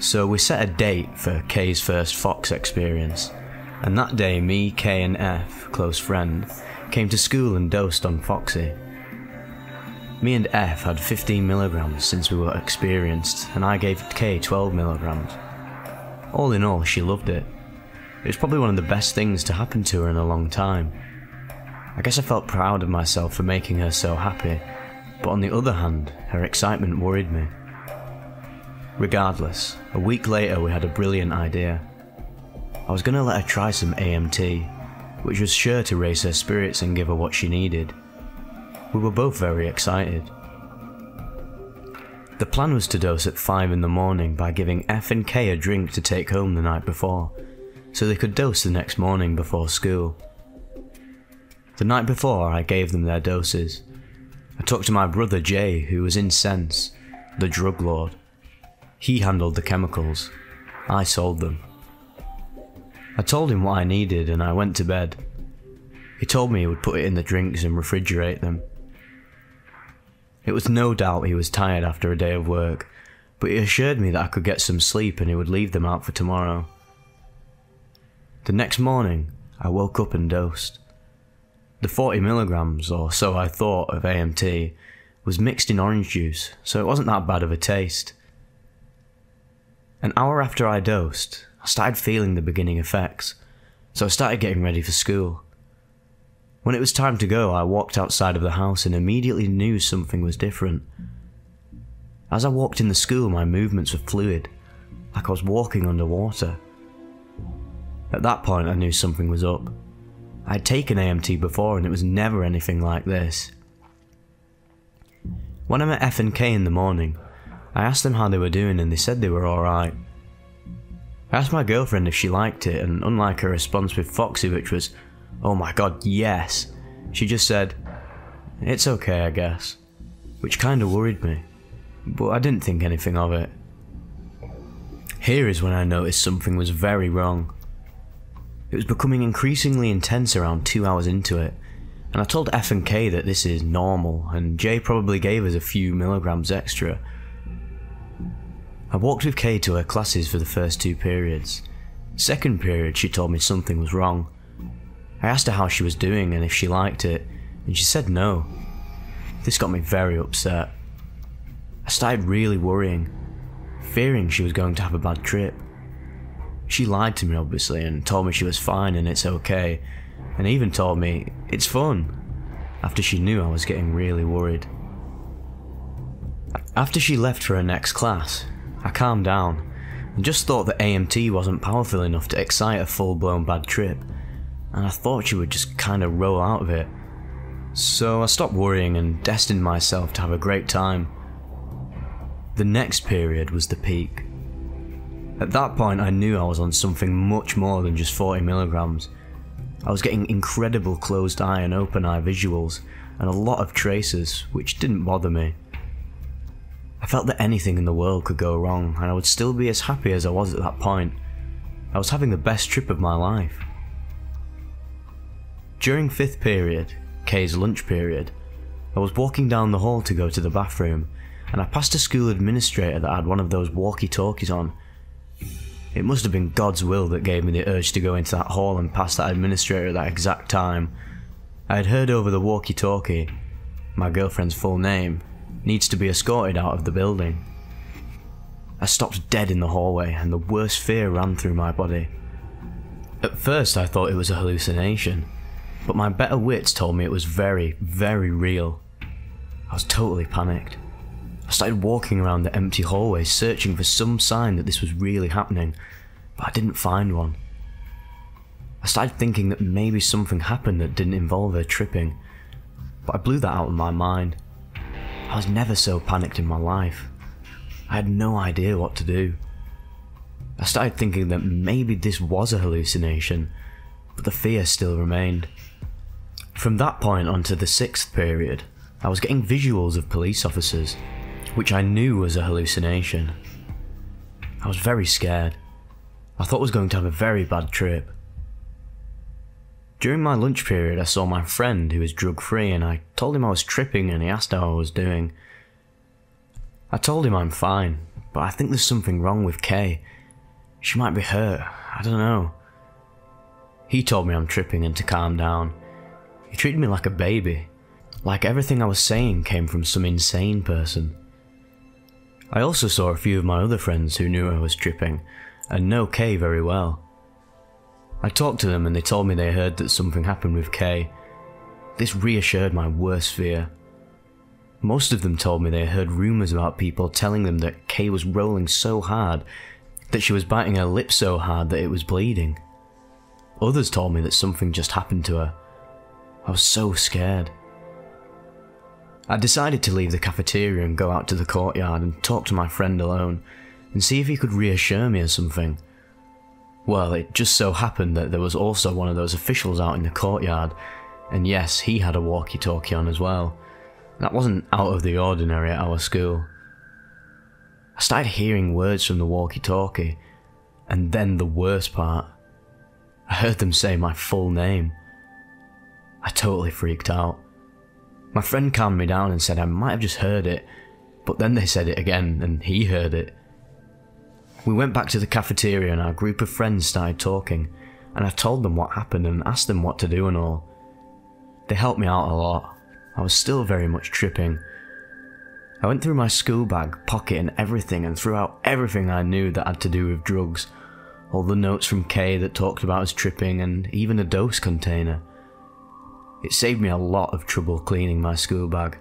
So we set a date for Kay's first Fox experience, and that day me, Kay and F, close friend, came to school and dosed on Foxy. Me and F had 15 milligrams since we were experienced, and I gave Kay 12 milligrams. All in all, she loved it. It was probably one of the best things to happen to her in a long time. I guess I felt proud of myself for making her so happy, but on the other hand, her excitement worried me. Regardless, a week later we had a brilliant idea. I was gonna let her try some AMT, which was sure to raise her spirits and give her what she needed. We were both very excited. The plan was to dose at 5 in the morning by giving F and K a drink to take home the night before, so they could dose the next morning before school. The night before, I gave them their doses. I talked to my brother Jay, who was incensed, the drug lord. He handled the chemicals. I sold them. I told him what I needed and I went to bed. He told me he would put it in the drinks and refrigerate them. It was no doubt he was tired after a day of work, but he assured me that I could get some sleep and he would leave them out for tomorrow. The next morning, I woke up and dosed. The 40 milligrams, or so I thought, of AMT was mixed in orange juice, so it wasn't that bad of a taste. An hour after I dosed, I started feeling the beginning effects, so I started getting ready for school. When it was time to go, I walked outside of the house and immediately knew something was different. As I walked in the school, my movements were fluid, like I was walking underwater. At that point, I knew something was up. I had taken AMT before and it was never anything like this. When I met F and K in the morning, I asked them how they were doing and they said they were alright. I asked my girlfriend if she liked it, and unlike her response with Foxy, which was, "Oh my god, yes," she just said, "It's okay, I guess," which kinda worried me, but I didn't think anything of it. Here is when I noticed something was very wrong. It was becoming increasingly intense around 2 hours into it, and I told F and K that this is normal, and Jay probably gave us a few milligrams extra. I walked with K to her classes for the first two periods. Second period, she told me something was wrong. I asked her how she was doing and if she liked it, and she said no. This got me very upset. I started really worrying, fearing she was going to have a bad trip. She lied to me, obviously, and told me she was fine and it's okay, and even told me, "It's fun," after she knew I was getting really worried. After she left for her next class, I calmed down and just thought that AMT wasn't powerful enough to excite a full-blown bad trip, and I thought she would just kind of roll out of it. So I stopped worrying and destined myself to have a great time. The next period was the peak. At that point, I knew I was on something much more than just 40 milligrams. I was getting incredible closed eye and open eye visuals, and a lot of traces, which didn't bother me. I felt that anything in the world could go wrong, and I would still be as happy as I was at that point. I was having the best trip of my life. During fifth period, K's lunch period, I was walking down the hall to go to the bathroom, and I passed a school administrator that had one of those walkie-talkies on. It must have been God's will that gave me the urge to go into that hall and pass that administrator at that exact time. I had heard over the walkie-talkie, "My girlfriend's full name needs to be escorted out of the building." I stopped dead in the hallway and the worst fear ran through my body. At first I thought it was a hallucination, but my better wits told me it was very, very real. I was totally panicked. I started walking around the empty hallway searching for some sign that this was really happening, but I didn't find one. I started thinking that maybe something happened that didn't involve her tripping, but I blew that out of my mind. I was never so panicked in my life. I had no idea what to do. I started thinking that maybe this was a hallucination, but the fear still remained. From that point on to the sixth period, I was getting visuals of police officers, which I knew was a hallucination. I was very scared. I thought I was going to have a very bad trip. During my lunch period, I saw my friend who was drug free and I told him I was tripping and he asked how I was doing. I told him I'm fine, but I think there's something wrong with Kay. She might be hurt, I don't know. He told me I'm tripping and to calm down. He treated me like a baby, like everything I was saying came from some insane person. I also saw a few of my other friends who knew I was tripping and know Kay very well. I talked to them and they told me they heard that something happened with Kay. This reassured my worst fear. Most of them told me they heard rumours about people telling them that Kay was rolling so hard that she was biting her lip so hard that it was bleeding. Others told me that something just happened to her. I was so scared. I decided to leave the cafeteria and go out to the courtyard and talk to my friend alone and see if he could reassure me or something. Well, it just so happened that there was also one of those officials out in the courtyard And yes, he had a walkie-talkie on as well. That wasn't out of the ordinary at our school. I started hearing words from the walkie-talkie, and then the worst part. I heard them say my full name. I totally freaked out. My friend calmed me down and said I might have just heard it, but then they said it again and he heard it. We went back to the cafeteria and our group of friends started talking, and I told them what happened and asked them what to do and all. They helped me out a lot. I was still very much tripping. I went through my school bag, pocket and everything, and threw out everything I knew that had to do with drugs. All the notes from Kay that talked about his tripping, and even a dose container. It saved me a lot of trouble cleaning my school bag.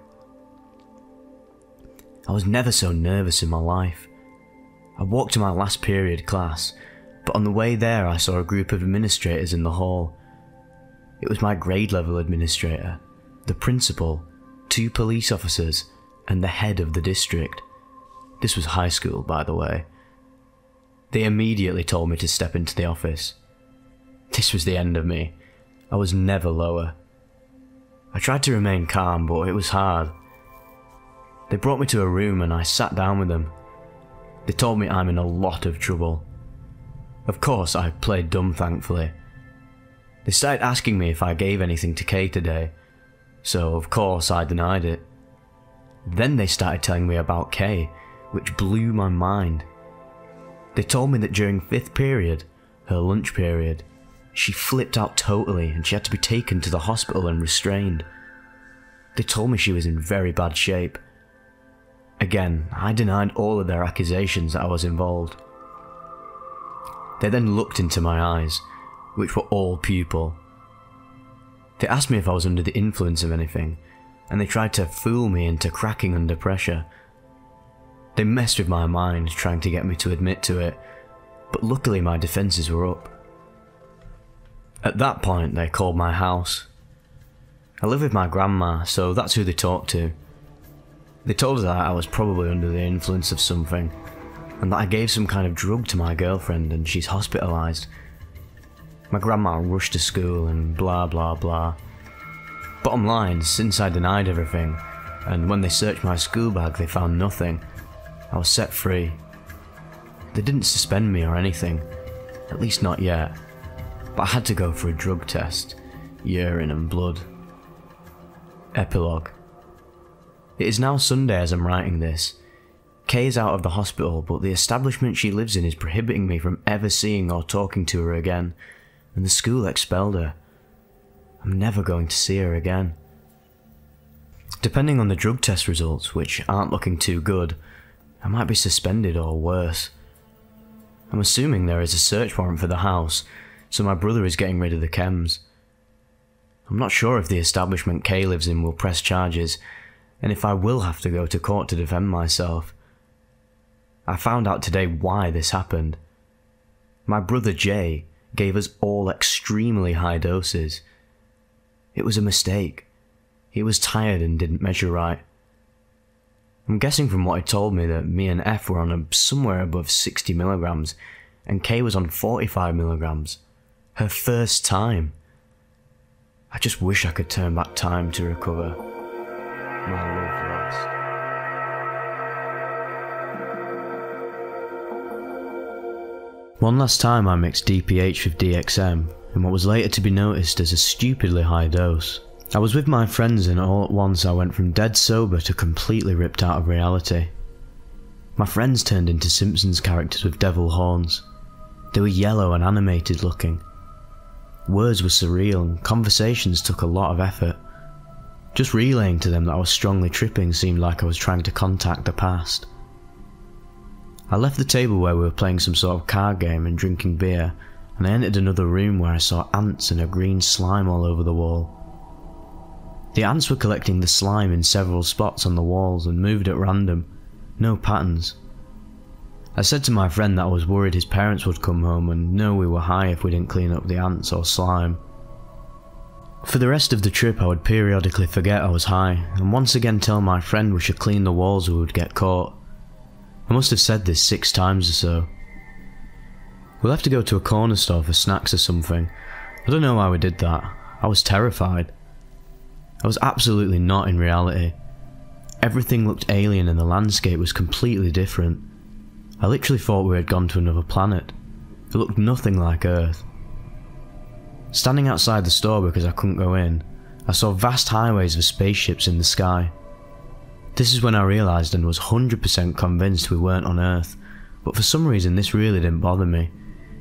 I was never so nervous in my life. I walked to my last period class, but on the way there I saw a group of administrators in the hall. It was my grade level administrator, the principal, 2 police officers, and the head of the district. This was high school, by the way. They immediately told me to step into the office. This was the end of me. I was never lower. I tried to remain calm, but it was hard. They brought me to a room and I sat down with them. They told me I'm in a lot of trouble. Of course, I played dumb, thankfully. They started asking me if I gave anything to Kay today, so of course I denied it. Then they started telling me about Kay, which blew my mind. They told me that during 5th period, her lunch period, she flipped out totally and she had to be taken to the hospital and restrained. They told me she was in very bad shape. Again, I denied all of their accusations that I was involved. They then looked into my eyes, which were all pupil. They asked me if I was under the influence of anything, and they tried to fool me into cracking under pressure. They messed with my mind, trying to get me to admit to it, but luckily my defenses were up. At that point, they called my house. I live with my grandma, so that's who they talked to. They told her that I was probably under the influence of something, and that I gave some kind of drug to my girlfriend and she's hospitalised. My grandma rushed to school and blah blah blah. Bottom line, since I denied everything, and when they searched my school bag they found nothing, I was set free. They didn't suspend me or anything, at least not yet. But I had to go for a drug test, urine and blood. Epilogue. It is now Sunday as I'm writing this. Kay is out of the hospital, but the establishment she lives in is prohibiting me from ever seeing or talking to her again, and the school expelled her. I'm never going to see her again. Depending on the drug test results, which aren't looking too good, I might be suspended or worse. I'm assuming there is a search warrant for the house, so my brother is getting rid of the chems. I'm not sure if the establishment Kay lives in will press charges, and if I will have to go to court to defend myself. I found out today why this happened. My brother Jay gave us all extremely high doses. It was a mistake. He was tired and didn't measure right. I'm guessing from what he told me that me and F were on somewhere above 60 milligrams, and Kay was on 45 milligrams. Her first time. I just wish I could turn back time to recover my love lost. One last time I mixed DPH with DXM, in what was later to be noticed as a stupidly high dose. I was with my friends and all at once I went from dead sober to completely ripped out of reality. My friends turned into Simpsons characters with devil horns. They were yellow and animated looking. Words were surreal and conversations took a lot of effort. Just relaying to them that I was strongly tripping seemed like I was trying to contact the past. I left the table where we were playing some sort of card game and drinking beer, and I entered another room where I saw ants and a green slime all over the wall. The ants were collecting the slime in several spots on the walls and moved at random, no patterns. I said to my friend that I was worried his parents would come home and know we were high if we didn't clean up the ants or slime. For the rest of the trip I would periodically forget I was high, and once again tell my friend we should clean the walls or we would get caught. I must have said this 6 times or so. We'll have to go to a corner store for snacks or something. I don't know why we did that. I was terrified. I was absolutely not in reality. Everything looked alien and the landscape was completely different. I literally thought we had gone to another planet. It looked nothing like Earth. Standing outside the store because I couldn't go in, I saw vast highways of spaceships in the sky. This is when I realised and was 100% convinced we weren't on Earth, but for some reason this really didn't bother me.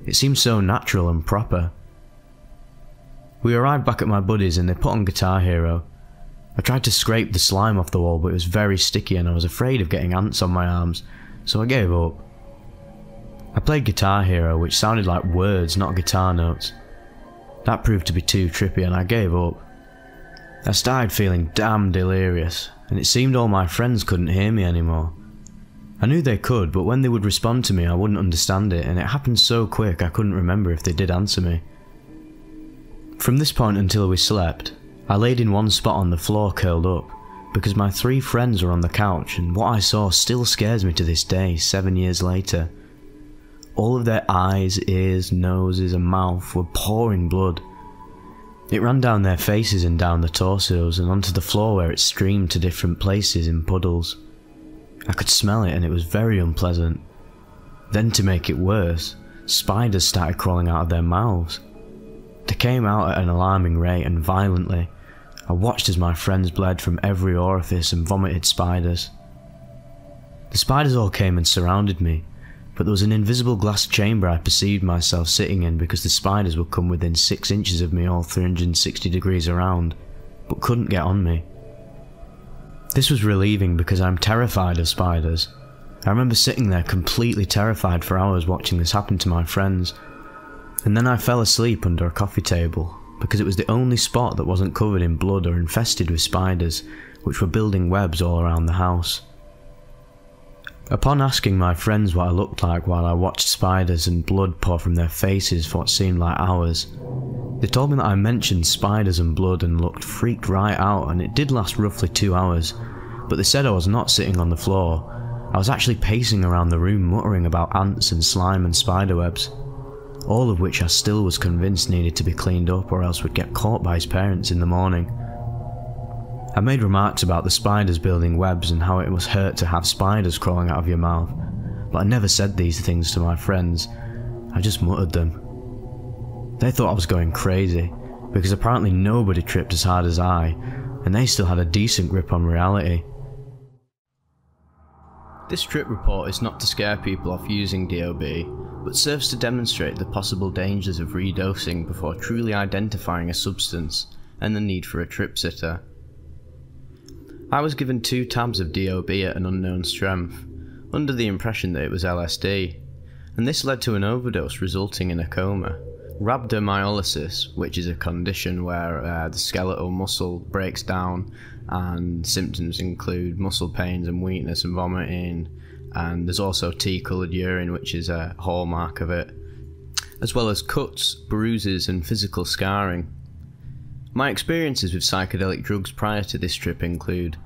It seemed so natural and proper. We arrived back at my buddy's and they put on Guitar Hero. I tried to scrape the slime off the wall, but it was very sticky and I was afraid of getting ants on my arms, so I gave up. I played Guitar Hero, which sounded like words, not guitar notes. That proved to be too trippy and I gave up. I started feeling damn delirious, and it seemed all my friends couldn't hear me anymore. I knew they could, but when they would respond to me I wouldn't understand it, and it happened so quick I couldn't remember if they did answer me. From this point until we slept, I laid in one spot on the floor curled up, because my three friends were on the couch, and what I saw still scares me to this day, 7 years later. All of their eyes, ears, noses and mouth were pouring blood. It ran down their faces and down the torsos and onto the floor where it streamed to different places in puddles. I could smell it and it was very unpleasant. Then to make it worse, spiders started crawling out of their mouths. They came out at an alarming rate and violently. I watched as my friends bled from every orifice and vomited spiders. The spiders all came and surrounded me, but there was an invisible glass chamber I perceived myself sitting in because the spiders would come within 6 inches of me all 360 degrees around, but couldn't get on me. This was relieving because I'm terrified of spiders. I remember sitting there completely terrified for hours watching this happen to my friends, and then I fell asleep under a coffee table because it was the only spot that wasn't covered in blood or infested with spiders, which were building webs all around the house. Upon asking my friends what I looked like while I watched spiders and blood pour from their faces for what seemed like hours, they told me that I mentioned spiders and blood and looked freaked right out, and it did last roughly 2 hours, but they said I was not sitting on the floor. I was actually pacing around the room muttering about ants and slime and spiderwebs, all of which I still was convinced needed to be cleaned up or else would get caught by his parents in the morning. I made remarks about the spiders building webs and how it must hurt to have spiders crawling out of your mouth, but I never said these things to my friends, I just muttered them. They thought I was going crazy, because apparently nobody tripped as hard as I, and they still had a decent grip on reality. This trip report is not to scare people off using DOB, but serves to demonstrate the possible dangers of redosing before truly identifying a substance, and the need for a trip sitter. I was given 2 tabs of DOB at an unknown strength, under the impression that it was LSD, and this led to an overdose resulting in a coma. Rhabdomyolysis, which is a condition where the skeletal muscle breaks down, and symptoms include muscle pains and weakness and vomiting, and there's also tea-coloured urine, which is a hallmark of it, as well as cuts, bruises and physical scarring. My experiences with psychedelic drugs prior to this trip include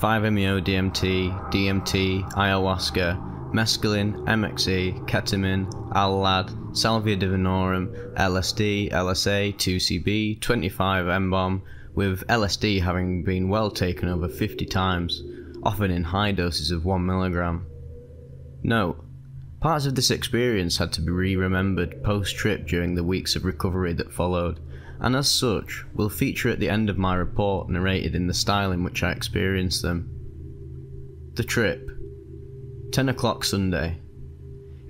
5-MeO-DMT, DMT, ayahuasca, mescaline, MXE, ketamine, Al-Lad, salvia divinorum, LSD, LSA, 2CB, 25-MBOM, with LSD having been well taken over 50 times, often in high doses of 1 mg. Note, parts of this experience had to be re-remembered post-trip during the weeks of recovery that followed, and as such, will feature at the end of my report narrated in the style in which I experienced them. The trip. 10 o'clock Sunday.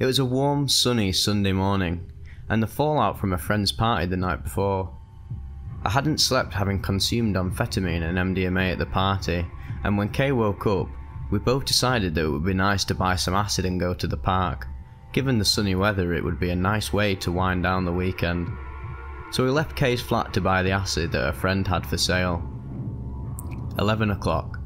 It was a warm, sunny Sunday morning, and the fallout from a friend's party the night before. I hadn't slept, having consumed amphetamine and MDMA at the party, and when Kay woke up, we both decided that it would be nice to buy some acid and go to the park. Given the sunny weather, it would be a nice way to wind down the weekend. So we left Kay's flat to buy the acid that her friend had for sale. 11 o'clock.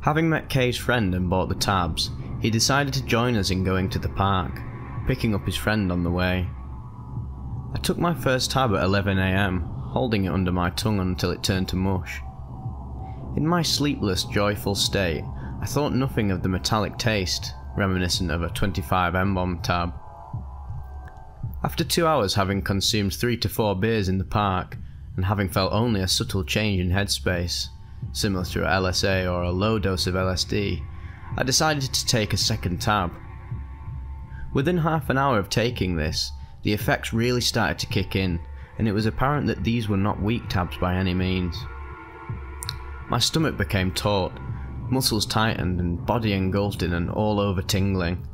Having met Kay's friend and bought the tabs, he decided to join us in going to the park, picking up his friend on the way. I took my first tab at 11 AM, holding it under my tongue until it turned to mush. In my sleepless, joyful state, I thought nothing of the metallic taste, reminiscent of a 25-MBOM tab. After 2 hours, having consumed 3 to 4 beers in the park, and having felt only a subtle change in headspace, similar to LSA or a low dose of LSD, I decided to take a second tab. Within half an hour of taking this, the effects really started to kick in, and it was apparent that these were not weak tabs by any means. My stomach became taut, muscles tightened and body engulfed in an all-over tingling.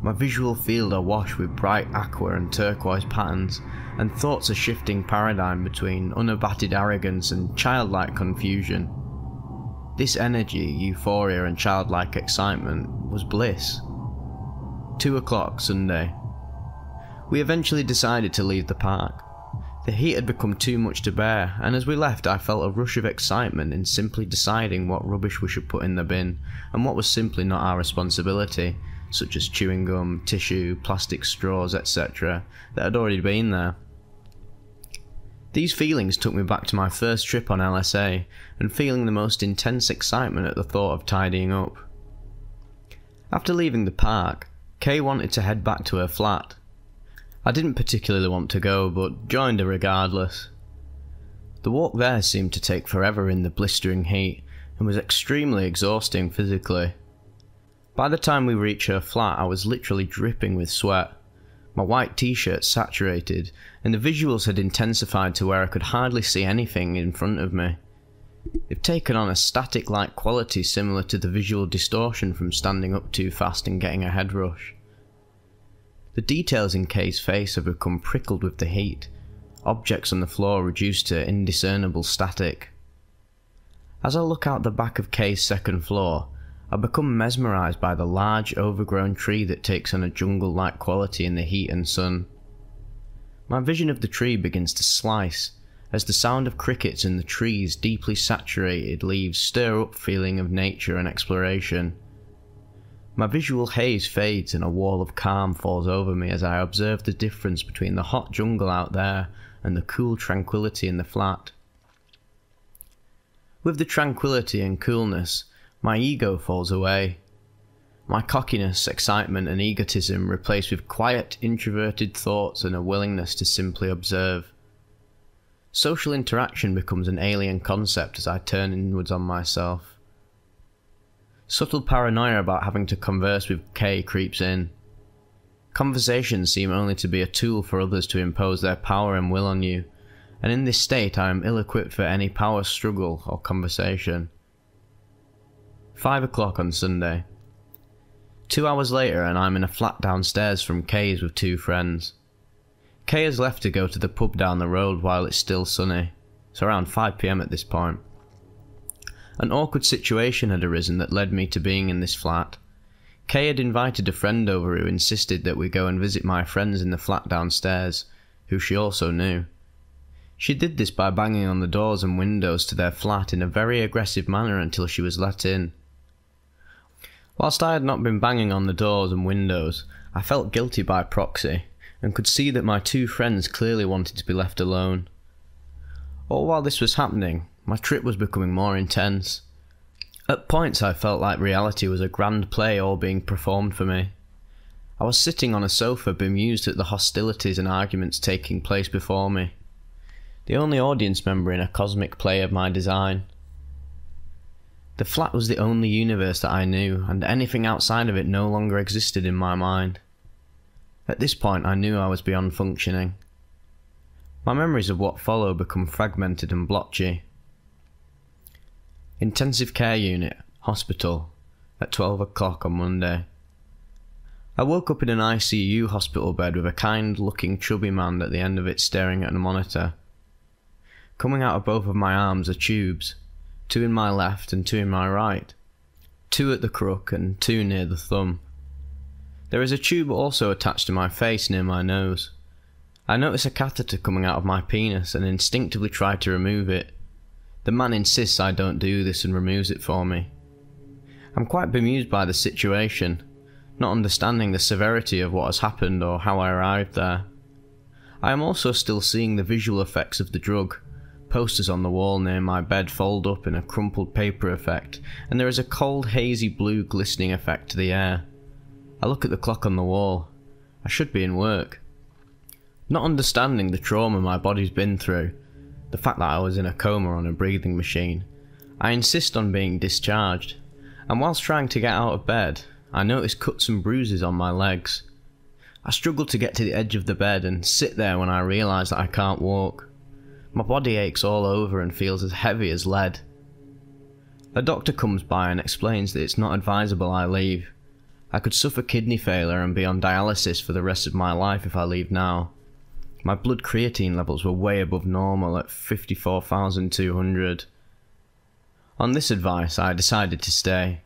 My visual field awash with bright aqua and turquoise patterns, and thoughts a shifting paradigm between unabated arrogance and childlike confusion. This energy, euphoria and childlike excitement was bliss. 2 o'clock Sunday. We eventually decided to leave the park. The heat had become too much to bear, and as we left I felt a rush of excitement in simply deciding what rubbish we should put in the bin and what was simply not our responsibility, such as chewing gum, tissue, plastic straws, etc. that had already been there. These feelings took me back to my first trip on LSA and feeling the most intense excitement at the thought of tidying up. After leaving the park, Kay wanted to head back to her flat. I didn't particularly want to go, but joined her regardless. The walk there seemed to take forever in the blistering heat and was extremely exhausting physically. By the time we reached her flat, I was literally dripping with sweat, my white t-shirt saturated, and the visuals had intensified to where I could hardly see anything in front of me. They've taken on a static-like quality similar to the visual distortion from standing up too fast and getting a head rush. The details in Kay's face have become prickled with the heat, objects on the floor reduced to indiscernible static. As I look out the back of Kay's second floor, I become mesmerised by the large overgrown tree that takes on a jungle-like quality in the heat and sun. My vision of the tree begins to slice, as the sound of crickets in the tree's deeply saturated leaves stir up feeling of nature and exploration. My visual haze fades and a wall of calm falls over me as I observe the difference between the hot jungle out there and the cool tranquility in the flat. With the tranquility and coolness, my ego falls away. My cockiness, excitement and egotism replaced with quiet, introverted thoughts and a willingness to simply observe. Social interaction becomes an alien concept as I turn inwards on myself. Subtle paranoia about having to converse with Kay creeps in. Conversations seem only to be a tool for others to impose their power and will on you, and in this state I am ill-equipped for any power struggle or conversation. 5 o'clock on Sunday. 2 hours later and I'm in a flat downstairs from Kay's with 2 friends. Kay has left to go to the pub down the road while it's still sunny. It's around 5 PM at this point. An awkward situation had arisen that led me to being in this flat. Kay had invited a friend over who insisted that we go and visit my friends in the flat downstairs, who she also knew. She did this by banging on the doors and windows to their flat in a very aggressive manner until she was let in. Whilst I had not been banging on the doors and windows, I felt guilty by proxy, and could see that my 2 friends clearly wanted to be left alone. All while this was happening, my trip was becoming more intense. At points I felt like reality was a grand play all being performed for me. I was sitting on a sofa bemused at the hostilities and arguments taking place before me, the only audience member in a cosmic play of my design. The flat was the only universe that I knew, and anything outside of it no longer existed in my mind. At this point I knew I was beyond functioning. My memories of what followed become fragmented and blotchy. Intensive care unit, hospital, at 12 o'clock on Monday. I woke up in an ICU hospital bed with a kind-looking chubby man at the end of it staring at a monitor. Coming out of both of my arms are tubes, 2 in my left and 2 in my right, 2 at the crook and 2 near the thumb. There is a tube also attached to my face near my nose. I notice a catheter coming out of my penis and instinctively try to remove it. The man insists I don't do this and removes it for me. I'm quite bemused by the situation, not understanding the severity of what has happened or how I arrived there. I am also still seeing the visual effects of the drug. Posters on the wall near my bed fold up in a crumpled paper effect, and there is a cold hazy blue glistening effect to the air. I look at the clock on the wall. I should be in work. Not understanding the trauma my body's been through, the fact that I was in a coma on a breathing machine. I insist on being discharged, and whilst trying to get out of bed, I noticed cuts and bruises on my legs. I struggle to get to the edge of the bed and sit there when I realise that I can't walk. My body aches all over and feels as heavy as lead. The doctor comes by and explains that it's not advisable I leave. I could suffer kidney failure and be on dialysis for the rest of my life if I leave now. My blood creatinine levels were way above normal at 54,200. On this advice, I decided to stay.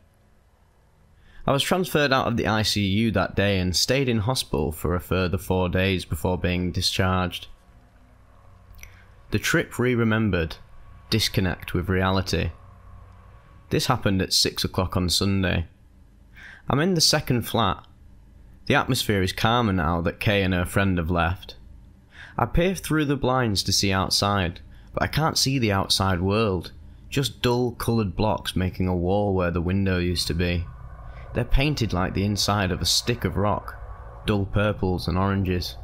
I was transferred out of the ICU that day and stayed in hospital for a further 4 days before being discharged. The trip re-remembered, disconnect with reality. This happened at 6 o'clock on Sunday. I'm in the second flat. The atmosphere is calmer now that Kay and her friend have left. I peer through the blinds to see outside, but I can't see the outside world, just dull coloured blocks making a wall where the window used to be. They're painted like the inside of a stick of rock, dull purples and oranges.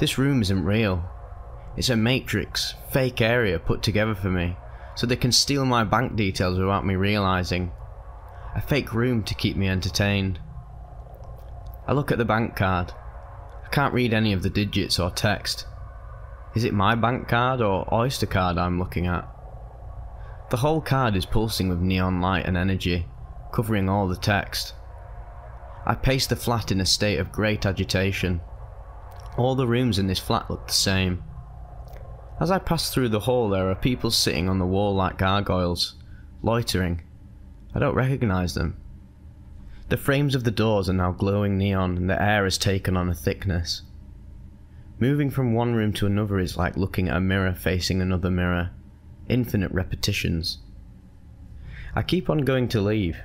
This room isn't real. It's a matrix, fake area put together for me, so they can steal my bank details without me realising. A fake room to keep me entertained. I look at the bank card. I can't read any of the digits or text. Is it my bank card or Oyster card I'm looking at? The whole card is pulsing with neon light and energy, covering all the text. I pace the flat in a state of great agitation. All the rooms in this flat look the same. As I pass through the hall, there are people sitting on the wall like gargoyles, loitering. I don't recognise them. The frames of the doors are now glowing neon and the air has taken on a thickness. Moving from one room to another is like looking at a mirror facing another mirror. Infinite repetitions. I keep on going to leave,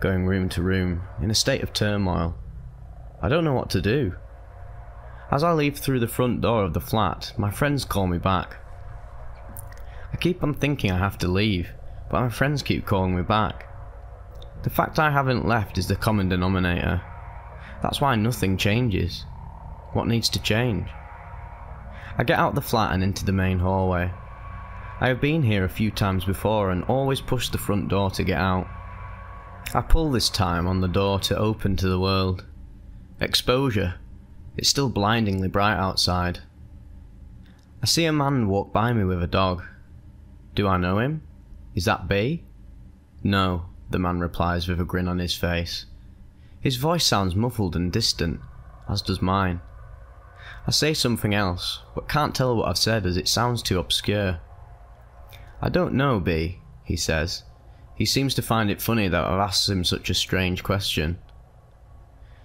going room to room, in a state of turmoil. I don't know what to do. As I leave through the front door of the flat, my friends call me back. I keep on thinking I have to leave, but my friends keep calling me back. The fact I haven't left is the common denominator. That's why nothing changes. What needs to change? I get out the flat and into the main hallway. I have been here a few times before and always push the front door to get out. I pull this time on the door to open to the world. Exposure. It's still blindingly bright outside. I see a man walk by me with a dog. Do I know him? Is that B? No, the man replies with a grin on his face. His voice sounds muffled and distant, as does mine. I say something else, but can't tell what I've said as it sounds too obscure. I don't know, B, he says. He seems to find it funny that I've asked him such a strange question.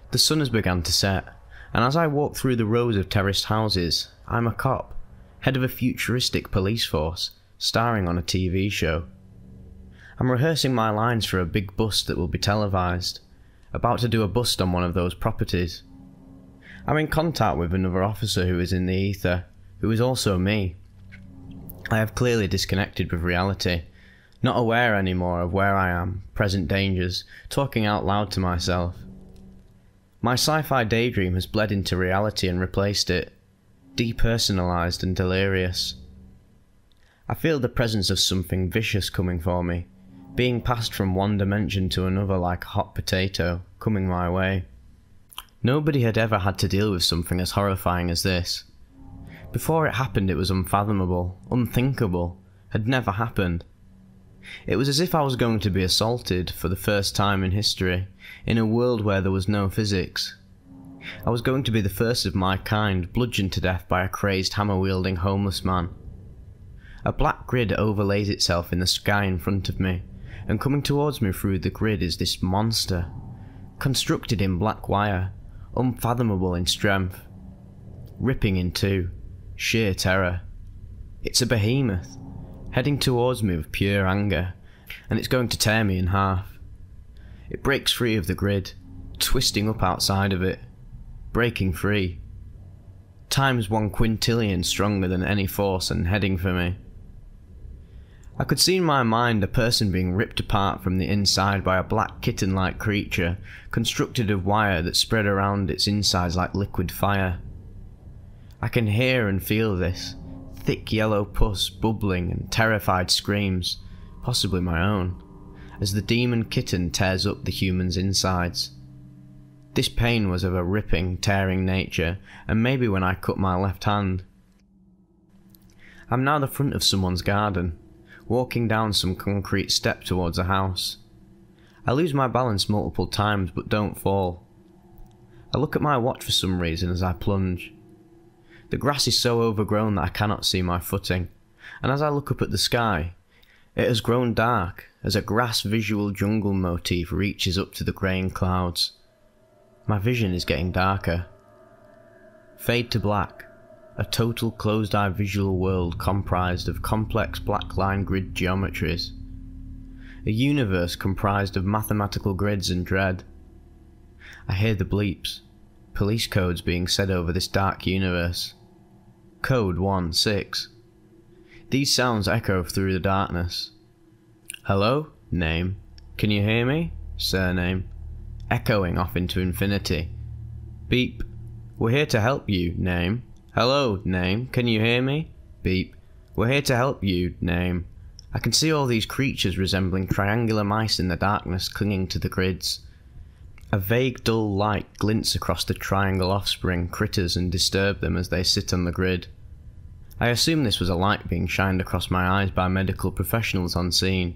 The sun has begun to set. And as I walk through the rows of terraced houses, I'm a cop, head of a futuristic police force, starring on a TV show. I'm rehearsing my lines for a big bust that will be televised, about to do a bust on one of those properties. I'm in contact with another officer who is in the ether, who is also me. I have clearly disconnected with reality, not aware anymore of where I am, present dangers, talking out loud to myself. My sci-fi daydream has bled into reality and replaced it, depersonalized and delirious. I feel the presence of something vicious coming for me, being passed from one dimension to another like a hot potato, coming my way. Nobody had ever had to deal with something as horrifying as this. Before it happened, it was unfathomable, unthinkable, had never happened. It was as if I was going to be assaulted for the first time in history, in a world where there was no physics. I was going to be the first of my kind bludgeoned to death by a crazed hammer-wielding homeless man. A black grid overlays itself in the sky in front of me, and coming towards me through the grid is this monster, constructed in black wire, unfathomable in strength, ripping in two, sheer terror. It's a behemoth, heading towards me with pure anger, and it's going to tear me in half. It breaks free of the grid, twisting up outside of it, breaking free. Times 1 quintillion stronger than any force and heading for me. I could see in my mind a person being ripped apart from the inside by a black kitten-like creature, constructed of wire that spread around its insides like liquid fire. I can hear and feel this, thick yellow pus bubbling and terrified screams, possibly my own, as the demon kitten tears up the human's insides. This pain was of a ripping, tearing nature, and maybe when I cut my left hand. I'm now the front of someone's garden, walking down some concrete step towards a house. I lose my balance multiple times but don't fall. I look at my watch for some reason as I plunge. The grass is so overgrown that I cannot see my footing, and as I look up at the sky, it has grown dark as a grass visual jungle motif reaches up to the greying clouds. My vision is getting darker. Fade to black, a total closed-eye visual world comprised of complex black line grid geometries. A universe comprised of mathematical grids and dread. I hear the bleeps, police codes being said over this dark universe. Code 16. These sounds echo through the darkness. Hello? Name. Can you hear me? Surname. Echoing off into infinity. Beep. We're here to help you. Name. Hello. Name. Can you hear me? Beep. We're here to help you. Name. I can see all these creatures resembling triangular mice in the darkness clinging to the grids. A vague dull light glints across the triangle offspring critters and disturb them as they sit on the grid. I assume this was a light being shined across my eyes by medical professionals on scene.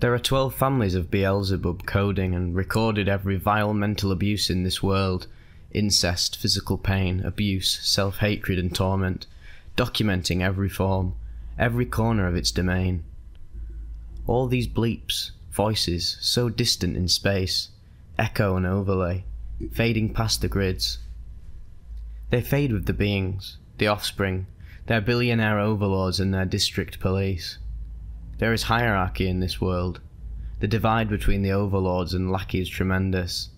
There are 12 families of Beelzebub coding and recorded every vile mental abuse in this world, incest, physical pain, abuse, self-hatred and torment, documenting every form, every corner of its domain. All these bleeps, voices, so distant in space, echo and overlay, fading past the grids. They fade with the beings, the offspring, their billionaire overlords and their district police. There is hierarchy in this world. The divide between the overlords and lackeys is tremendous.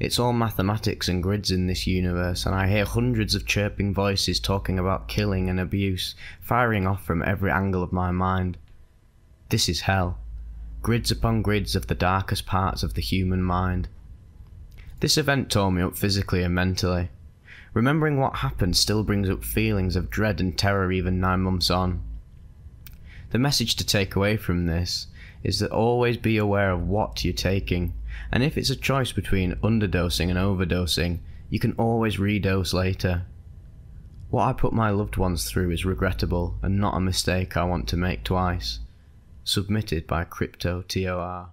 It's all mathematics and grids in this universe, and I hear hundreds of chirping voices talking about killing and abuse, firing off from every angle of my mind. This is hell. Grids upon grids of the darkest parts of the human mind. This event tore me up physically and mentally. Remembering what happened still brings up feelings of dread and terror even 9 months on. The message to take away from this is that always be aware of what you're taking, and if it's a choice between underdosing and overdosing, you can always redose later. What I put my loved ones through is regrettable and not a mistake I want to make twice. Submitted by CryptoTOR.